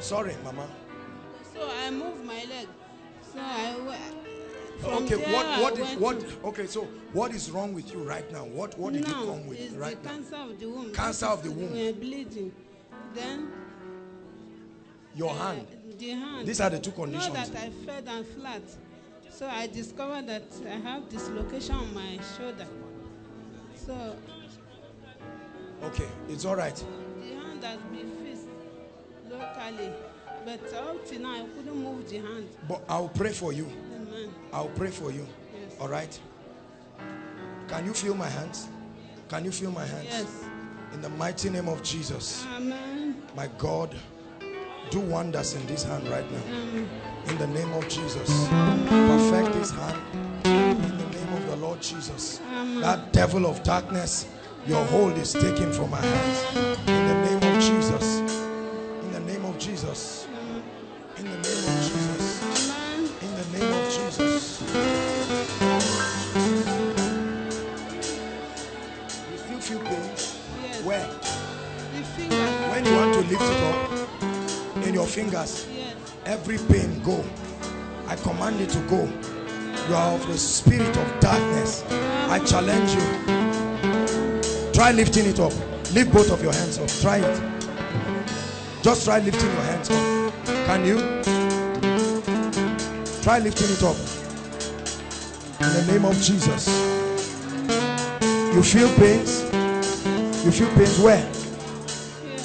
Sorry, Mama. So I moved my leg. So I... Okay, what what did, what okay, so what is wrong with you right now? What what did you come with right now? Cancer of the womb. Cancer of the womb. We were bleeding. Then your uh, hand. The hand. These are the two conditions. Not that I fell down flat. So I discovered that I have dislocation on my shoulder. So okay, it's all right. The hand has been fixed locally. But up till now I couldn't move the hand. But I'll pray for you. I'll pray for you. Yes. All right. Can you feel my hands? Can you feel my hands? Yes. In the mighty name of Jesus. Amen. My God, do wonders in this hand right now. Amen. In the name of Jesus. Perfect this hand. In the name of the Lord Jesus. Amen. That devil of darkness, your hold is taken from my hands. In the name of Jesus. In the name of Jesus. In the name of Jesus. In the name of Jesus. You still feel pain? Yes. Where? The finger. When you want to lift it up, in your fingers, yes. Every pain go. I command it to go. You are of the spirit of darkness. I challenge you. Try lifting it up. Lift both of your hands up. Try it. Just try lifting your hands up. Can you? Try lifting it up. In the name of Jesus. You feel pains? You feel pains where? Here.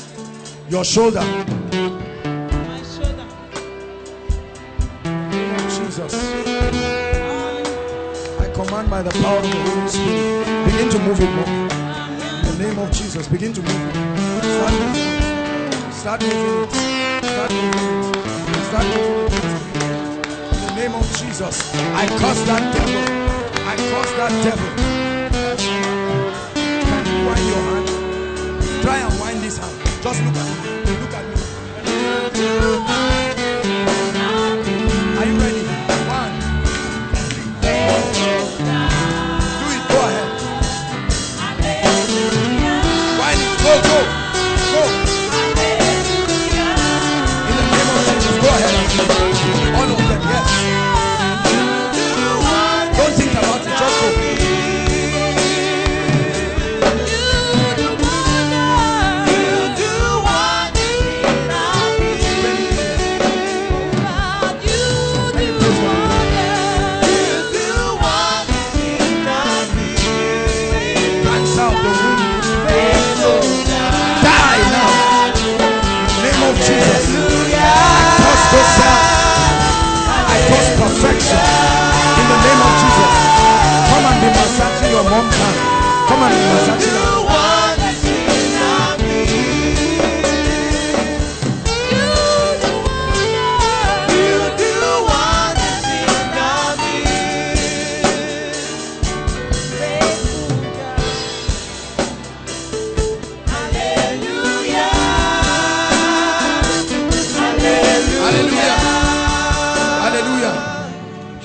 Your shoulder. My shoulder. In the name of Jesus. I command by the power of the Holy Spirit. Begin to move it more. In the name of Jesus. Begin to move it. Start moving it. Start moving it. Start moving it. Start moving it. Start moving it. In the name of Jesus, I curse that devil. I curse that devil. Can you wind your hand? Try and wind this hand. Just look at me. Look at me. Are you ready? One, two, three. Do it. Go ahead. Wind it. Go, go, go. In the name of Jesus, go ahead. All of them, yes.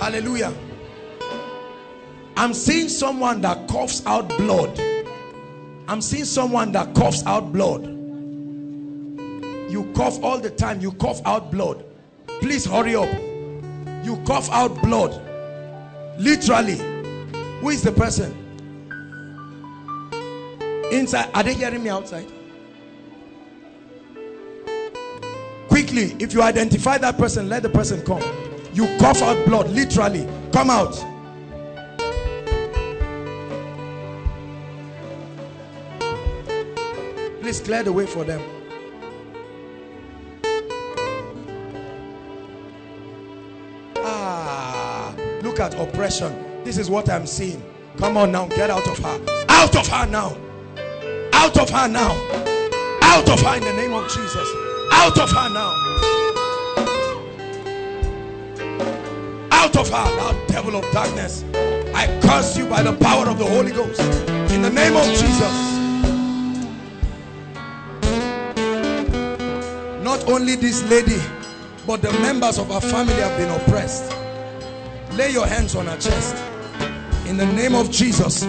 Hallelujah. I'm seeing someone that coughs out blood. I'm seeing someone that coughs out blood. You cough all the time. You cough out blood. Please hurry up. You cough out blood. Literally. Who is the person? Inside. Are they hearing me outside? Quickly, if you identify that person, let the person come. You cough out blood. Literally. Come out. Please clear the way for them. Ah, look at oppression. This is what I'm seeing. Come on now, get out of her. Out of her now. Out of her now. Out of her in the name of Jesus. Out of her now. Out of her, thou devil of darkness. I curse you by the power of the Holy Ghost. In the name of Jesus. Not only this lady, but the members of her family have been oppressed. Lay your hands on her chest. In the name of Jesus,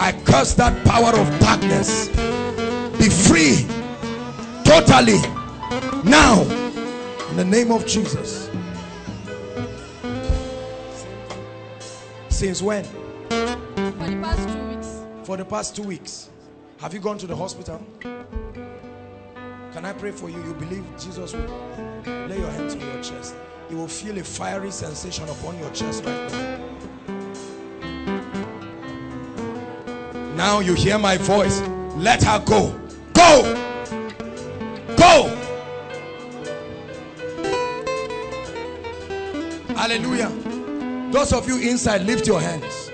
I curse that power of darkness. Be free totally now. In the name of Jesus. Since when? For the past two weeks. For the past two weeks. Have you gone to the hospital? Can I pray for you? You believe Jesus will. Lay your hands on your chest. You will feel a fiery sensation upon your chest right now. Now you hear my voice. Let her go. Go! Go! Hallelujah. Those of you inside, lift your hands.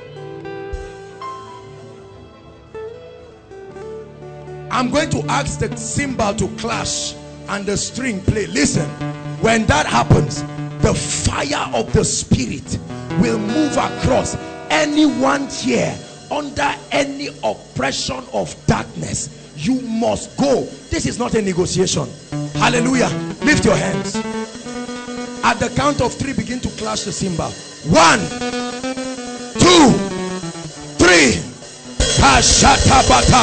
I'm going to ask the cymbal to clash and the string play. Listen, when that happens, the fire of the Spirit will move across anyone here under any oppression of darkness. You must go. This is not a negotiation. Hallelujah. Lift your hands. At the count of three, begin to clash the cymbal. One, two, three. Hashatabata.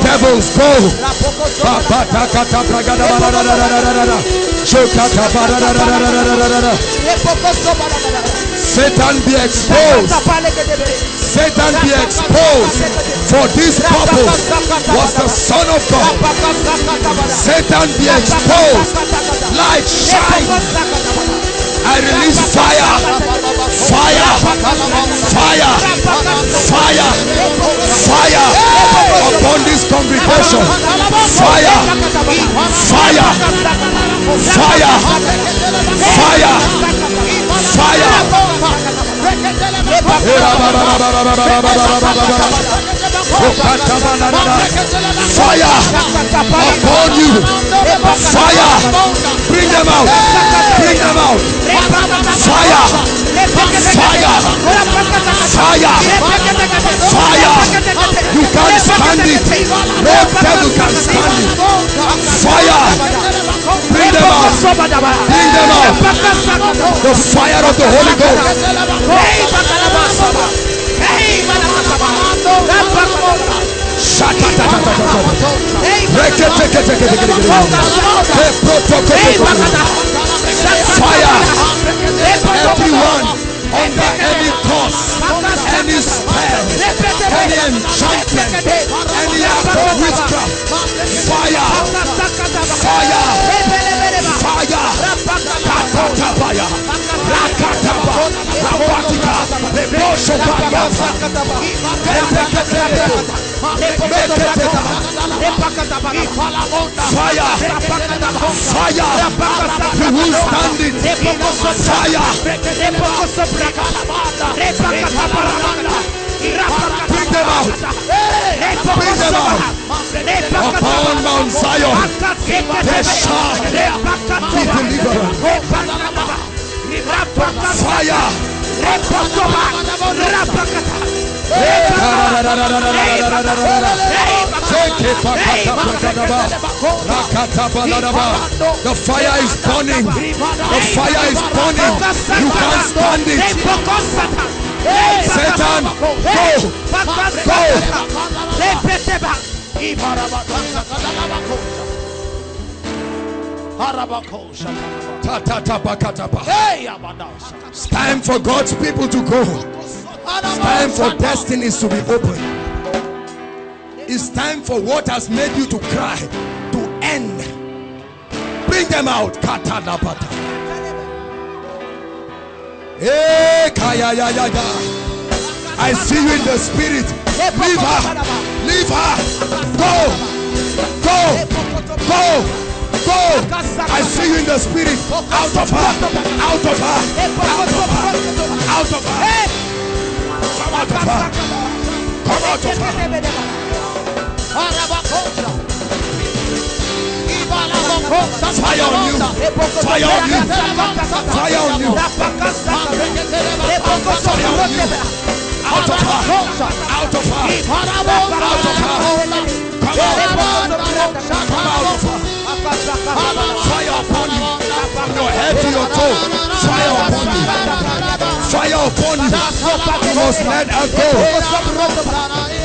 Devils go. Satan be exposed. Satan be exposed. For this purpose was the Son of God. Satan be exposed. Light shine. I release fire, fire, fire, fire, fire upon this congregation. Fire, fire, fire, fire, fire. Fire upon you. Fire. Bring them out. Bring them out. Fire. Fire. Fire. Fire. You can't stand it. No devil can stand it. Fire. Bring them out. Bring them out. The fire of the Holy Ghost. Fire! Everyone under any curse, any spell, any enchantment, any act of witchcraft. Fire! Fire! Fire! Fire! Fire! fire. Bring them out. Bring them out. Upon Mount Zion, there shall be deliverance. Fire. The fire is burning. The fire is burning. You can't stand it. Satan, go, go, it's time for God's people to go. It's time for destinies to be opened. It's time for what has made you to cry to end. Bring them out. Hey, kaya, ya, ya, ya. I see you in the spirit. Leave her. Leave her. Go. Go. Go. Go. I see you in the spirit. Out of her. Out of her. Out of her. Out of her. Come out of her. Come out of her. Fire on you, fire on you, fire on you, out of her, out of her, out of her, come out, come out of her, fire upon you, from your head to your toe, fire upon you, fire upon you, you must let her go,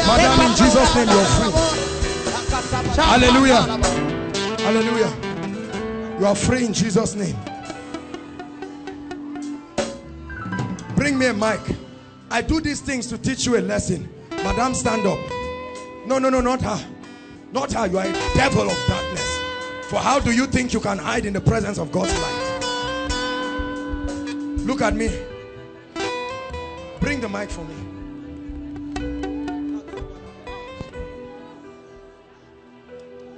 Madam, in Jesus' name you are free, hallelujah. Hallelujah. You are free in Jesus' name. Bring me a mic. I do these things to teach you a lesson. Madam, stand up. No, no, no, not her. Not her. You are a devil of darkness. For how do you think you can hide in the presence of God's light? Look at me. Bring the mic for me.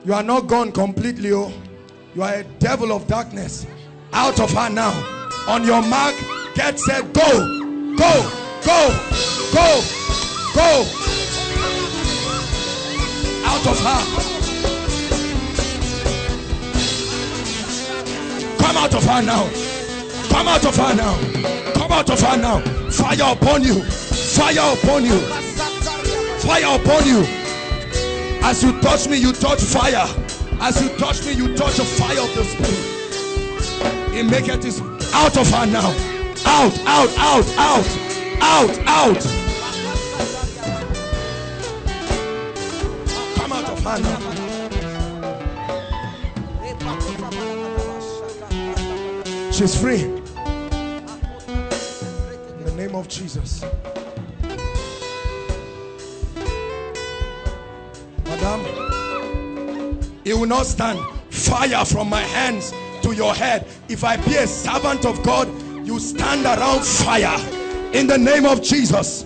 You are not gone completely, oh. You are a devil of darkness. Out of her now. On your mark, get set, go, go, go, go, go. Out of her. Come out of her now. Come out of her now. Come out of her now. Fire upon you. Fire upon you. Fire upon you. As you touch me, you touch fire. As you touch me, you touch the fire of the Spirit. It make it is out of her now. Out, out, out, out, out, out. Come out of her now. She's free. In the name of Jesus. It will not stand. Fire from my hands to your head. If I be a servant of God, you stand around fire. In the name of Jesus,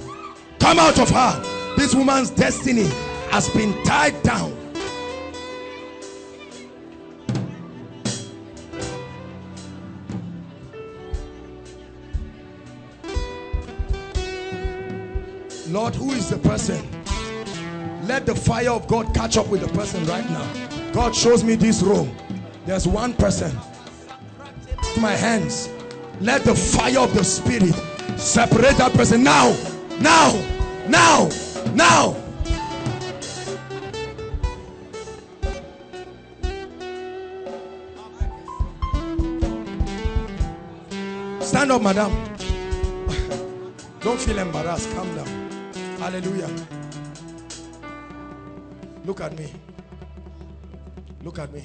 come out of her. This woman's destiny has been tied down. Lord, who is the person? Let the fire of God catch up with the person right now. God shows me this room. There's one person. My hands. Let the fire of the Spirit separate that person now. Now. Now. Now. Stand up, madam. Don't feel embarrassed. Calm down. Hallelujah. Look at me. Look at me.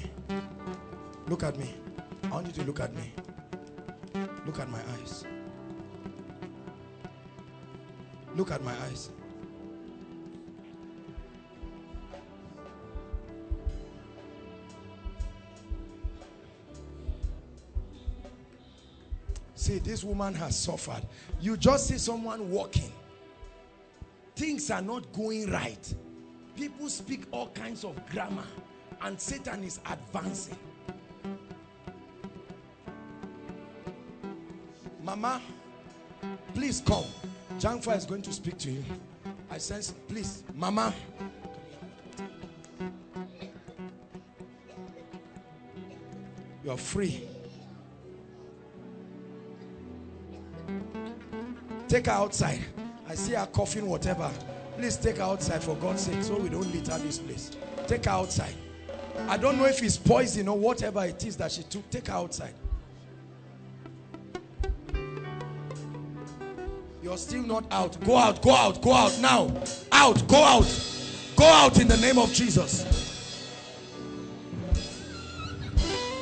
Look at me. I want you to look at me. Look at my eyes. Look at my eyes. See, this woman has suffered. You just see someone walking. things are not going right. People speak all kinds of grammar, and Satan is advancing. Mama, please come. Jangfa is going to speak to you. I sense, please, Mama. You are free. Take her outside. I see her coughing, whatever. Please take her outside for God's sake, so we don't litter this place. Take her outside. I don't know if it's poison or whatever it is that she took. Take her outside. You're still not out. Go out, go out, go out now. Out, go out. Go out in the name of Jesus.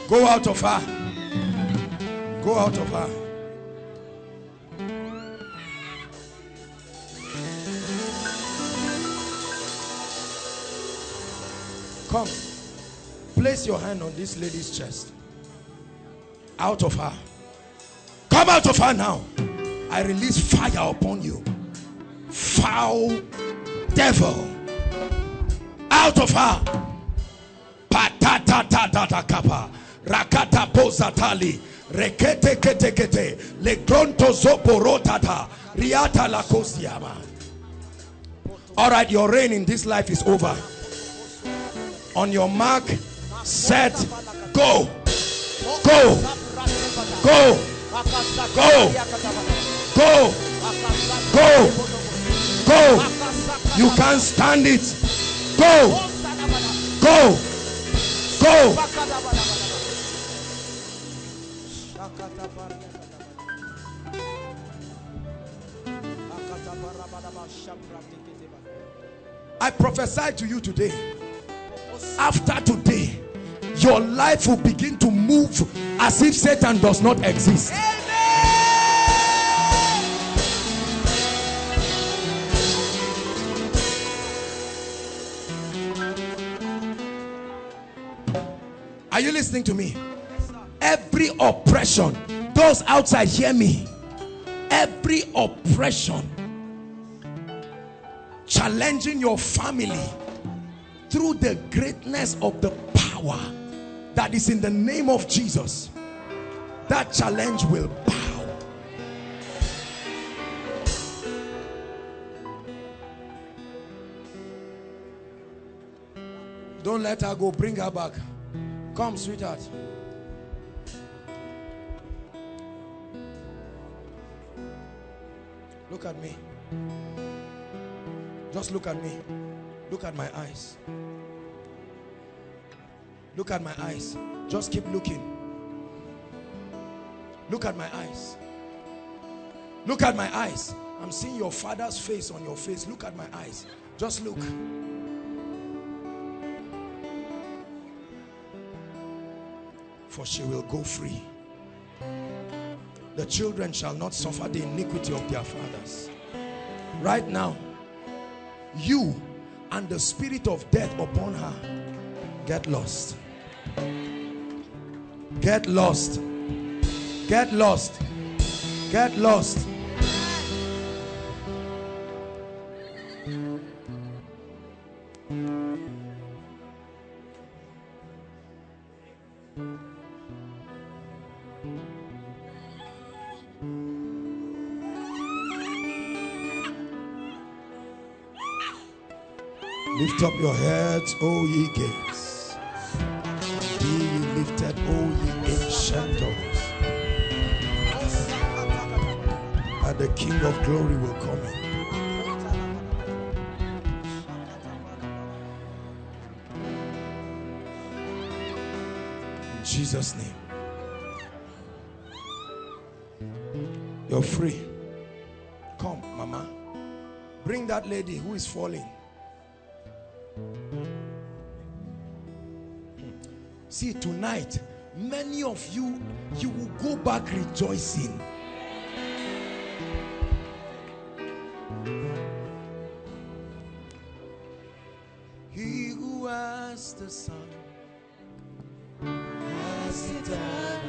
Go out of her. Go out of her. Come. Place your hand on this lady's chest. Out of her. Come out of her now. I release fire upon you. Foul devil. Out of her. Patatatatata. Rakata posatali, rekete kete kete, le gronto zoporotata, riata la kosiama. All right, your reign in this life is over. On your mark, set, go, go, go, go, go, go, go. You can't stand it. Go, go, go. I prophesy to you today, after today, your life will begin to move as if Satan does not exist. Amen. Are you listening to me? Every oppression, those outside hear me, every oppression challenging your family through the greatness of the power that is in the name of Jesus, that challenge will bow. Don't let her go, bring her back. Come, sweetheart. Look at me. Just look at me. Look at my eyes. Look at my eyes. Just keep looking. Look at my eyes. Look at my eyes. I'm seeing your father's face on your face. Look at my eyes. Just look. For she will go free. The children shall not suffer the iniquity of their fathers. Right now, you and the spirit of death upon her, get lost. Get lost. Get lost. Get lost. Lift up your heads, O ye gates. Be ye lifted, O ye ancient doors. And the King of glory will come in. In Jesus' name. You're free. Come, Mama. Bring that lady who is falling. See, tonight, many of you, you will go back rejoicing. He who has the Son has it all.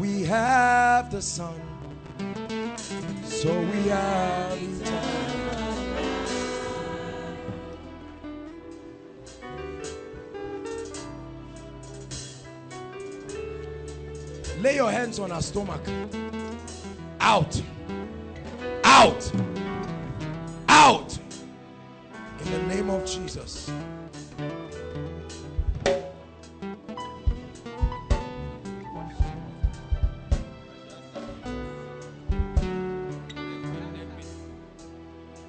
We have the Son, So we are in time. Lay your hands on her stomach. Out. Out. Out. In the name of Jesus.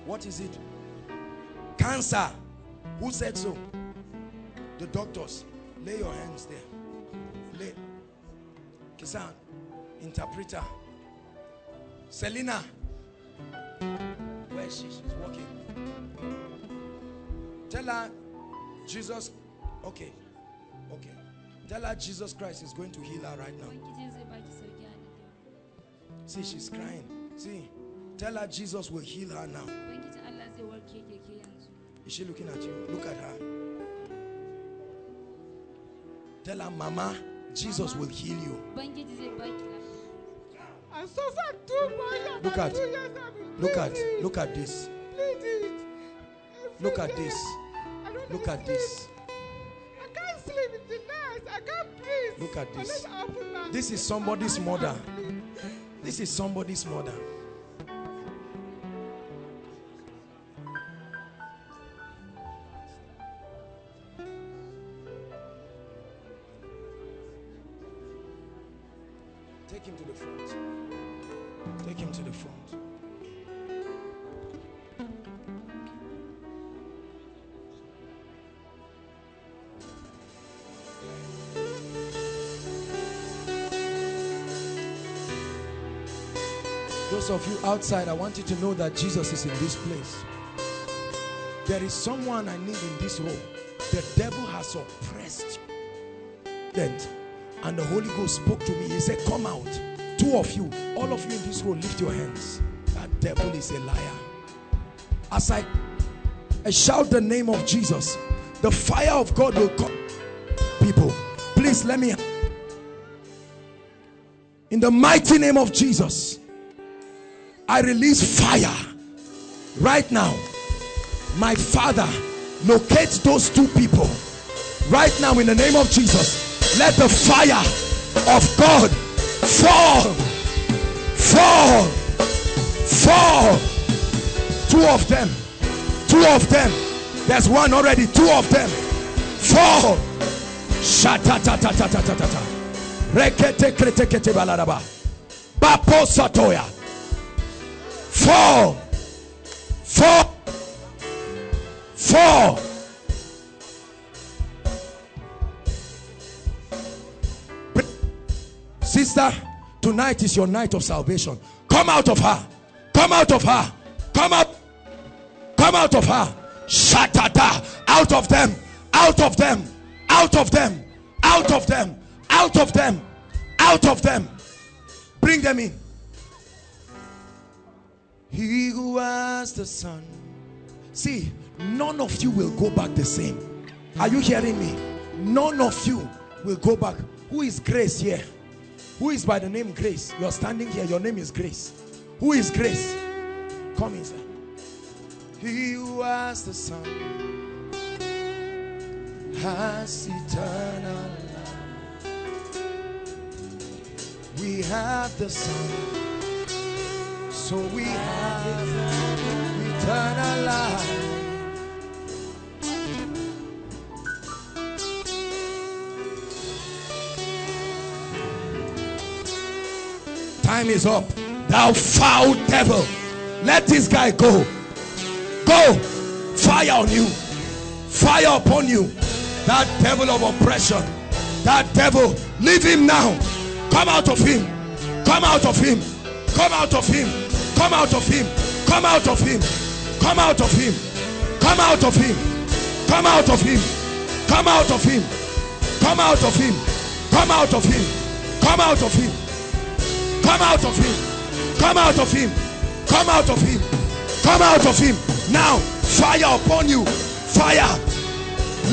What is it? Cancer. Who said so? The doctors. Lay your hands there. Lay. Kisan, interpreter. Selena. Where is she? She's walking. Tell her Jesus. Okay. Okay. Tell her Jesus Christ is going to heal her right now. See, she's crying. See. Tell her Jesus will heal her now. Is she looking at you? Look at her. Tell her, Mama, Jesus Mama. will heal you. Look at, look at, look at this. Look at this. Look at this. I can't sleep in the night. I can't breathe. Look at this. This is somebody's mother. This is somebody's mother. Of you outside, I want you to know that Jesus is in this place. There is someone I need in this room. The devil has oppressed them, and the Holy Ghost spoke to me. He said, come out. Two of you, all of you in this room, lift your hands. That devil is a liar. As I, I shout the name of Jesus, the fire of God will come. People, please let me, in the mighty name of Jesus, I release fire right now. My Father, locate those two people right now in the name of Jesus. Let the fire of God fall, fall, fall. Two of them, two of them. There's one already. Two of them, fall. Shata ta ta ta ta ta ta ta. Rekete krete kete balaraba. Bapo satoya. Fall, fall, fall. Sister, tonight is your night of salvation. Come out of her. Come out of her. Come out. Come out of her. Shatata. Out of them. Out of them. Out of them. Out of them. Out of them. Out of them. Bring them in. He who has the Son. See, none of you will go back the same. Are you hearing me? None of you will go back. Who is Grace here? Who is by the name Grace? You're standing here. Your name is Grace. Who is Grace? Come inside. He who has the Son has eternal life. We have the Son. So we have eternal life. Time is up. Thou foul devil. Let this guy go. Go. Fire on you. Fire upon you. That devil of oppression. That devil. Leave him now. Come out of him. Come out of him. Come out of him. Come out of him. Come out of him. Come out of him. Come out of him. Come out of him. Come out of him. Come out of him. Come out of him. Come out of him. Come out of him. Come out of him. Come out of him. Come out of him. Now, fire upon you. Fire.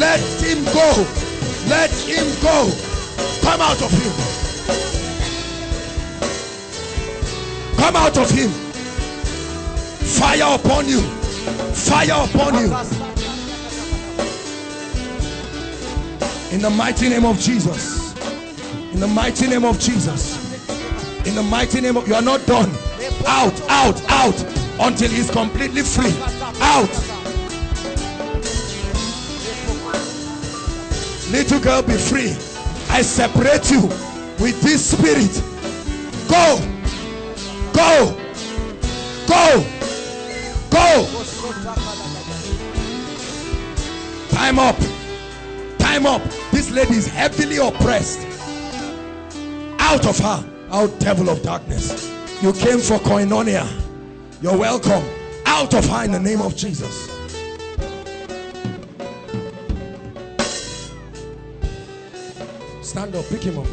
Let him go. Let him go. Come out of him. Come out of him. Fire upon you. Fire upon you. In the mighty name of Jesus. In the mighty name of Jesus. In the mighty name of... You are not done. Out, out, out. Until he's completely free. Out. Little girl, be free. I separate you with this spirit. Go. Go. Go. Go. Time up. Time up. This lady is heavily oppressed. Out of her. Out, devil of darkness. You came for Koinonia. You're welcome. Out of her in the name of Jesus. Stand up. Pick him up.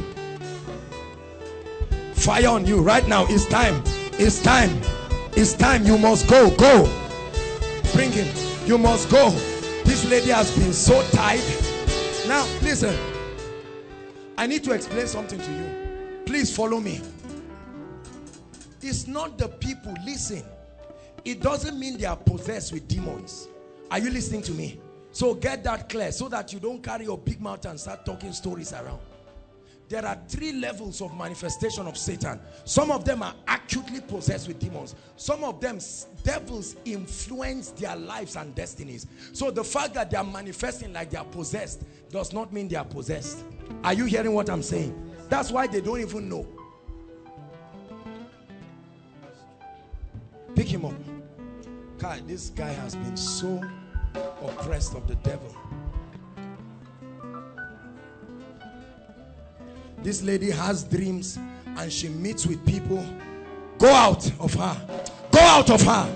Fire on you right now. It's time. It's time. It's time. You must go. Go. Bring him. You must go. This lady has been so tied. Now, listen. I need to explain something to you. Please follow me. It's not the people. Listen. It doesn't mean they are possessed with demons. Are you listening to me? So get that clear so that you don't carry your big mouth and start talking stories around. There are three levels of manifestation of Satan. Some of them are acutely possessed with demons. Some of them, devils influence their lives and destinies. So the fact that they are manifesting like they are possessed does not mean they are possessed. Are you hearing what I'm saying? That's why they don't even know. Pick him up. God, this guy has been so oppressed of the devil. This lady has dreams and she meets with people. Go out of her. Go out of her.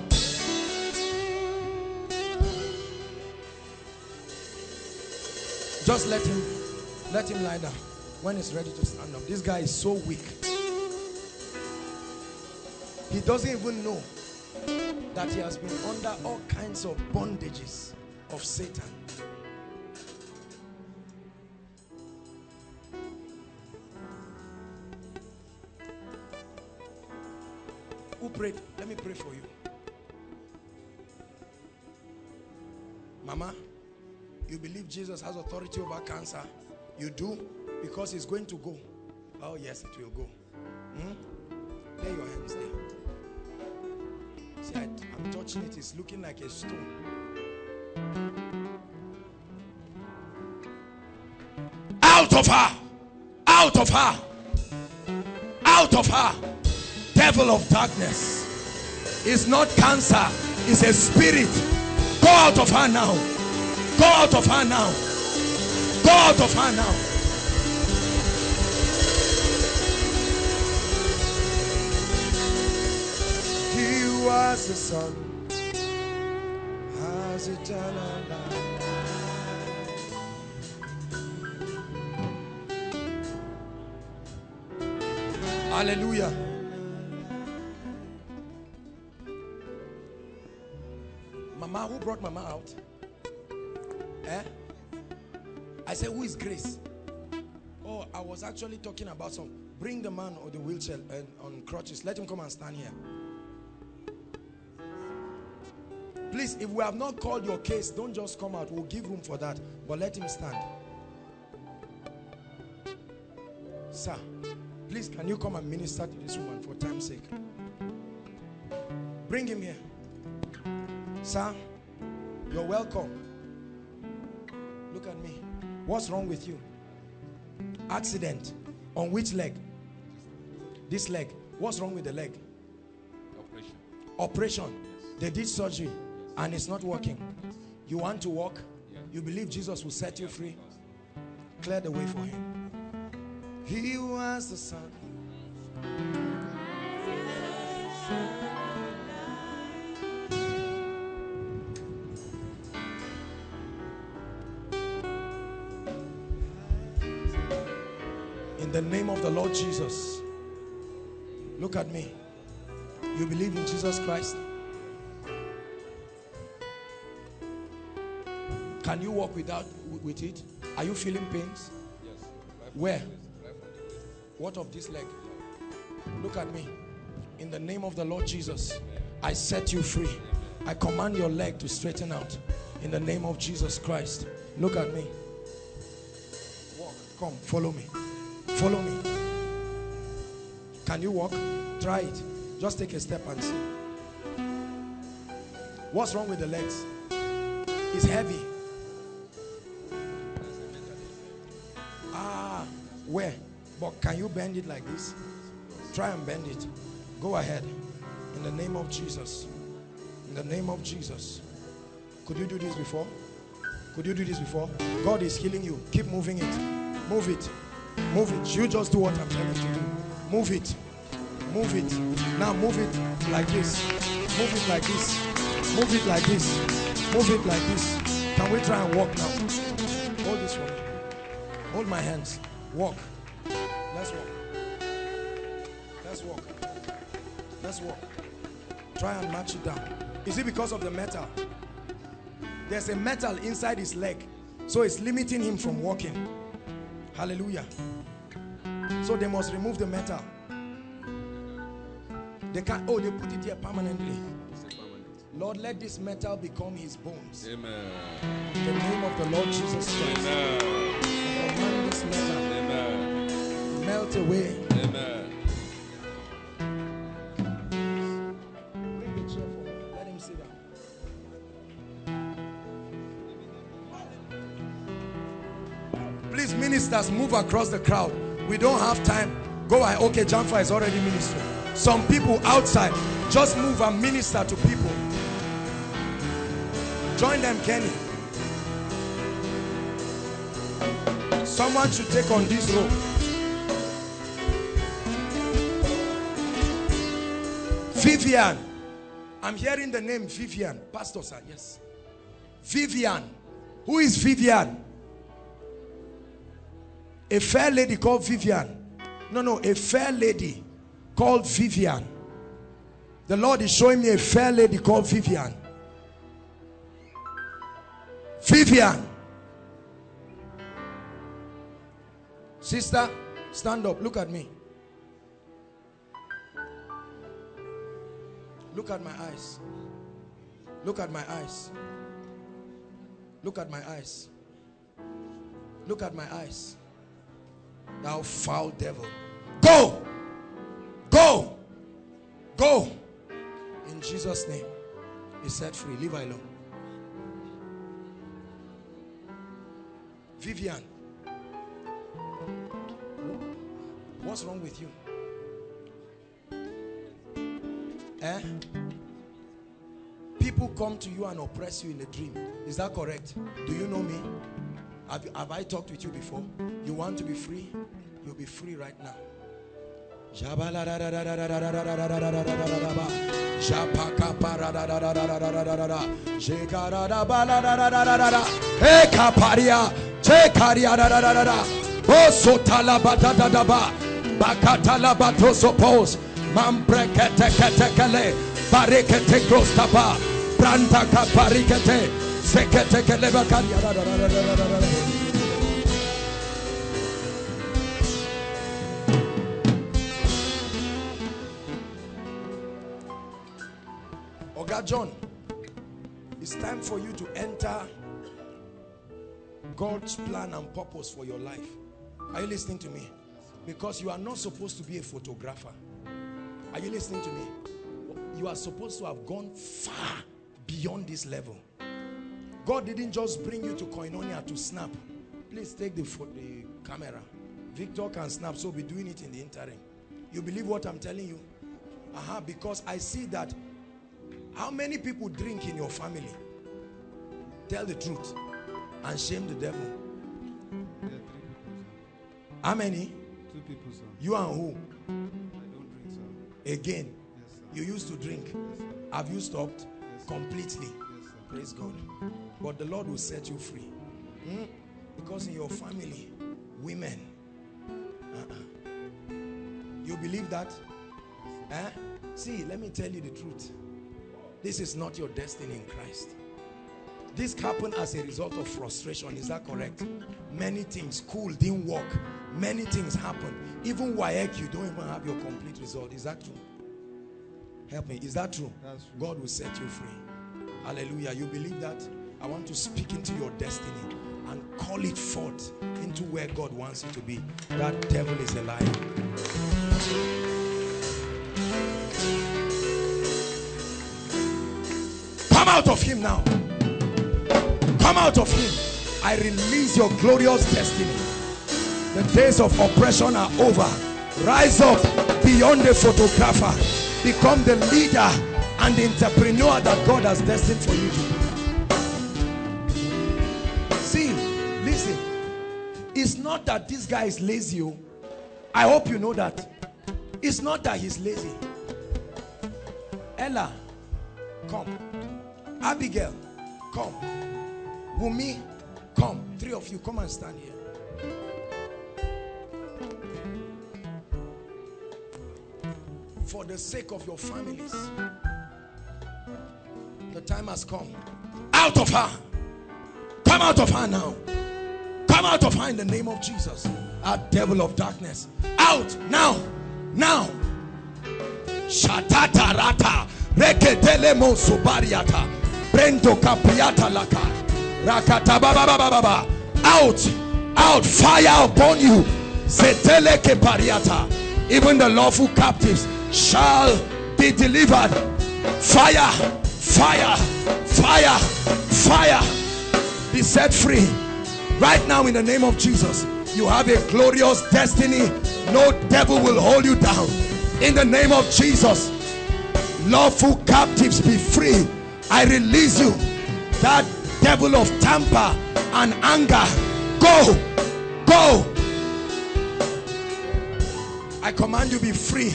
Just let him, let him lie down. When he's ready to stand up. This guy is so weak. He doesn't even know that he has been under all kinds of bondages of Satan. Who prayed? Let me pray for you. Mama, you believe Jesus has authority over cancer? You do? Because it's going to go. Oh yes, it will go. Hmm? Lay your hands there. See, I, I'm touching it. It's looking like a stone. Out of her. Out of her. Out of her. Devil of darkness. It's not cancer. It's a spirit. Go out of her now. Go out of her now. Go out of her now. As the sun has eternal light. Hallelujah. Mama, who brought Mama out? Eh? I said, who is Grace? Oh, I was actually talking about some. Bring the man or the wheelchair uh, on crutches. Let him come and stand here. Please, if we have not called your case, don't just come out. We'll give room for that. But let him stand. Sir, please, can you come and minister to this woman for time's sake? Bring him here. Sir, you're welcome. Look at me. What's wrong with you? Accident. On which leg? This leg. What's wrong with the leg? Operation. Operation. They did surgery. And it's not working. You want to walk? Yeah. You believe Jesus will set you free? Clear the way for him. He was the Son. In the name of the Lord Jesus. Look at me. You believe in Jesus Christ? Can you walk without with it? Are you feeling pains? Yes. Where? What of this leg? Look at me. In the name of the Lord Jesus, I set you free. I command your leg to straighten out in the name of Jesus Christ. Look at me. Walk. Come, follow me. Follow me. Can you walk? Try it. Just take a step and see. What's wrong with the legs? It's heavy. Ah, where? But can you bend it like this? Try and bend it. Go ahead. In the name of Jesus. In the name of Jesus. Could you do this before? Could you do this before? God is healing you. Keep moving it. Move it. Move it. You just do what I'm telling you to do. Move it. Move it. Now move it like this. Move it like this. Move it like this. Move it like this. Can we try and walk now? Hold this one. Hold my hands. Walk. Let's walk. Let's walk. Let's walk. Try and match it down. Is it because of the metal? There's a metal inside his leg, so it's limiting him from walking. Hallelujah. So they must remove the metal. They can't, oh, they put it here permanently. Lord, let this metal become his bones. Amen. In the name of the Lord Jesus Christ. Amen. Command this metal. Amen. Melt away. Amen. Please, ministers, move across the crowd. We don't have time. Go ahead. Okay, Jamfa is already ministering. Some people outside, just move and minister to people. Join them, Kenny. Someone should take on this role. Vivian. I'm hearing the name Vivian. Pastor, sir, yes. Vivian. Who is Vivian? A fair lady called Vivian. No, no, a fair lady called Vivian. The Lord is showing me a fair lady called Vivian. Vivian. Sister, stand up. Look at me. Look at my eyes. Look at my eyes. Look at my eyes. Look at my eyes. Thou foul devil, go, go, go. In Jesus' name, be set free. Leave her alone. Vivian, what's wrong with you? Eh? People come to you and oppress you in a dream. Is that correct? Do you know me? Have, have I talked with you before? You want to be free? You'll be free right now. Oga John, it's time for you to enter God's plan and purpose for your life. Are you listening to me? Because you are not supposed to be a photographer. Are you listening to me? You are supposed to have gone far beyond this level. God didn't just bring you to Koinonia to snap. Please take the, the camera. Victor can snap, so be doing it in the interim. You believe what I'm telling you? Aha, uh-huh, because I see that. How many people drink in your family? Tell the truth and shame the devil. How many? Two people, sir. You and who? I don't drink, sir. Again? Yes, sir. You used to drink? Yes, sir. Have you stopped? Yes, completely? Yes, sir. Praise God. But the Lord will set you free. Hmm? Because in your family, women. Uh-uh. You believe that? Yes, eh? See, let me tell you the truth. This is not your destiny in Christ. This happened as a result of frustration. Is that correct? Many things. School didn't work. Many things happened. Even Y E C, you don't even have your complete result. Is that true? Help me. Is that true? That's true. God will set you free. Hallelujah. You believe that? I want to speak into your destiny and call it forth into where God wants you to be. That devil is a liar. Come out of him now. Come out of him. I release your glorious destiny. The days of oppression are over. Rise up beyond the photographer. Become the leader and the entrepreneur that God has destined for you to be. See, listen. It's not that this guy is lazy. I hope you know that. It's not that he's lazy. Ella, come. Abigail, come. Wumi, come. Three of you, come and stand here. For the sake of your families, the time has come. Out of her. Come out of her now. Come out of her in the name of Jesus. Our devil of darkness. Out now. Now. Shatata rata. Reketele mo subariata. Brento Capriata Laka Rakata Baba Baba. Out, out, fire upon you. Setele Kepariata. Even the lawful captives shall be delivered. Fire, fire, fire, fire. Be set free. Right now, in the name of Jesus, you have a glorious destiny. No devil will hold you down. In the name of Jesus, lawful captives be free. I release you. That devil of temper and anger, go, go. I command you, be free.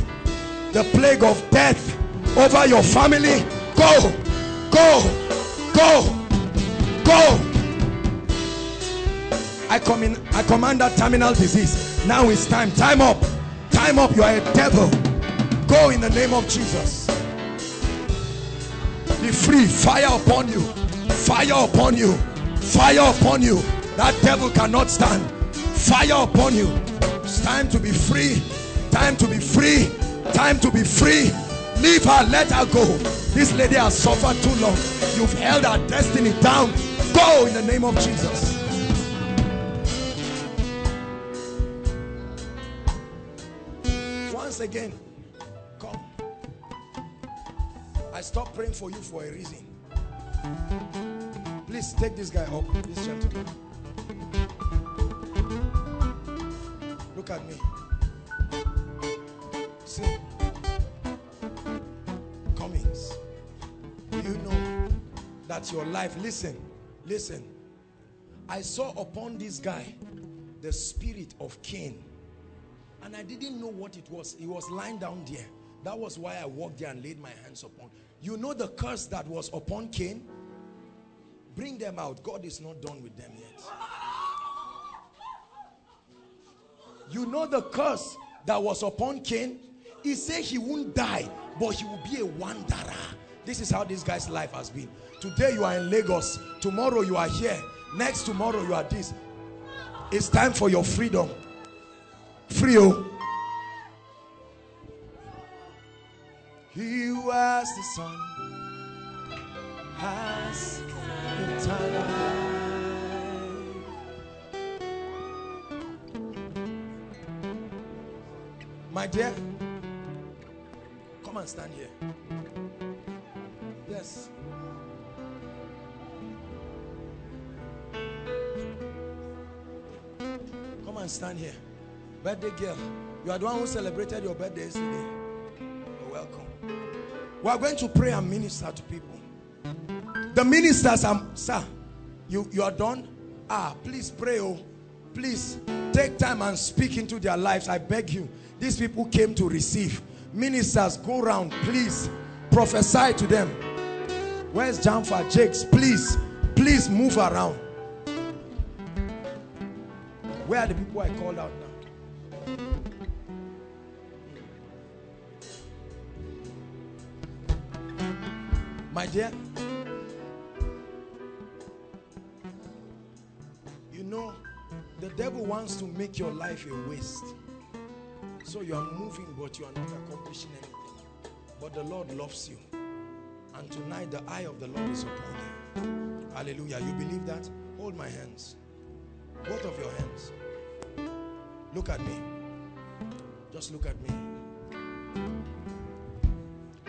The plague of death over your family, go, go, go, go. I come in, I command that terminal disease. Now it's time. Time up. Time up. You are a devil. Go in the name of Jesus. Be free. Fire upon you. Fire upon you. Fire upon you. That devil cannot stand. Fire upon you. It's time to be free. Time to be free. Time to be free. Leave her. Let her go. This lady has suffered too long. You've held her destiny down. Go in the name of Jesus. Once again. I stopped praying for you for a reason. Please take this guy up, this gentleman. Look at me. See, Cummings, you know that your life, listen, listen. I saw upon this guy the spirit of Cain, and I didn't know what it was. He was lying down there. That was why I walked there and laid my hands upon. You know the curse that was upon Cain? Bring them out. God is not done with them yet. You know the curse that was upon Cain? He said he won't die, but he will be a wanderer. This is how this guy's life has been. Today you are in Lagos. Tomorrow you are here. Next tomorrow you are this. It's time for your freedom. Free, oh. He was the sun, has the time. My dear, come and stand here. Yes. Come and stand here. Birthday girl, you are the one who celebrated your birthday yesterday. You're welcome. We are going to pray and minister to people. The ministers are, sir, you, you are done? Ah, please pray, oh. Please take time and speak into their lives. I beg you. These people came to receive. Ministers, go round, please. Prophesy to them. Where's Jamfa, Jakes? Please, please move around. Where are the people I called out now? My dear, you know, the devil wants to make your life a waste. So you are moving, but you are not accomplishing anything. But the Lord loves you. And tonight the eye of the Lord is upon you. Hallelujah. You believe that? Hold my hands. Both of your hands. Look at me. Just look at me.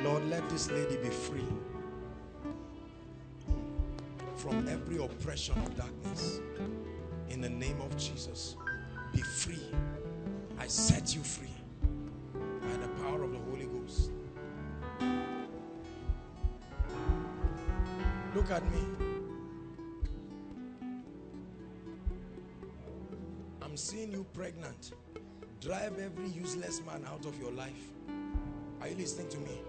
Lord, let this lady be free from every oppression of darkness. In the name of Jesus, be free. I set you free by the power of the Holy Ghost. Look at me. I'm seeing you pregnant. Drive every useless man out of your life. Are you listening to me?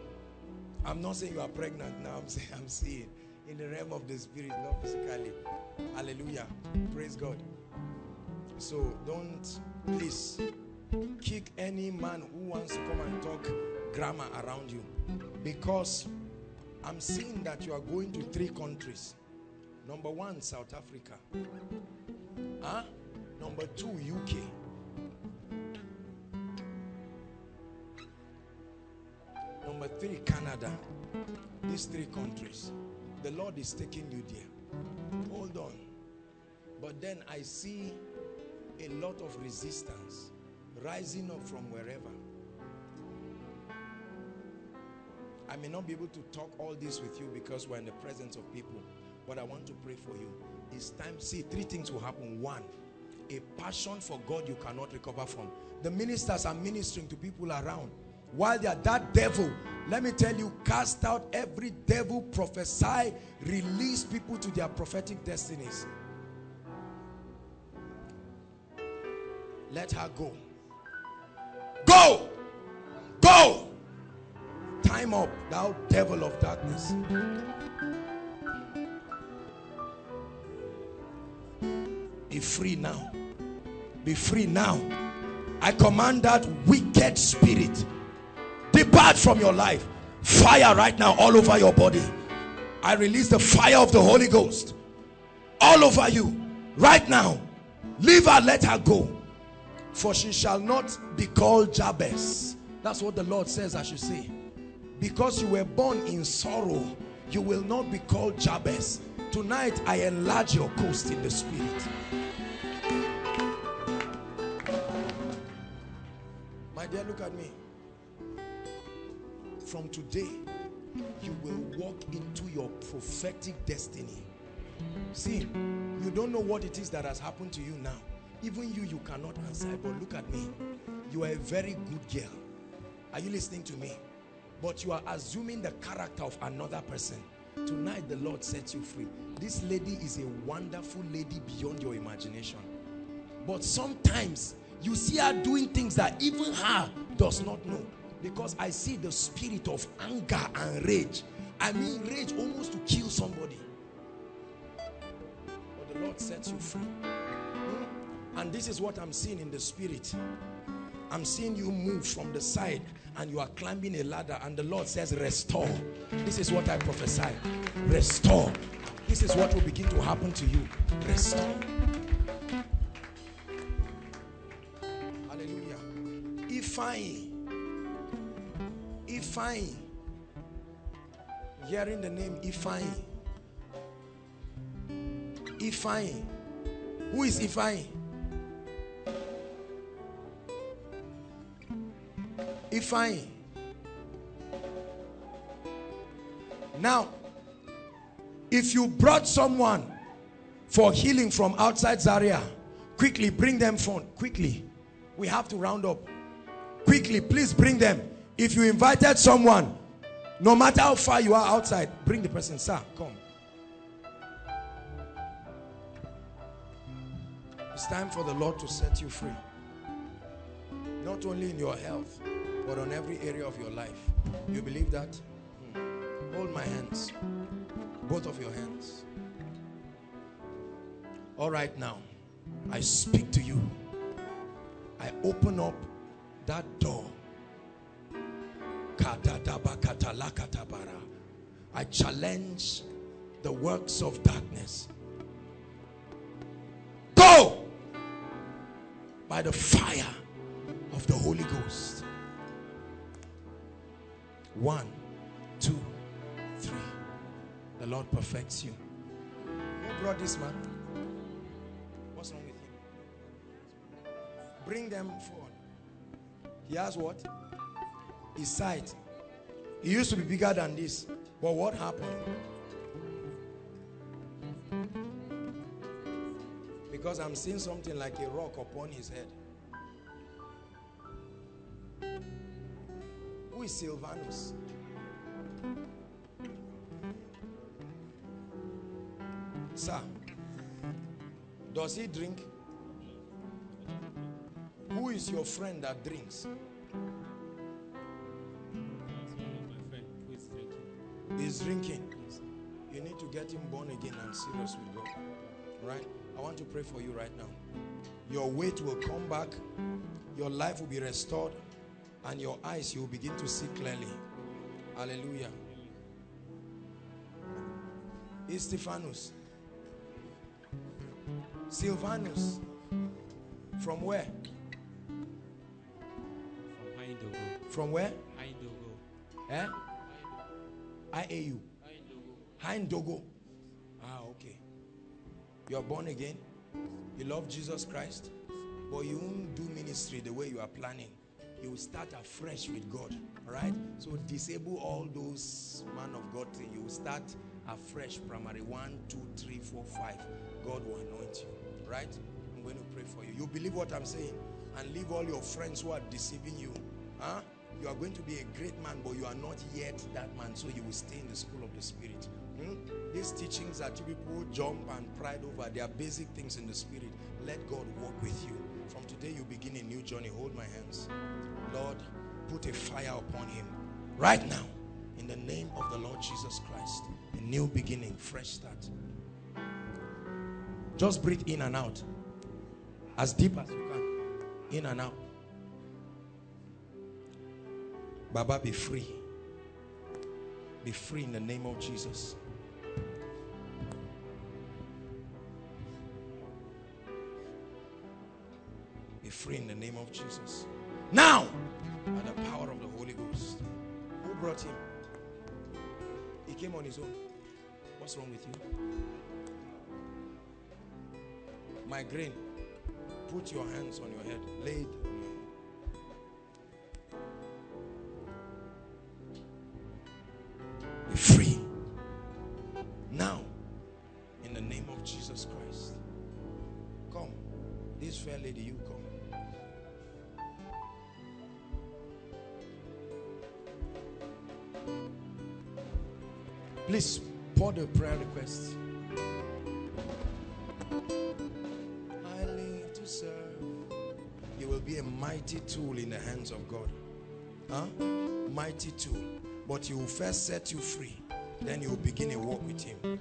I'm not saying you are pregnant now. I'm saying I'm seeing in the realm of the spirit, not physically. Hallelujah. Praise God. So don't, please, kick any man who wants to come and talk grammar around you. Because I'm seeing that you are going to three countries. Number one, South Africa. Huh? Number two, U K. Number three, Canada. These three countries. The Lord is taking you there. Hold on. But then I see a lot of resistance rising up from wherever. I may not be able to talk all this with you because we're in the presence of people, but I want to pray for you. It's time. See, three things will happen. One, a passion for God you cannot recover from. The ministers are ministering to people around. While they are that devil, let me tell you, cast out every devil, prophesy, release people to their prophetic destinies. Let her go. Go! Go! Time up, thou devil of darkness. Be free now. Be free now. I command that wicked spirit. Depart from your life. Fire right now all over your body. I release the fire of the Holy Ghost all over you right now. Leave her, let her go. For she shall not be called Jabez. That's what the Lord says I should say. Because you were born in sorrow, you will not be called Jabez. Tonight I enlarge your coast in the spirit. My dear, look at me. From today, you will walk into your prophetic destiny. See, you don't know what it is that has happened to you now. Even you, you cannot answer. But look at me. You are a very good girl. Are you listening to me? But you are assuming the character of another person. Tonight, the Lord sets you free. This lady is a wonderful lady beyond your imagination. But sometimes, you see her doing things that even her does not know. Because I see the spirit of anger and rage. I mean rage almost to kill somebody. But the Lord sets you free. And this is what I'm seeing in the spirit. I'm seeing you move from the side and you are climbing a ladder and the Lord says restore. This is what I prophesy. Restore. This is what will begin to happen to you. Restore. Hallelujah. If I Ifeanyi, hearing the name Ifeanyi, Ifeanyi, who is Ifeanyi? Ifeanyi. Now, if you brought someone for healing from outside Zaria, quickly bring them phone, quickly. We have to round up. Quickly, please bring them. If you invited someone, no matter how far you are outside, bring the person. Sir, come. It's time for the Lord to set you free. Not only in your health, but on every area of your life. You believe that? Hmm. Hold my hands. Both of your hands. All right now, I speak to you. I open up that door. I challenge the works of darkness. Go by the fire of the Holy Ghost. One, two, three. The Lord perfects you. Who brought this man? What's wrong with him? Bring them forward. He has what? His sight. He used to be bigger than this. But what happened? Because I'm seeing something like a rock upon his head. Who is Silvanus? Sir, does he drink? Who is your friend that drinks? He's drinking. You need to get him born again and serious with God. Right? I want to pray for you right now. Your weight will come back, your life will be restored, and your eyes, you will begin to see clearly. Hallelujah. Stephanus. Silvanus. From where? From Haidogo. From where? Haidogo. Eh? I A U. Haidogo. Ah, okay. You are born again. You love Jesus Christ. But you won't do ministry the way you are planning. You will start afresh with God. Alright? So disable all those man of God. You will start afresh. Primary one, two, three, four, five. God will anoint you. Right? I'm going to pray for you. You believe what I'm saying. And leave all your friends who are deceiving you. Huh? You are going to be a great man, but you are not yet that man. So you will stay in the school of the Spirit. Hmm? These teachings that you people jump and pride over, they are basic things in the Spirit. Let God walk with you. From today, you begin a new journey. Hold my hands. Lord, put a fire upon him. Right now, in the name of the Lord Jesus Christ. A new beginning, fresh start. Just breathe in and out. As deep as you can. In and out. Baba, be free. Be free in the name of Jesus. Be free in the name of Jesus. Now, by the power of the Holy Ghost. Who brought him? He came on his own. What's wrong with you? Migraine. Put your hands on your head. Lay it. Free now in the name of Jesus Christ. Come, this fair lady, you come. Please pour the prayer requests. I live to serve. You will be a mighty tool in the hands of God. Huh? Mighty tool. But he will first set you free. Then you will begin a walk with him.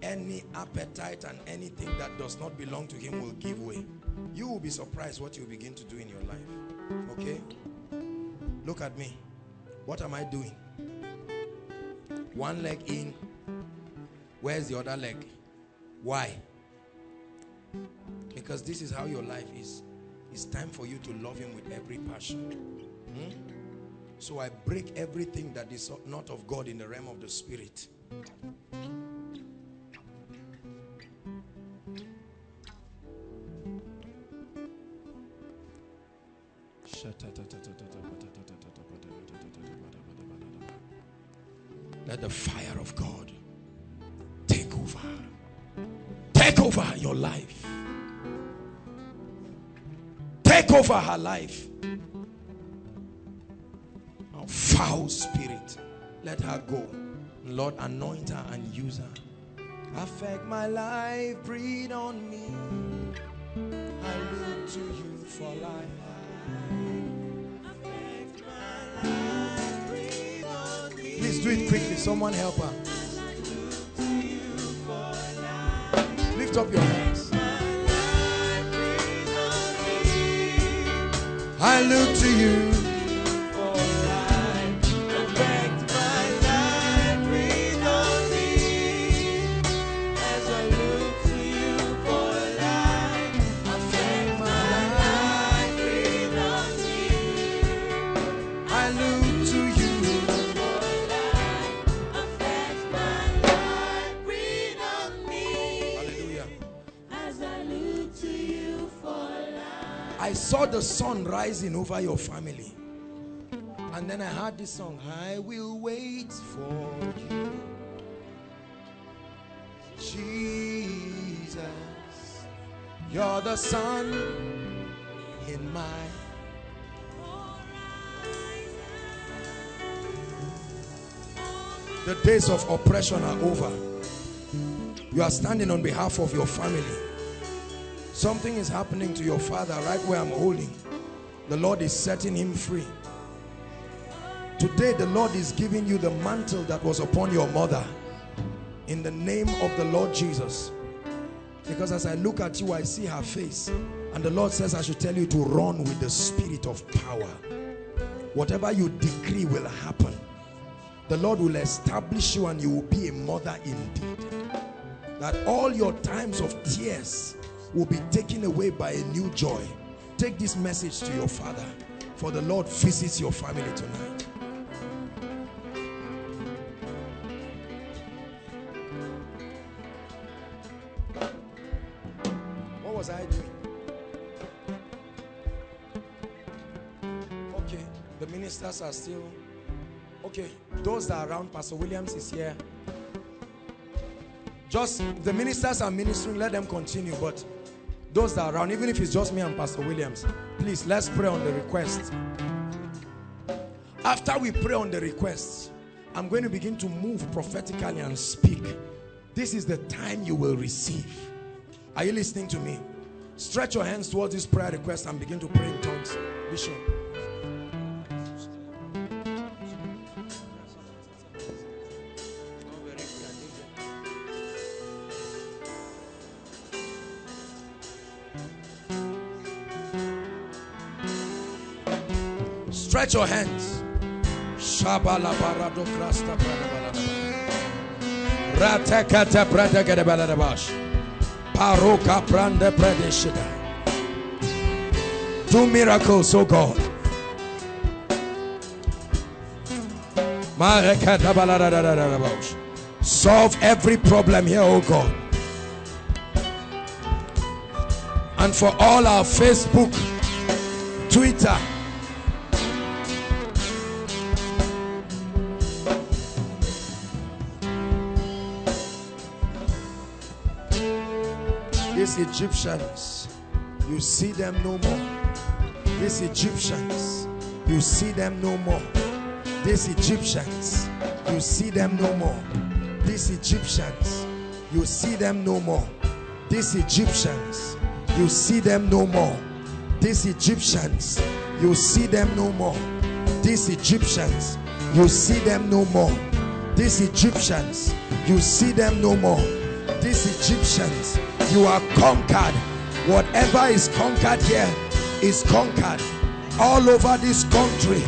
Any appetite and anything that does not belong to him will give way. You will be surprised what you begin to do in your life. Okay? Look at me. What am I doing? One leg in. Where's the other leg? Why? Because this is how your life is. It's time for you to love him with every passion. Hmm? So I break everything that is not of God in the realm of the Spirit. Let the fire of God take over. Take over your life. Take over her life. Foul spirit, let her go. Lord, anoint her and use her. Affect my life, breathe on me. I look to you for life. Affect my life, breathe on me. Please do it quickly. Someone help her. I look to you for life. Lift up your hands. I look to you. I look to you. saw the sun rising over your family. And then I heard this song, I will wait for you, Jesus. You're the sun in my The days of oppression are over. You are standing on behalf of your family. Something is happening to your father right where I'm holding. The Lord is setting him free. Today, the Lord is giving you the mantle that was upon your mother. In the name of the Lord Jesus. Because as I look at you, I see her face. And the Lord says, I should tell you to run with the spirit of power. Whatever you decree will happen. The Lord will establish you and you will be a mother indeed. That all your times of tears will be taken away by a new joy. Take this message to your father, for the Lord visits your family tonight. What was I doing? Okay, the ministers are still... Okay, those that are around, Pastor Williams is here. Just, the ministers are ministering, let them continue. But those that are around, even if it's just me and Pastor Williams, please, let's pray on the request. After we pray on the request, I'm going to begin to move prophetically and speak. This is the time you will receive. Are you listening to me? Stretch your hands towards this prayer request and begin to pray in tongues. Bishop. Stretch your hands. Do miracles, oh God. Solve every problem here, oh God. And for all our Facebook, Twitter, these Egyptians, you see them no more. These Egyptians, you see them no more. These Egyptians, you see them no more. These Egyptians, you see them no more. These Egyptians, you see them no more. These Egyptians, you see them no more. These Egyptians, you see them no more. These Egyptians, you see them no more. These Egyptians, you are conquered. Whatever is conquered here is conquered. All over this country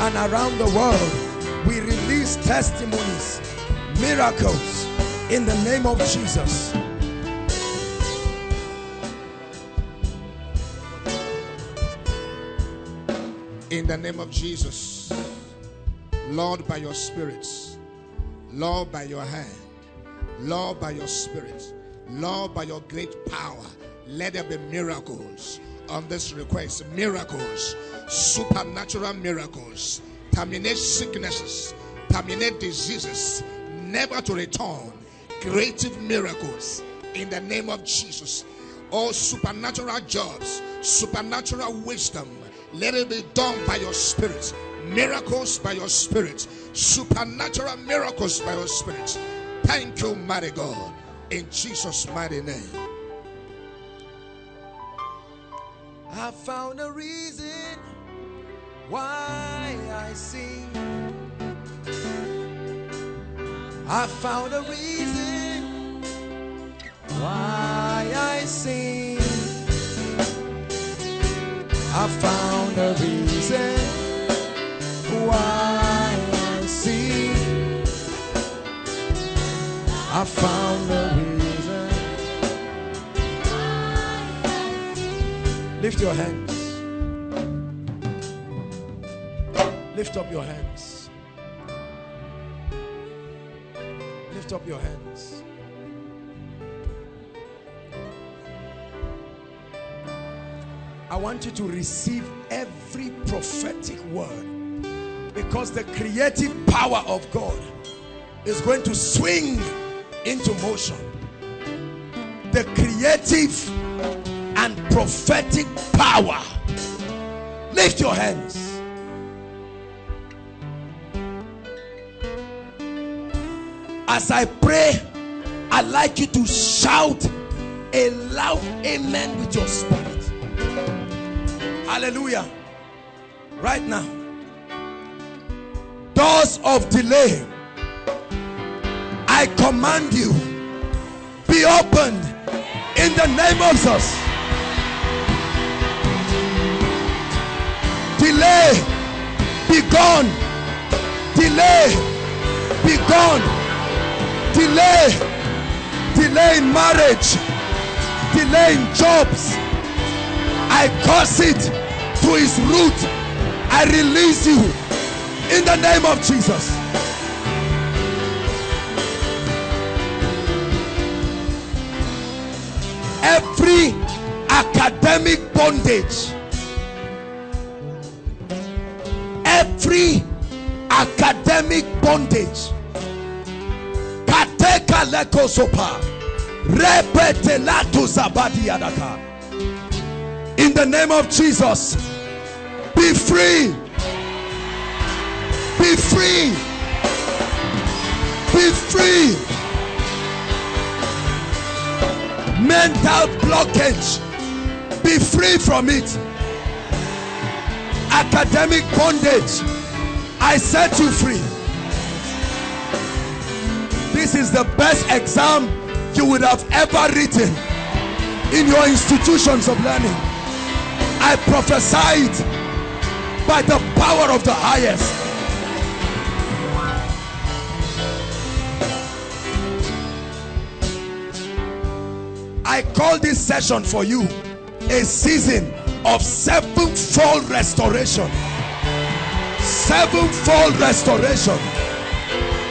and around the world, we release testimonies, miracles in the name of Jesus. In the name of Jesus, Lord, by your spirits, Lord, by your hand, Lord, by your spirit, Lord, by your great power, let there be miracles on this request. Miracles, supernatural miracles. Terminate sicknesses, terminate diseases, never to return. Creative miracles in the name of Jesus. All supernatural jobs, supernatural wisdom, let it be done by your spirit. Miracles by your spirit, supernatural miracles by your spirit. Thank you, mighty God, in Jesus' mighty name. I found a reason why I sing. I found a reason why I sing. I found a reason why I sing. I found a reason. Lift your hands. Lift up your hands. Lift up your hands. I want you to receive every prophetic word, because the creative power of God is going to swing into motion. The creative and prophetic power. Lift your hands. As I pray, I'd like you to shout a loud amen with your spirit. Hallelujah. Right now, doors of delay, I command you, be opened in the name of Jesus. Delay, be gone. Delay, be gone. Delay, delay in marriage, delay in jobs. I curse it to its root. I release you in the name of Jesus. Every academic bondage, every academic bondage, in the name of Jesus, be free, be free, be free. Mental blockage, be free from it. Academic bondage, I set you free. This is the best exam you would have ever written in your institutions of learning. I prophesy it by the power of the highest. I call this session for you a season of sevenfold restoration. Sevenfold restoration.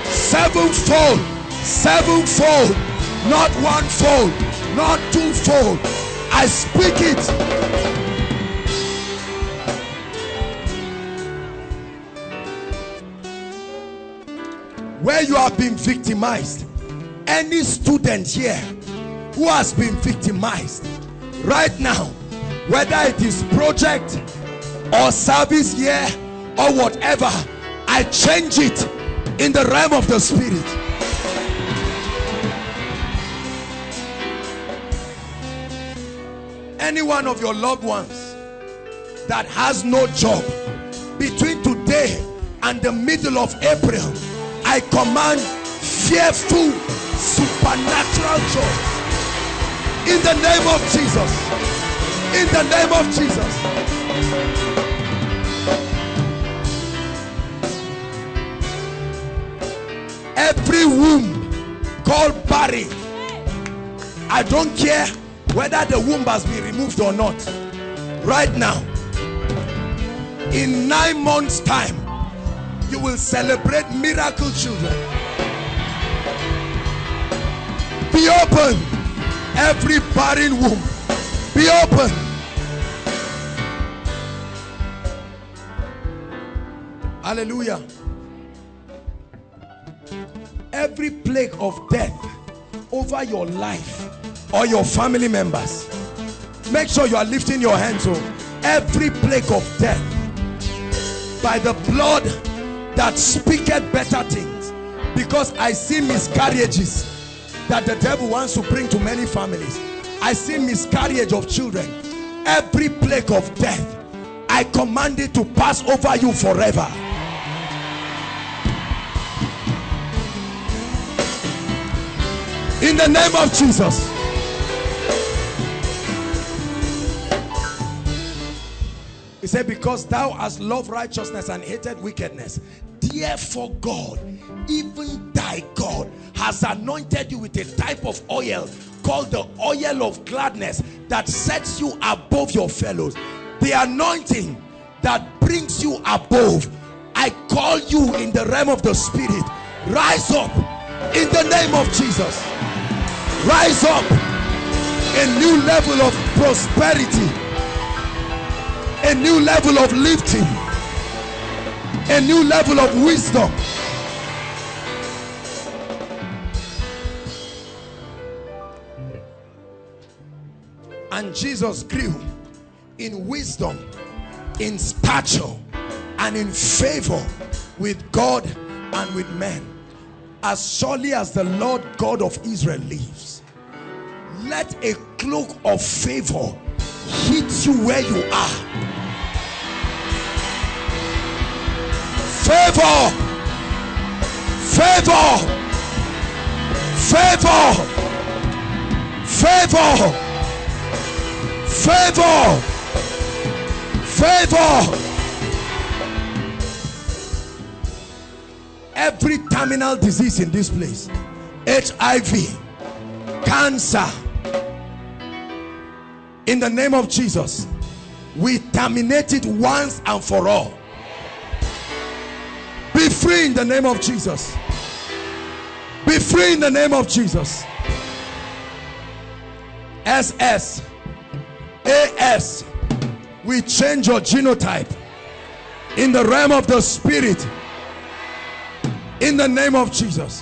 Sevenfold. Sevenfold, not one fold, not two fold. I speak it. Where you have been victimized, any student here who has been victimized right now, whether it is project or service year or whatever, I change it in the realm of the spirit. Any one of your loved ones that has no job, between today and the middle of April, I command fearful supernatural jobs in the name of Jesus. In the name of Jesus. Every womb called barren, I don't care whether the womb has been removed or not. Right now, in nine months' time, you will celebrate miracle children. Be open, every barren womb. Be open. Hallelujah. Every plague of death over your life or your family members, make sure you are lifting your hands up. Every plague of death, by the blood that speaketh better things, because I see miscarriages that the devil wants to bring to many families. I see miscarriage of children. Every plague of death, I command it to pass over you forever. In the name of Jesus. He said, because thou hast loved righteousness and hated wickedness, therefore God, even thy God, has anointed you with a type of oil called the oil of gladness that sets you above your fellows. The anointing that brings you above, I call you in the realm of the spirit. Rise up in the name of Jesus. Rise up, a new level of prosperity. a new level of lifting, a new level of wisdom. And Jesus grew in wisdom, in stature, and in favor with God and with men. As surely as the Lord God of Israel lives, let a cloak of favor hit you where you are. Favor, favor, favor, favor, favor, favor. Every terminal disease in this place, H I V, cancer, in the name of Jesus, we terminate it once and for all. Be free in the name of Jesus. Be free in the name of Jesus. S S A S, we change your genotype in the realm of the spirit. In the name of Jesus.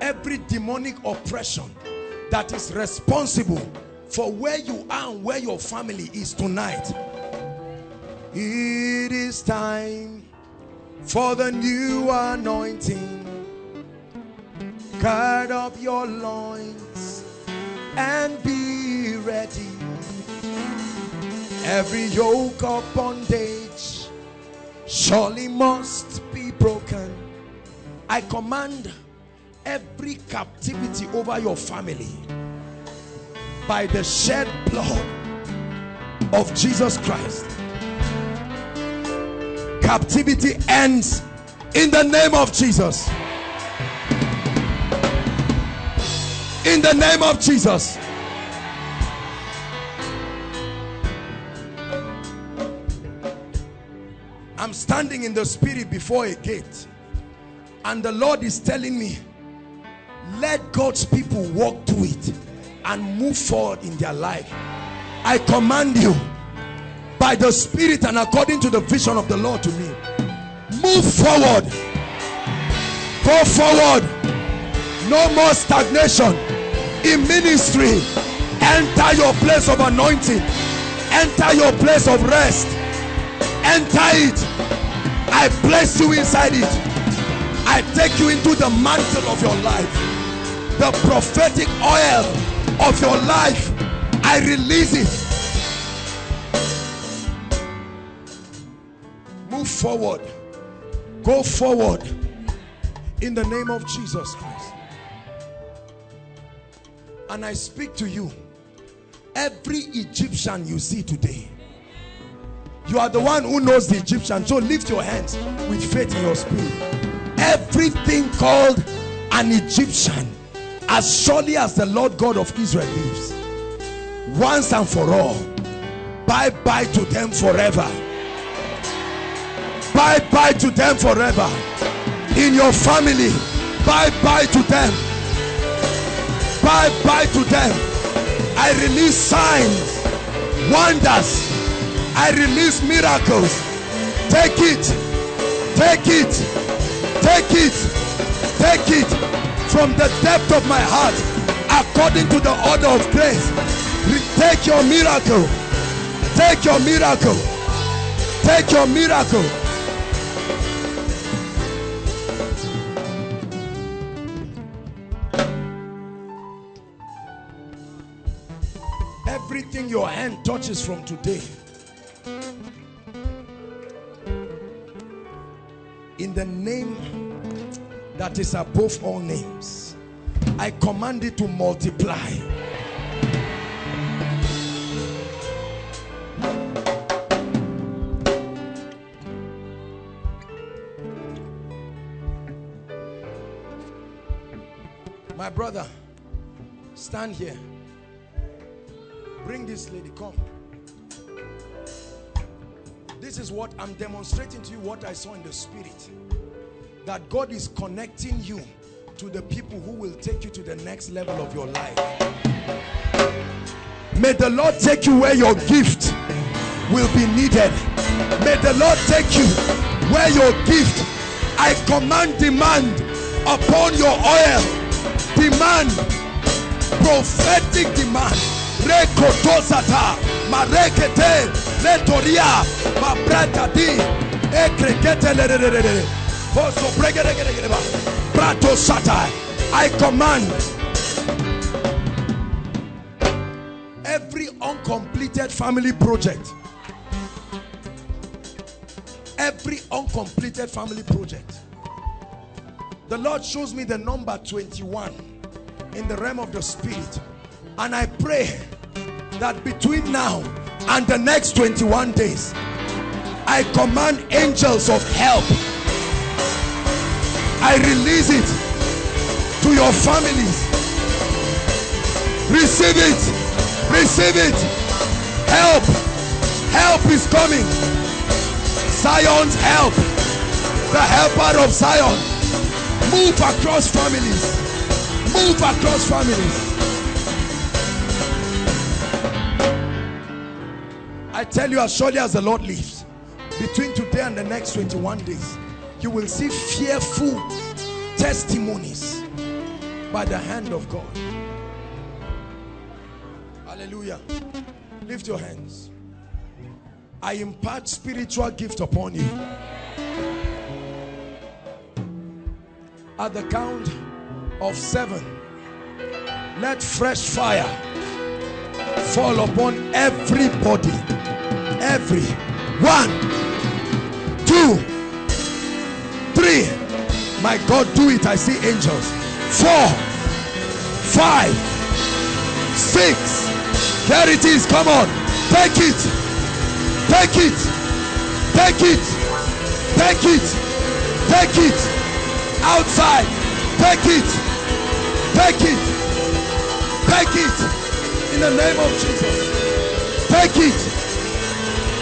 Every demonic oppression that is responsible for where you are and where your family is tonight. It is time for the new anointing. Gird up your loins and be ready. Every yoke of bondage surely must be broken. I command every captivity over your family by the shed blood of Jesus Christ. Captivity ends in the name of Jesus. In the name of Jesus. I'm standing in the spirit before a gate, and the Lord is telling me, let God's people walk through it and move forward in their life. I command you by the spirit and according to the vision of the Lord to me, move forward, go forward, no more stagnation in ministry. Enter your place of anointing, enter your place of rest. Enter it. I place you inside it. I take you into the mantle of your life, the prophetic oil of your life. I release it. Move forward. Go forward in the name of Jesus Christ. And I speak to you, every Egyptian you see today, you are the one who knows the Egyptian. So lift your hands with faith in your spirit. Everything called an Egyptian, as surely as the Lord God of Israel lives, once and for all, bye-bye to them forever. Bye-bye to them forever. In your family, bye-bye to them. Bye-bye to them. I release signs, wonders, I release miracles. Take it, take it, take it, take it from the depth of my heart, according to the order of grace. Take your miracle, take your miracle, take your miracle. Everything your hand touches from today, in the name that is above all names, I command it to multiply. My brother, stand here. Bring this lady, come. This is what I'm demonstrating to you, what I saw in the spirit. That God is connecting you to the people who will take you to the next level of your life. May the Lord take you where your gift will be needed. May the Lord take you where your gift. I command demand upon your oil. Demand. Prophetic demand. Rekotosata. Marekete. Retoria. Mabratadi. Ekrekete. Boso bregeregereba. Pratosata. I command. Every uncompleted family project, every uncompleted family project. The Lord shows me the number twenty-one in the realm of the spirit, and I pray that between now and the next twenty-one days, I command angels of help. I release it to your families. Receive it. Receive it. Help. Help is coming. Zion's help. The helper of Zion. Move across families. Move across families. I tell you, as surely as the Lord lives, between today and the next twenty-one days, you will see fearful testimonies by the hand of God. Hallelujah. Lift your hands. I impart spiritual gift upon you. At the count of seven, let fresh fire fall upon everybody. Every one, two, three. My God, do it. I see angels. Four, five, six. There it is. Come on. Take it. Take it. Take it. Take it. Take it. Outside. Take it. Take it. Take it. In the name of Jesus. Take it.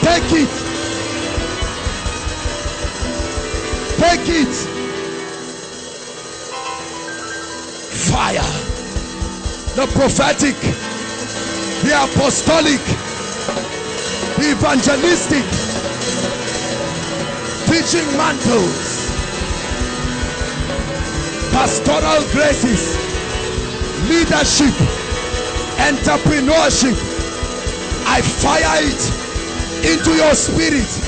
Take it. Take it. Fire. The prophetic. The apostolic, the evangelistic, teaching mantles, pastoral graces, leadership, entrepreneurship. I fire it into your spirit.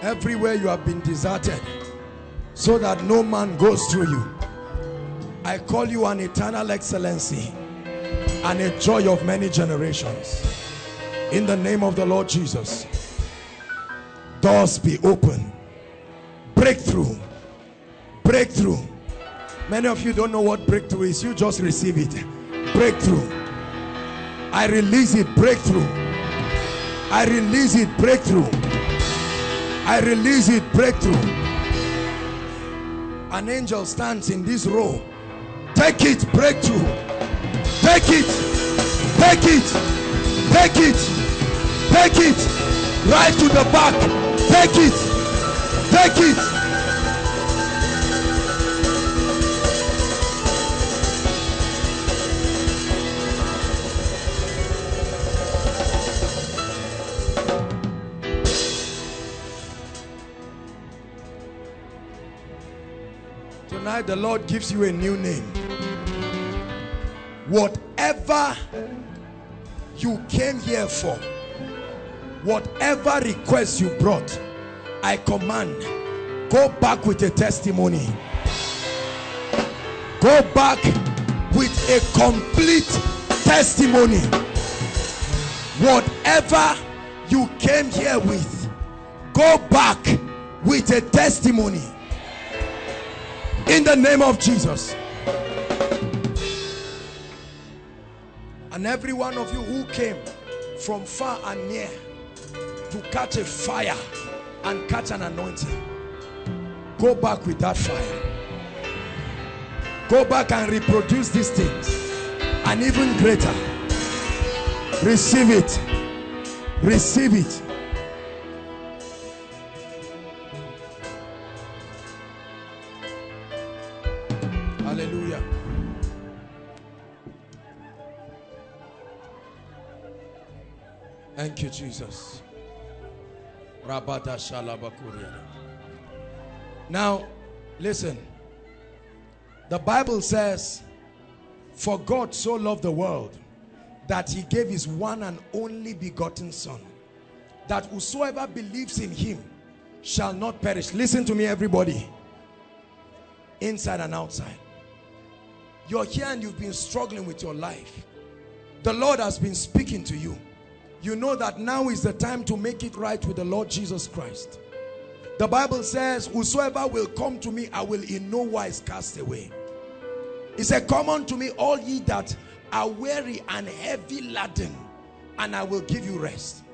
Everywhere you have been deserted, so that no man goes through you, I call you an eternal excellency and a joy of many generations. In the name of the Lord Jesus, doors be open. Breakthrough. Breakthrough. Many of you don't know what breakthrough is. You just receive it. Breakthrough. I release it. Breakthrough. I release it. Breakthrough. I release it, breakthrough. An angel stands in this row. Take it, breakthrough. Take it. Take it. Take it. Take it. Right to the back. Take it. Take it. The Lord gives you a new name. Whatever you came here for, whatever request you brought, I command, go back with a testimony. Go back with a complete testimony. Whatever you came here with, go back with a testimony. In the name of Jesus. And every one of you who came from far and near to catch a fire and catch an anointing, go back with that fire. Go back and reproduce these things, and even greater. Receive it. Receive it. Hallelujah. Thank you, Jesus. Now, listen. The Bible says, for God so loved the world that he gave his one and only begotten son, that whosoever believes in him shall not perish. Listen to me, everybody, inside and outside. You're here and you've been struggling with your life. The Lord has been speaking to you. You know that now is the time to make it right with the Lord Jesus Christ. The Bible says, whosoever will come to me, I will in no wise cast away. He said, come unto me, all ye that are weary and heavy laden, and I will give you rest.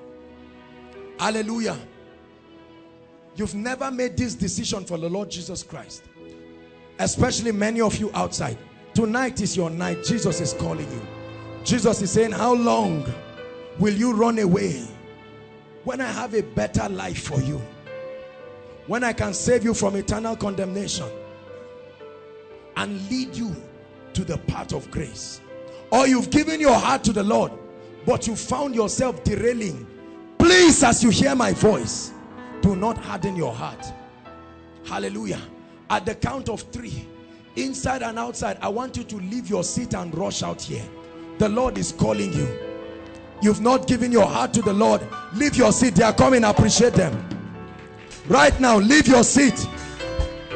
Hallelujah. You've never made this decision for the Lord Jesus Christ. Especially many of you outside. Tonight is your night. Jesus is calling you. Jesus is saying, how long will you run away when I have a better life for you? When I can save you from eternal condemnation and lead you to the path of grace. Or you've given your heart to the Lord, but you found yourself derailing. Please, as you hear my voice, do not harden your heart. Hallelujah. At the count of three, inside and outside, I want you to leave your seat and rush out here. The Lord is calling you. You've not given your heart to the Lord. Leave your seat. They are coming. Appreciate them. Right now, leave your seat.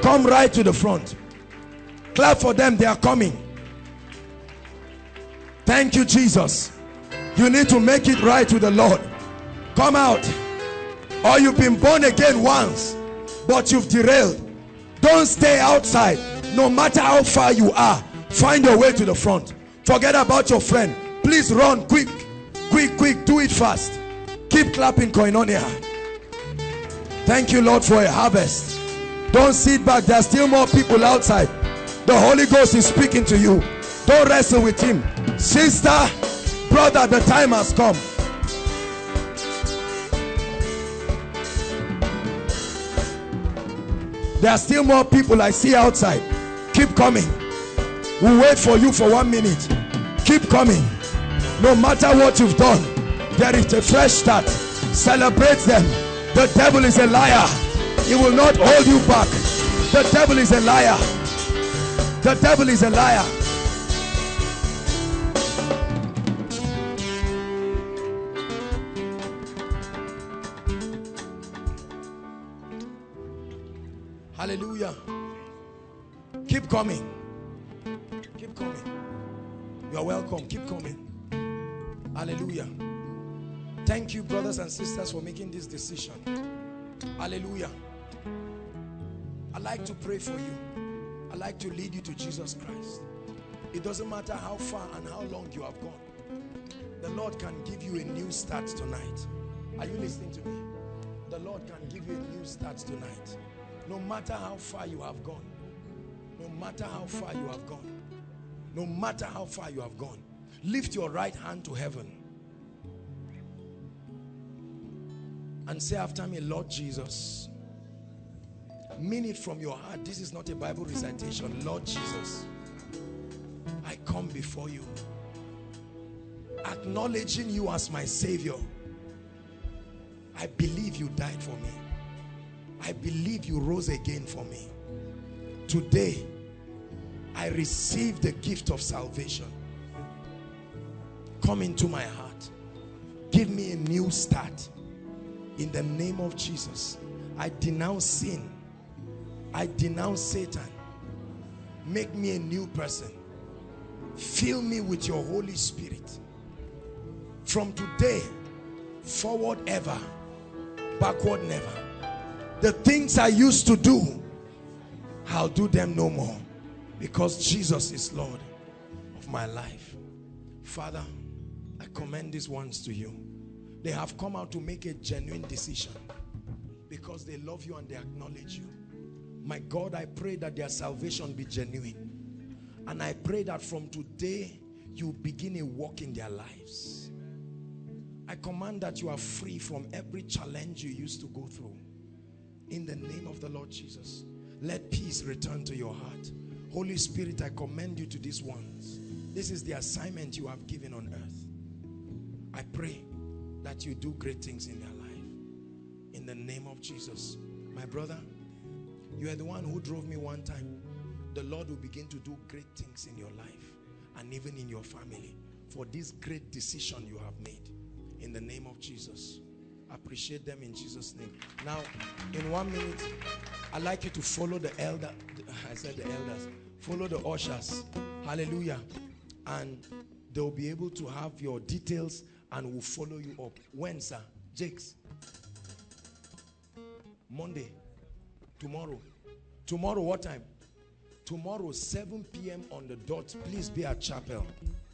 Come right to the front. Clap for them. They are coming. Thank you, Jesus. You need to make it right with the Lord. Come out. Or you've been born again once, but you've derailed. Don't stay outside. No matter how far you are, find your way to the front. Forget about your friend. Please run quick. Quick, quick. Do it fast. Keep clapping, Koinonia. Thank you, Lord, for a harvest. Don't sit back. There are still more people outside. The Holy Ghost is speaking to you. Don't wrestle with him. Sister, brother, the time has come. There are still more people I see outside. Keep coming. We'll wait for you for one minute. Keep coming. No matter what you've done, there is a fresh start. Celebrate them. The devil is a liar. He will not hold you back. The devil is a liar. The devil is a liar. Hallelujah. Keep coming. Keep coming. You are welcome. Keep coming. Hallelujah. Thank you, brothers and sisters, for making this decision. Hallelujah. I'd like to pray for you. I'd like to lead you to Jesus Christ. It doesn't matter how far and how long you have gone. The Lord can give you a new start tonight. Are you listening to me? The Lord can give you a new start tonight. No matter how far you have gone. No matter how far you have gone. No matter how far you have gone. Lift your right hand to heaven. And say after me, Lord Jesus. Mean it from your heart. This is not a Bible recitation. Lord Jesus, I come before you, acknowledging you as my Savior. I believe you died for me. I believe you rose again for me. Today, I receive the gift of salvation. Come into my heart. Give me a new start. In the name of Jesus, I denounce sin. I denounce Satan. Make me a new person. Fill me with your Holy Spirit. From today, forward ever, backward never. The things I used to do, I'll do them no more. Because Jesus is Lord of my life. Father, I commend these ones to you. They have come out to make a genuine decision because they love you and they acknowledge you. My God, I pray that their salvation be genuine. And I pray that from today, you begin a walk in their lives. I command that you are free from every challenge you used to go through. In the name of the Lord Jesus, let peace return to your heart. Holy Spirit, I commend you to these ones. This is the assignment you have given on earth. I pray that you do great things in their life. In the name of Jesus. My brother, you are the one who drove me one time. The Lord will begin to do great things in your life and even in your family for this great decision you have made. In the name of Jesus. Appreciate them in Jesus' name. Now, in one minute, I'd like you to follow the elder. I said the elders. Follow the ushers. Hallelujah. And they'll be able to have your details and will follow you up. When, sir? Jakes? Monday. Tomorrow. Tomorrow, what time? Tomorrow, seven p m on the dot. Please be at chapel.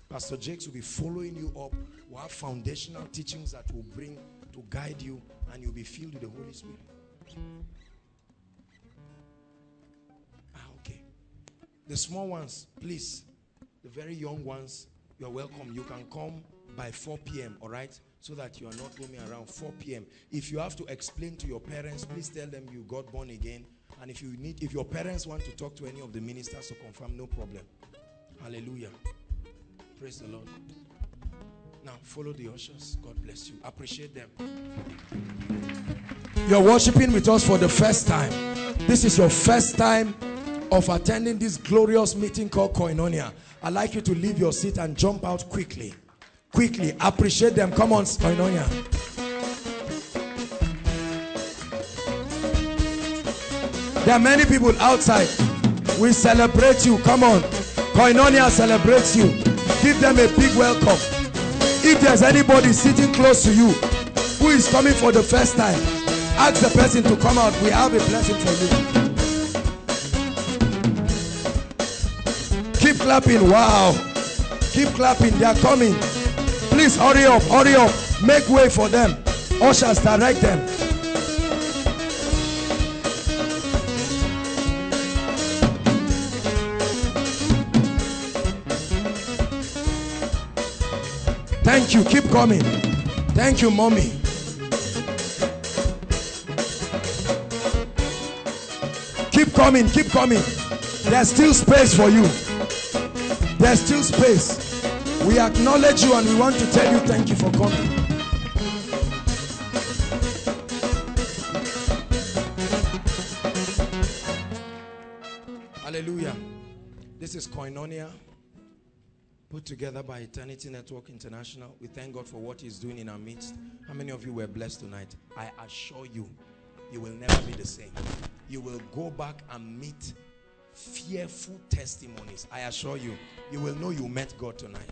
Pastor Jakes will be following you up. We'll have foundational teachings that will bring to guide you, and you'll be filled with the Holy Spirit. Ah, okay. The small ones, please. The very young ones, you're welcome. You can come by four p m, all right? So that you are not roaming around. Four p m If you have to explain to your parents, please tell them you got born again. And if you need, if your parents want to talk to any of the ministers to confirm, no problem. Hallelujah. Praise the Lord. Now, follow the ushers. God bless you. Appreciate them. You're worshiping with us for the first time. This is your first time of attending this glorious meeting called Koinonia. I'd like you to leave your seat and jump out quickly. Quickly. Appreciate them. Come on, Koinonia. There are many people outside. We celebrate you. Come on. Koinonia celebrates you. Give them a big welcome. If there's anybody sitting close to you who is coming for the first time, ask the person to come out. We have a blessing for you. Keep clapping. Wow. Keep clapping. They are coming. Please hurry up. Hurry up. Make way for them. Ushers, direct them. Thank you. Keep coming. Thank you, mommy. Keep coming. Keep coming. There's still space for you. There's still space. We acknowledge you and we want to tell you thank you for coming. Hallelujah. This is Koinonia, put together by Eternity Network International. We thank God for what he's doing in our midst. How many of you were blessed tonight? I assure you, you will never be the same. You will go back and meet fearful testimonies. I assure you, you will know you met God tonight.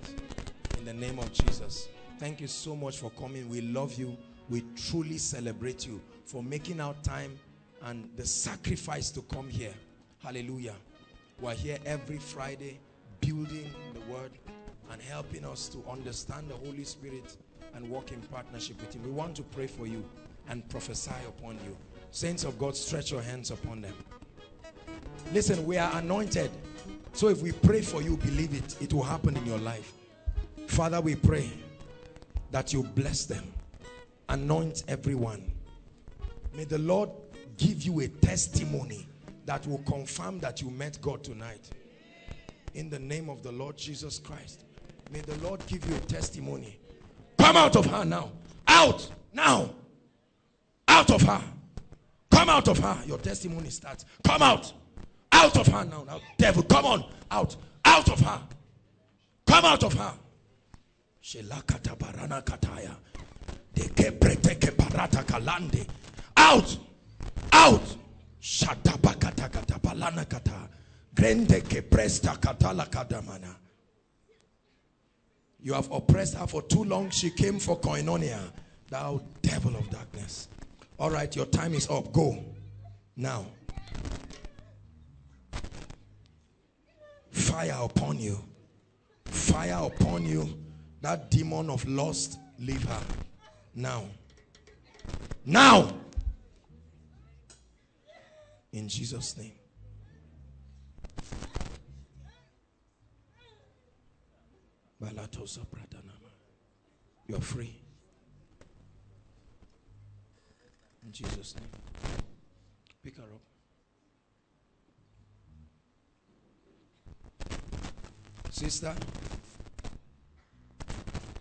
In the name of Jesus. Thank you so much for coming. We love you. We truly celebrate you for making out time and the sacrifice to come here. Hallelujah. We're here every Friday, building the word and helping us to understand the Holy Spirit and walk in partnership with him. We want to pray for you and prophesy upon you. Saints of God, stretch your hands upon them. Listen, we are anointed. So if we pray for you, believe it. It will happen in your life. Father, we pray that you bless them. Anoint everyone. May the Lord give you a testimony that will confirm that you met God tonight. In the name of the Lord Jesus Christ. May the Lord give you a testimony. Come out of her now. Out now. Out of her. Come out of her. Your testimony starts. Come out. Out of her now. Now, devil, come on. Out. Out of her. Come out of her. Out. Out. You have oppressed her for too long. She came for Koinonia. Thou devil of darkness. All right, your time is up. Go. Now. Fire upon you. Fire upon you. That demon of lust, leave her. Now. Now. In Jesus' name. You are free. In Jesus' name. Pick her up. Sister,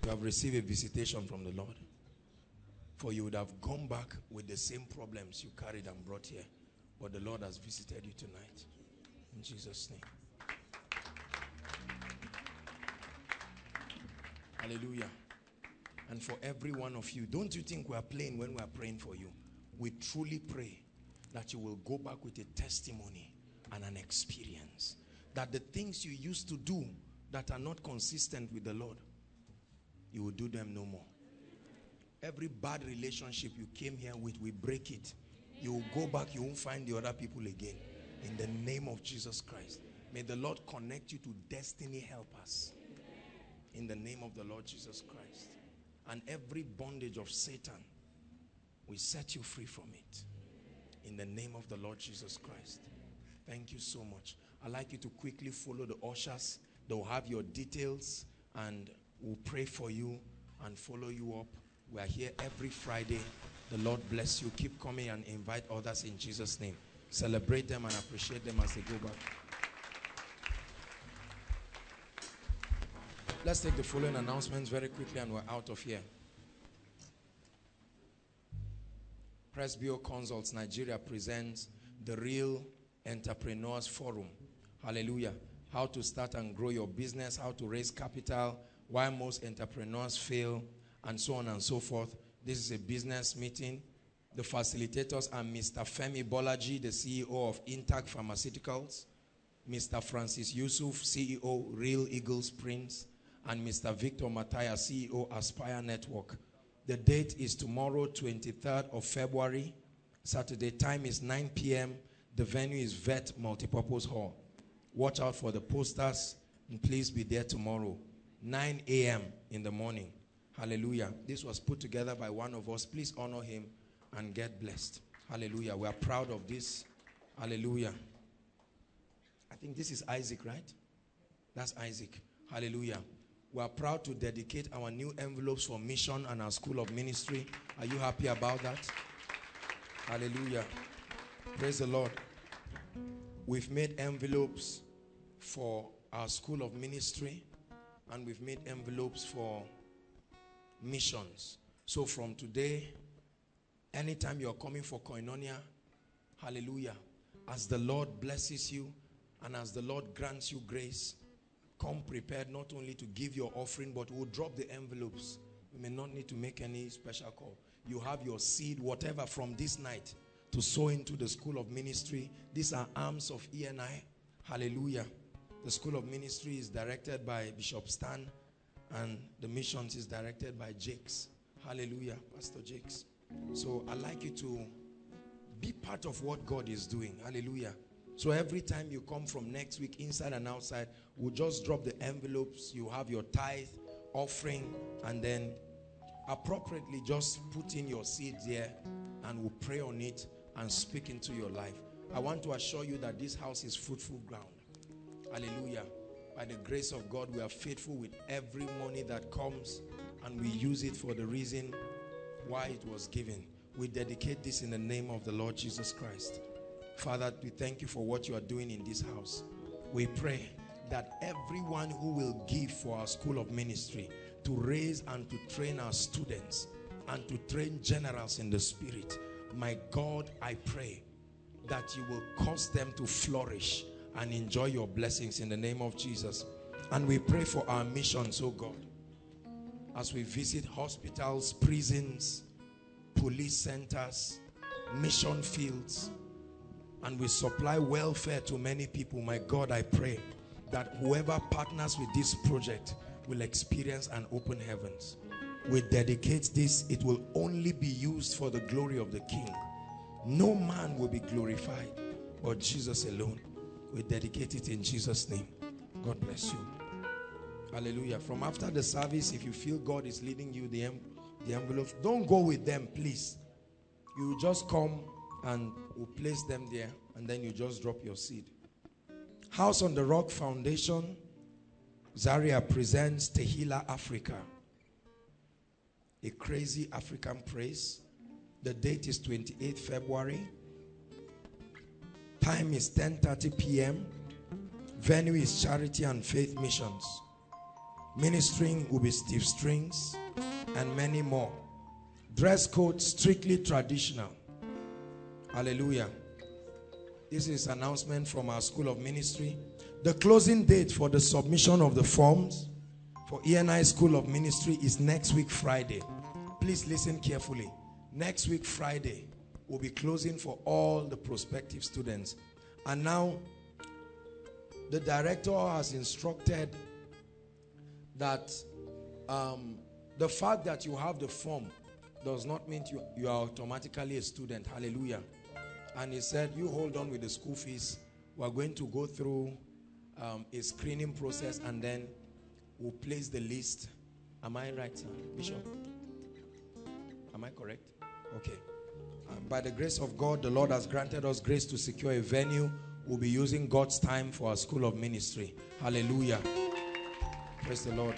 you have received a visitation from the Lord. For you would have gone back with the same problems you carried and brought here. But the Lord has visited you tonight. In Jesus' name. Hallelujah. And for every one of you, don't you think we are playing when we are praying for you? We truly pray that you will go back with a testimony and an experience. That the things you used to do that are not consistent with the Lord, you will do them no more. Every bad relationship you came here with, we break it. You will go back, you won't find the other people again. In the name of Jesus Christ. May the Lord connect you to destiny helpers. In the name of the Lord Jesus Christ. And every bondage of Satan, we set you free from it. In the name of the Lord Jesus Christ. Thank you so much. I'd like you to quickly follow the ushers. They'll have your details and we'll pray for you and follow you up. We are here every Friday. The Lord bless you. Keep coming and invite others in Jesus' name. Celebrate them and appreciate them as they go back. Let's take the following announcements very quickly and we're out of here. Press Bio Consults Nigeria presents the Real Entrepreneurs Forum. Hallelujah. How to start and grow your business, how to raise capital, why most entrepreneurs fail, and so on and so forth. This is a business meeting. The facilitators are Mister Femi Bolaji, the C E O of Intac Pharmaceuticals, Mister Francis Yusuf, C E O Real Eagle Springs, and Mister Victor Mataya, C E O Aspire Network. The date is tomorrow, twenty-third of February. Saturday time is nine p m The venue is Vet Multipurpose Hall. Watch out for the posters and please be there tomorrow, nine a m in the morning. Hallelujah. This was put together by one of us. Please honor him and get blessed. Hallelujah. We are proud of this. Hallelujah. I think this is Isaac, right? That's Isaac. Hallelujah. We are proud to dedicate our new envelopes for mission and our school of ministry. Are you happy about that? Hallelujah. Praise the Lord. We've made envelopes for our school of ministry and we've made envelopes for missions. So from today, anytime you're coming for Koinonia, hallelujah, as the Lord blesses you and as the Lord grants you grace, come prepared not only to give your offering, but we'll drop the envelopes. You may not need to make any special call. You have your seed, whatever, from this night to sow into the school of ministry. These are arms of E N I. Hallelujah. The school of ministry is directed by Bishop Stan and the missions is directed by Jakes. Hallelujah, Pastor Jakes. So I'd like you to be part of what God is doing. Hallelujah. So every time you come from next week, inside and outside, we'll just drop the envelopes. You have your tithe, offering, and then appropriately just put in your seed there and we'll pray on it and speak into your life. I want to assure you that this house is fruitful ground. Hallelujah. By the grace of God, we are faithful with every money that comes and we use it for the reason why it was given. We dedicate this in the name of the Lord Jesus Christ. Father, we thank you for what you are doing in this house. We pray that everyone who will give for our school of ministry to raise and to train our students and to train generals in the spirit, my God, I pray that you will cause them to flourish and enjoy your blessings in the name of Jesus. And we pray for our missions, oh God, as we visit hospitals, prisons, police centers, mission fields, and we supply welfare to many people. My God, I pray that whoever partners with this project will experience an open heavens. We dedicate this. It will only be used for the glory of the King. No man will be glorified but Jesus alone. We dedicate it in Jesus' name. God bless you. Hallelujah. From after the service, if you feel God is leading you the, the envelopes, don't go with them, please. You just come and we'll place them there and then you just drop your seed. House on the Rock Foundation Zaria presents Tehila Africa, a crazy African praise. The date is the twenty-eighth of February. Time is ten thirty p m Venue is Charity and Faith Missions. Ministering will be Steve Strings and many more. Dress code strictly traditional. Hallelujah. This is announcement from our School of Ministry. The closing date for the submission of the forms for E N I School of Ministry is next week Friday. Please listen carefully. Next week Friday will be closing for all the prospective students. And now the director has instructed that um, the fact that you have the form does not mean you, you are automatically a student. Hallelujah. And he said, you hold on with the school fees. We're going to go through um, a screening process and then we'll place the list. Am I right, sir? Bishop? Am I correct? Okay. Um, by the grace of God, the Lord has granted us grace to secure a venue. We'll be using God's time for our School of Ministry. Hallelujah. Praise the Lord.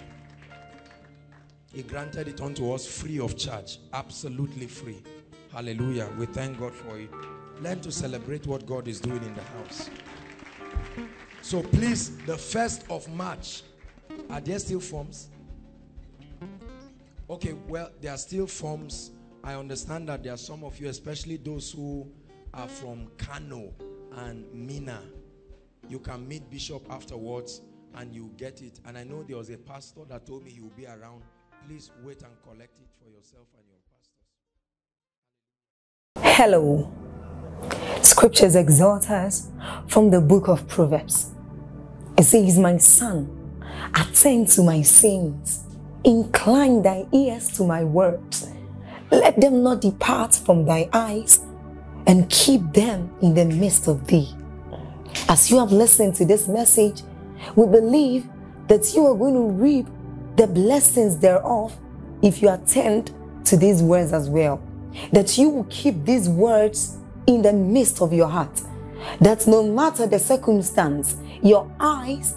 He granted it unto us free of charge. Absolutely free. Hallelujah. We thank God for it. Learn to celebrate what God is doing in the house. So please, the first of March, are there still forms? Okay, well, there are still forms. I understand that there are some of you, especially those who are from Kano and Mina. You can meet Bishop afterwards and you get it. And I know there was a pastor that told me he will be around. Please wait and collect it for yourself and your pastors. Hello. Scriptures exhort us from the book of Proverbs. It says, my son, attend to my sins, incline thy ears to my words, let them not depart from thy eyes, and keep them in the midst of thee. As you have listened to this message, we believe that you are going to reap the blessings thereof if you attend to these words as well, that you will keep these words in the midst of your heart, that no matter the circumstance, your eyes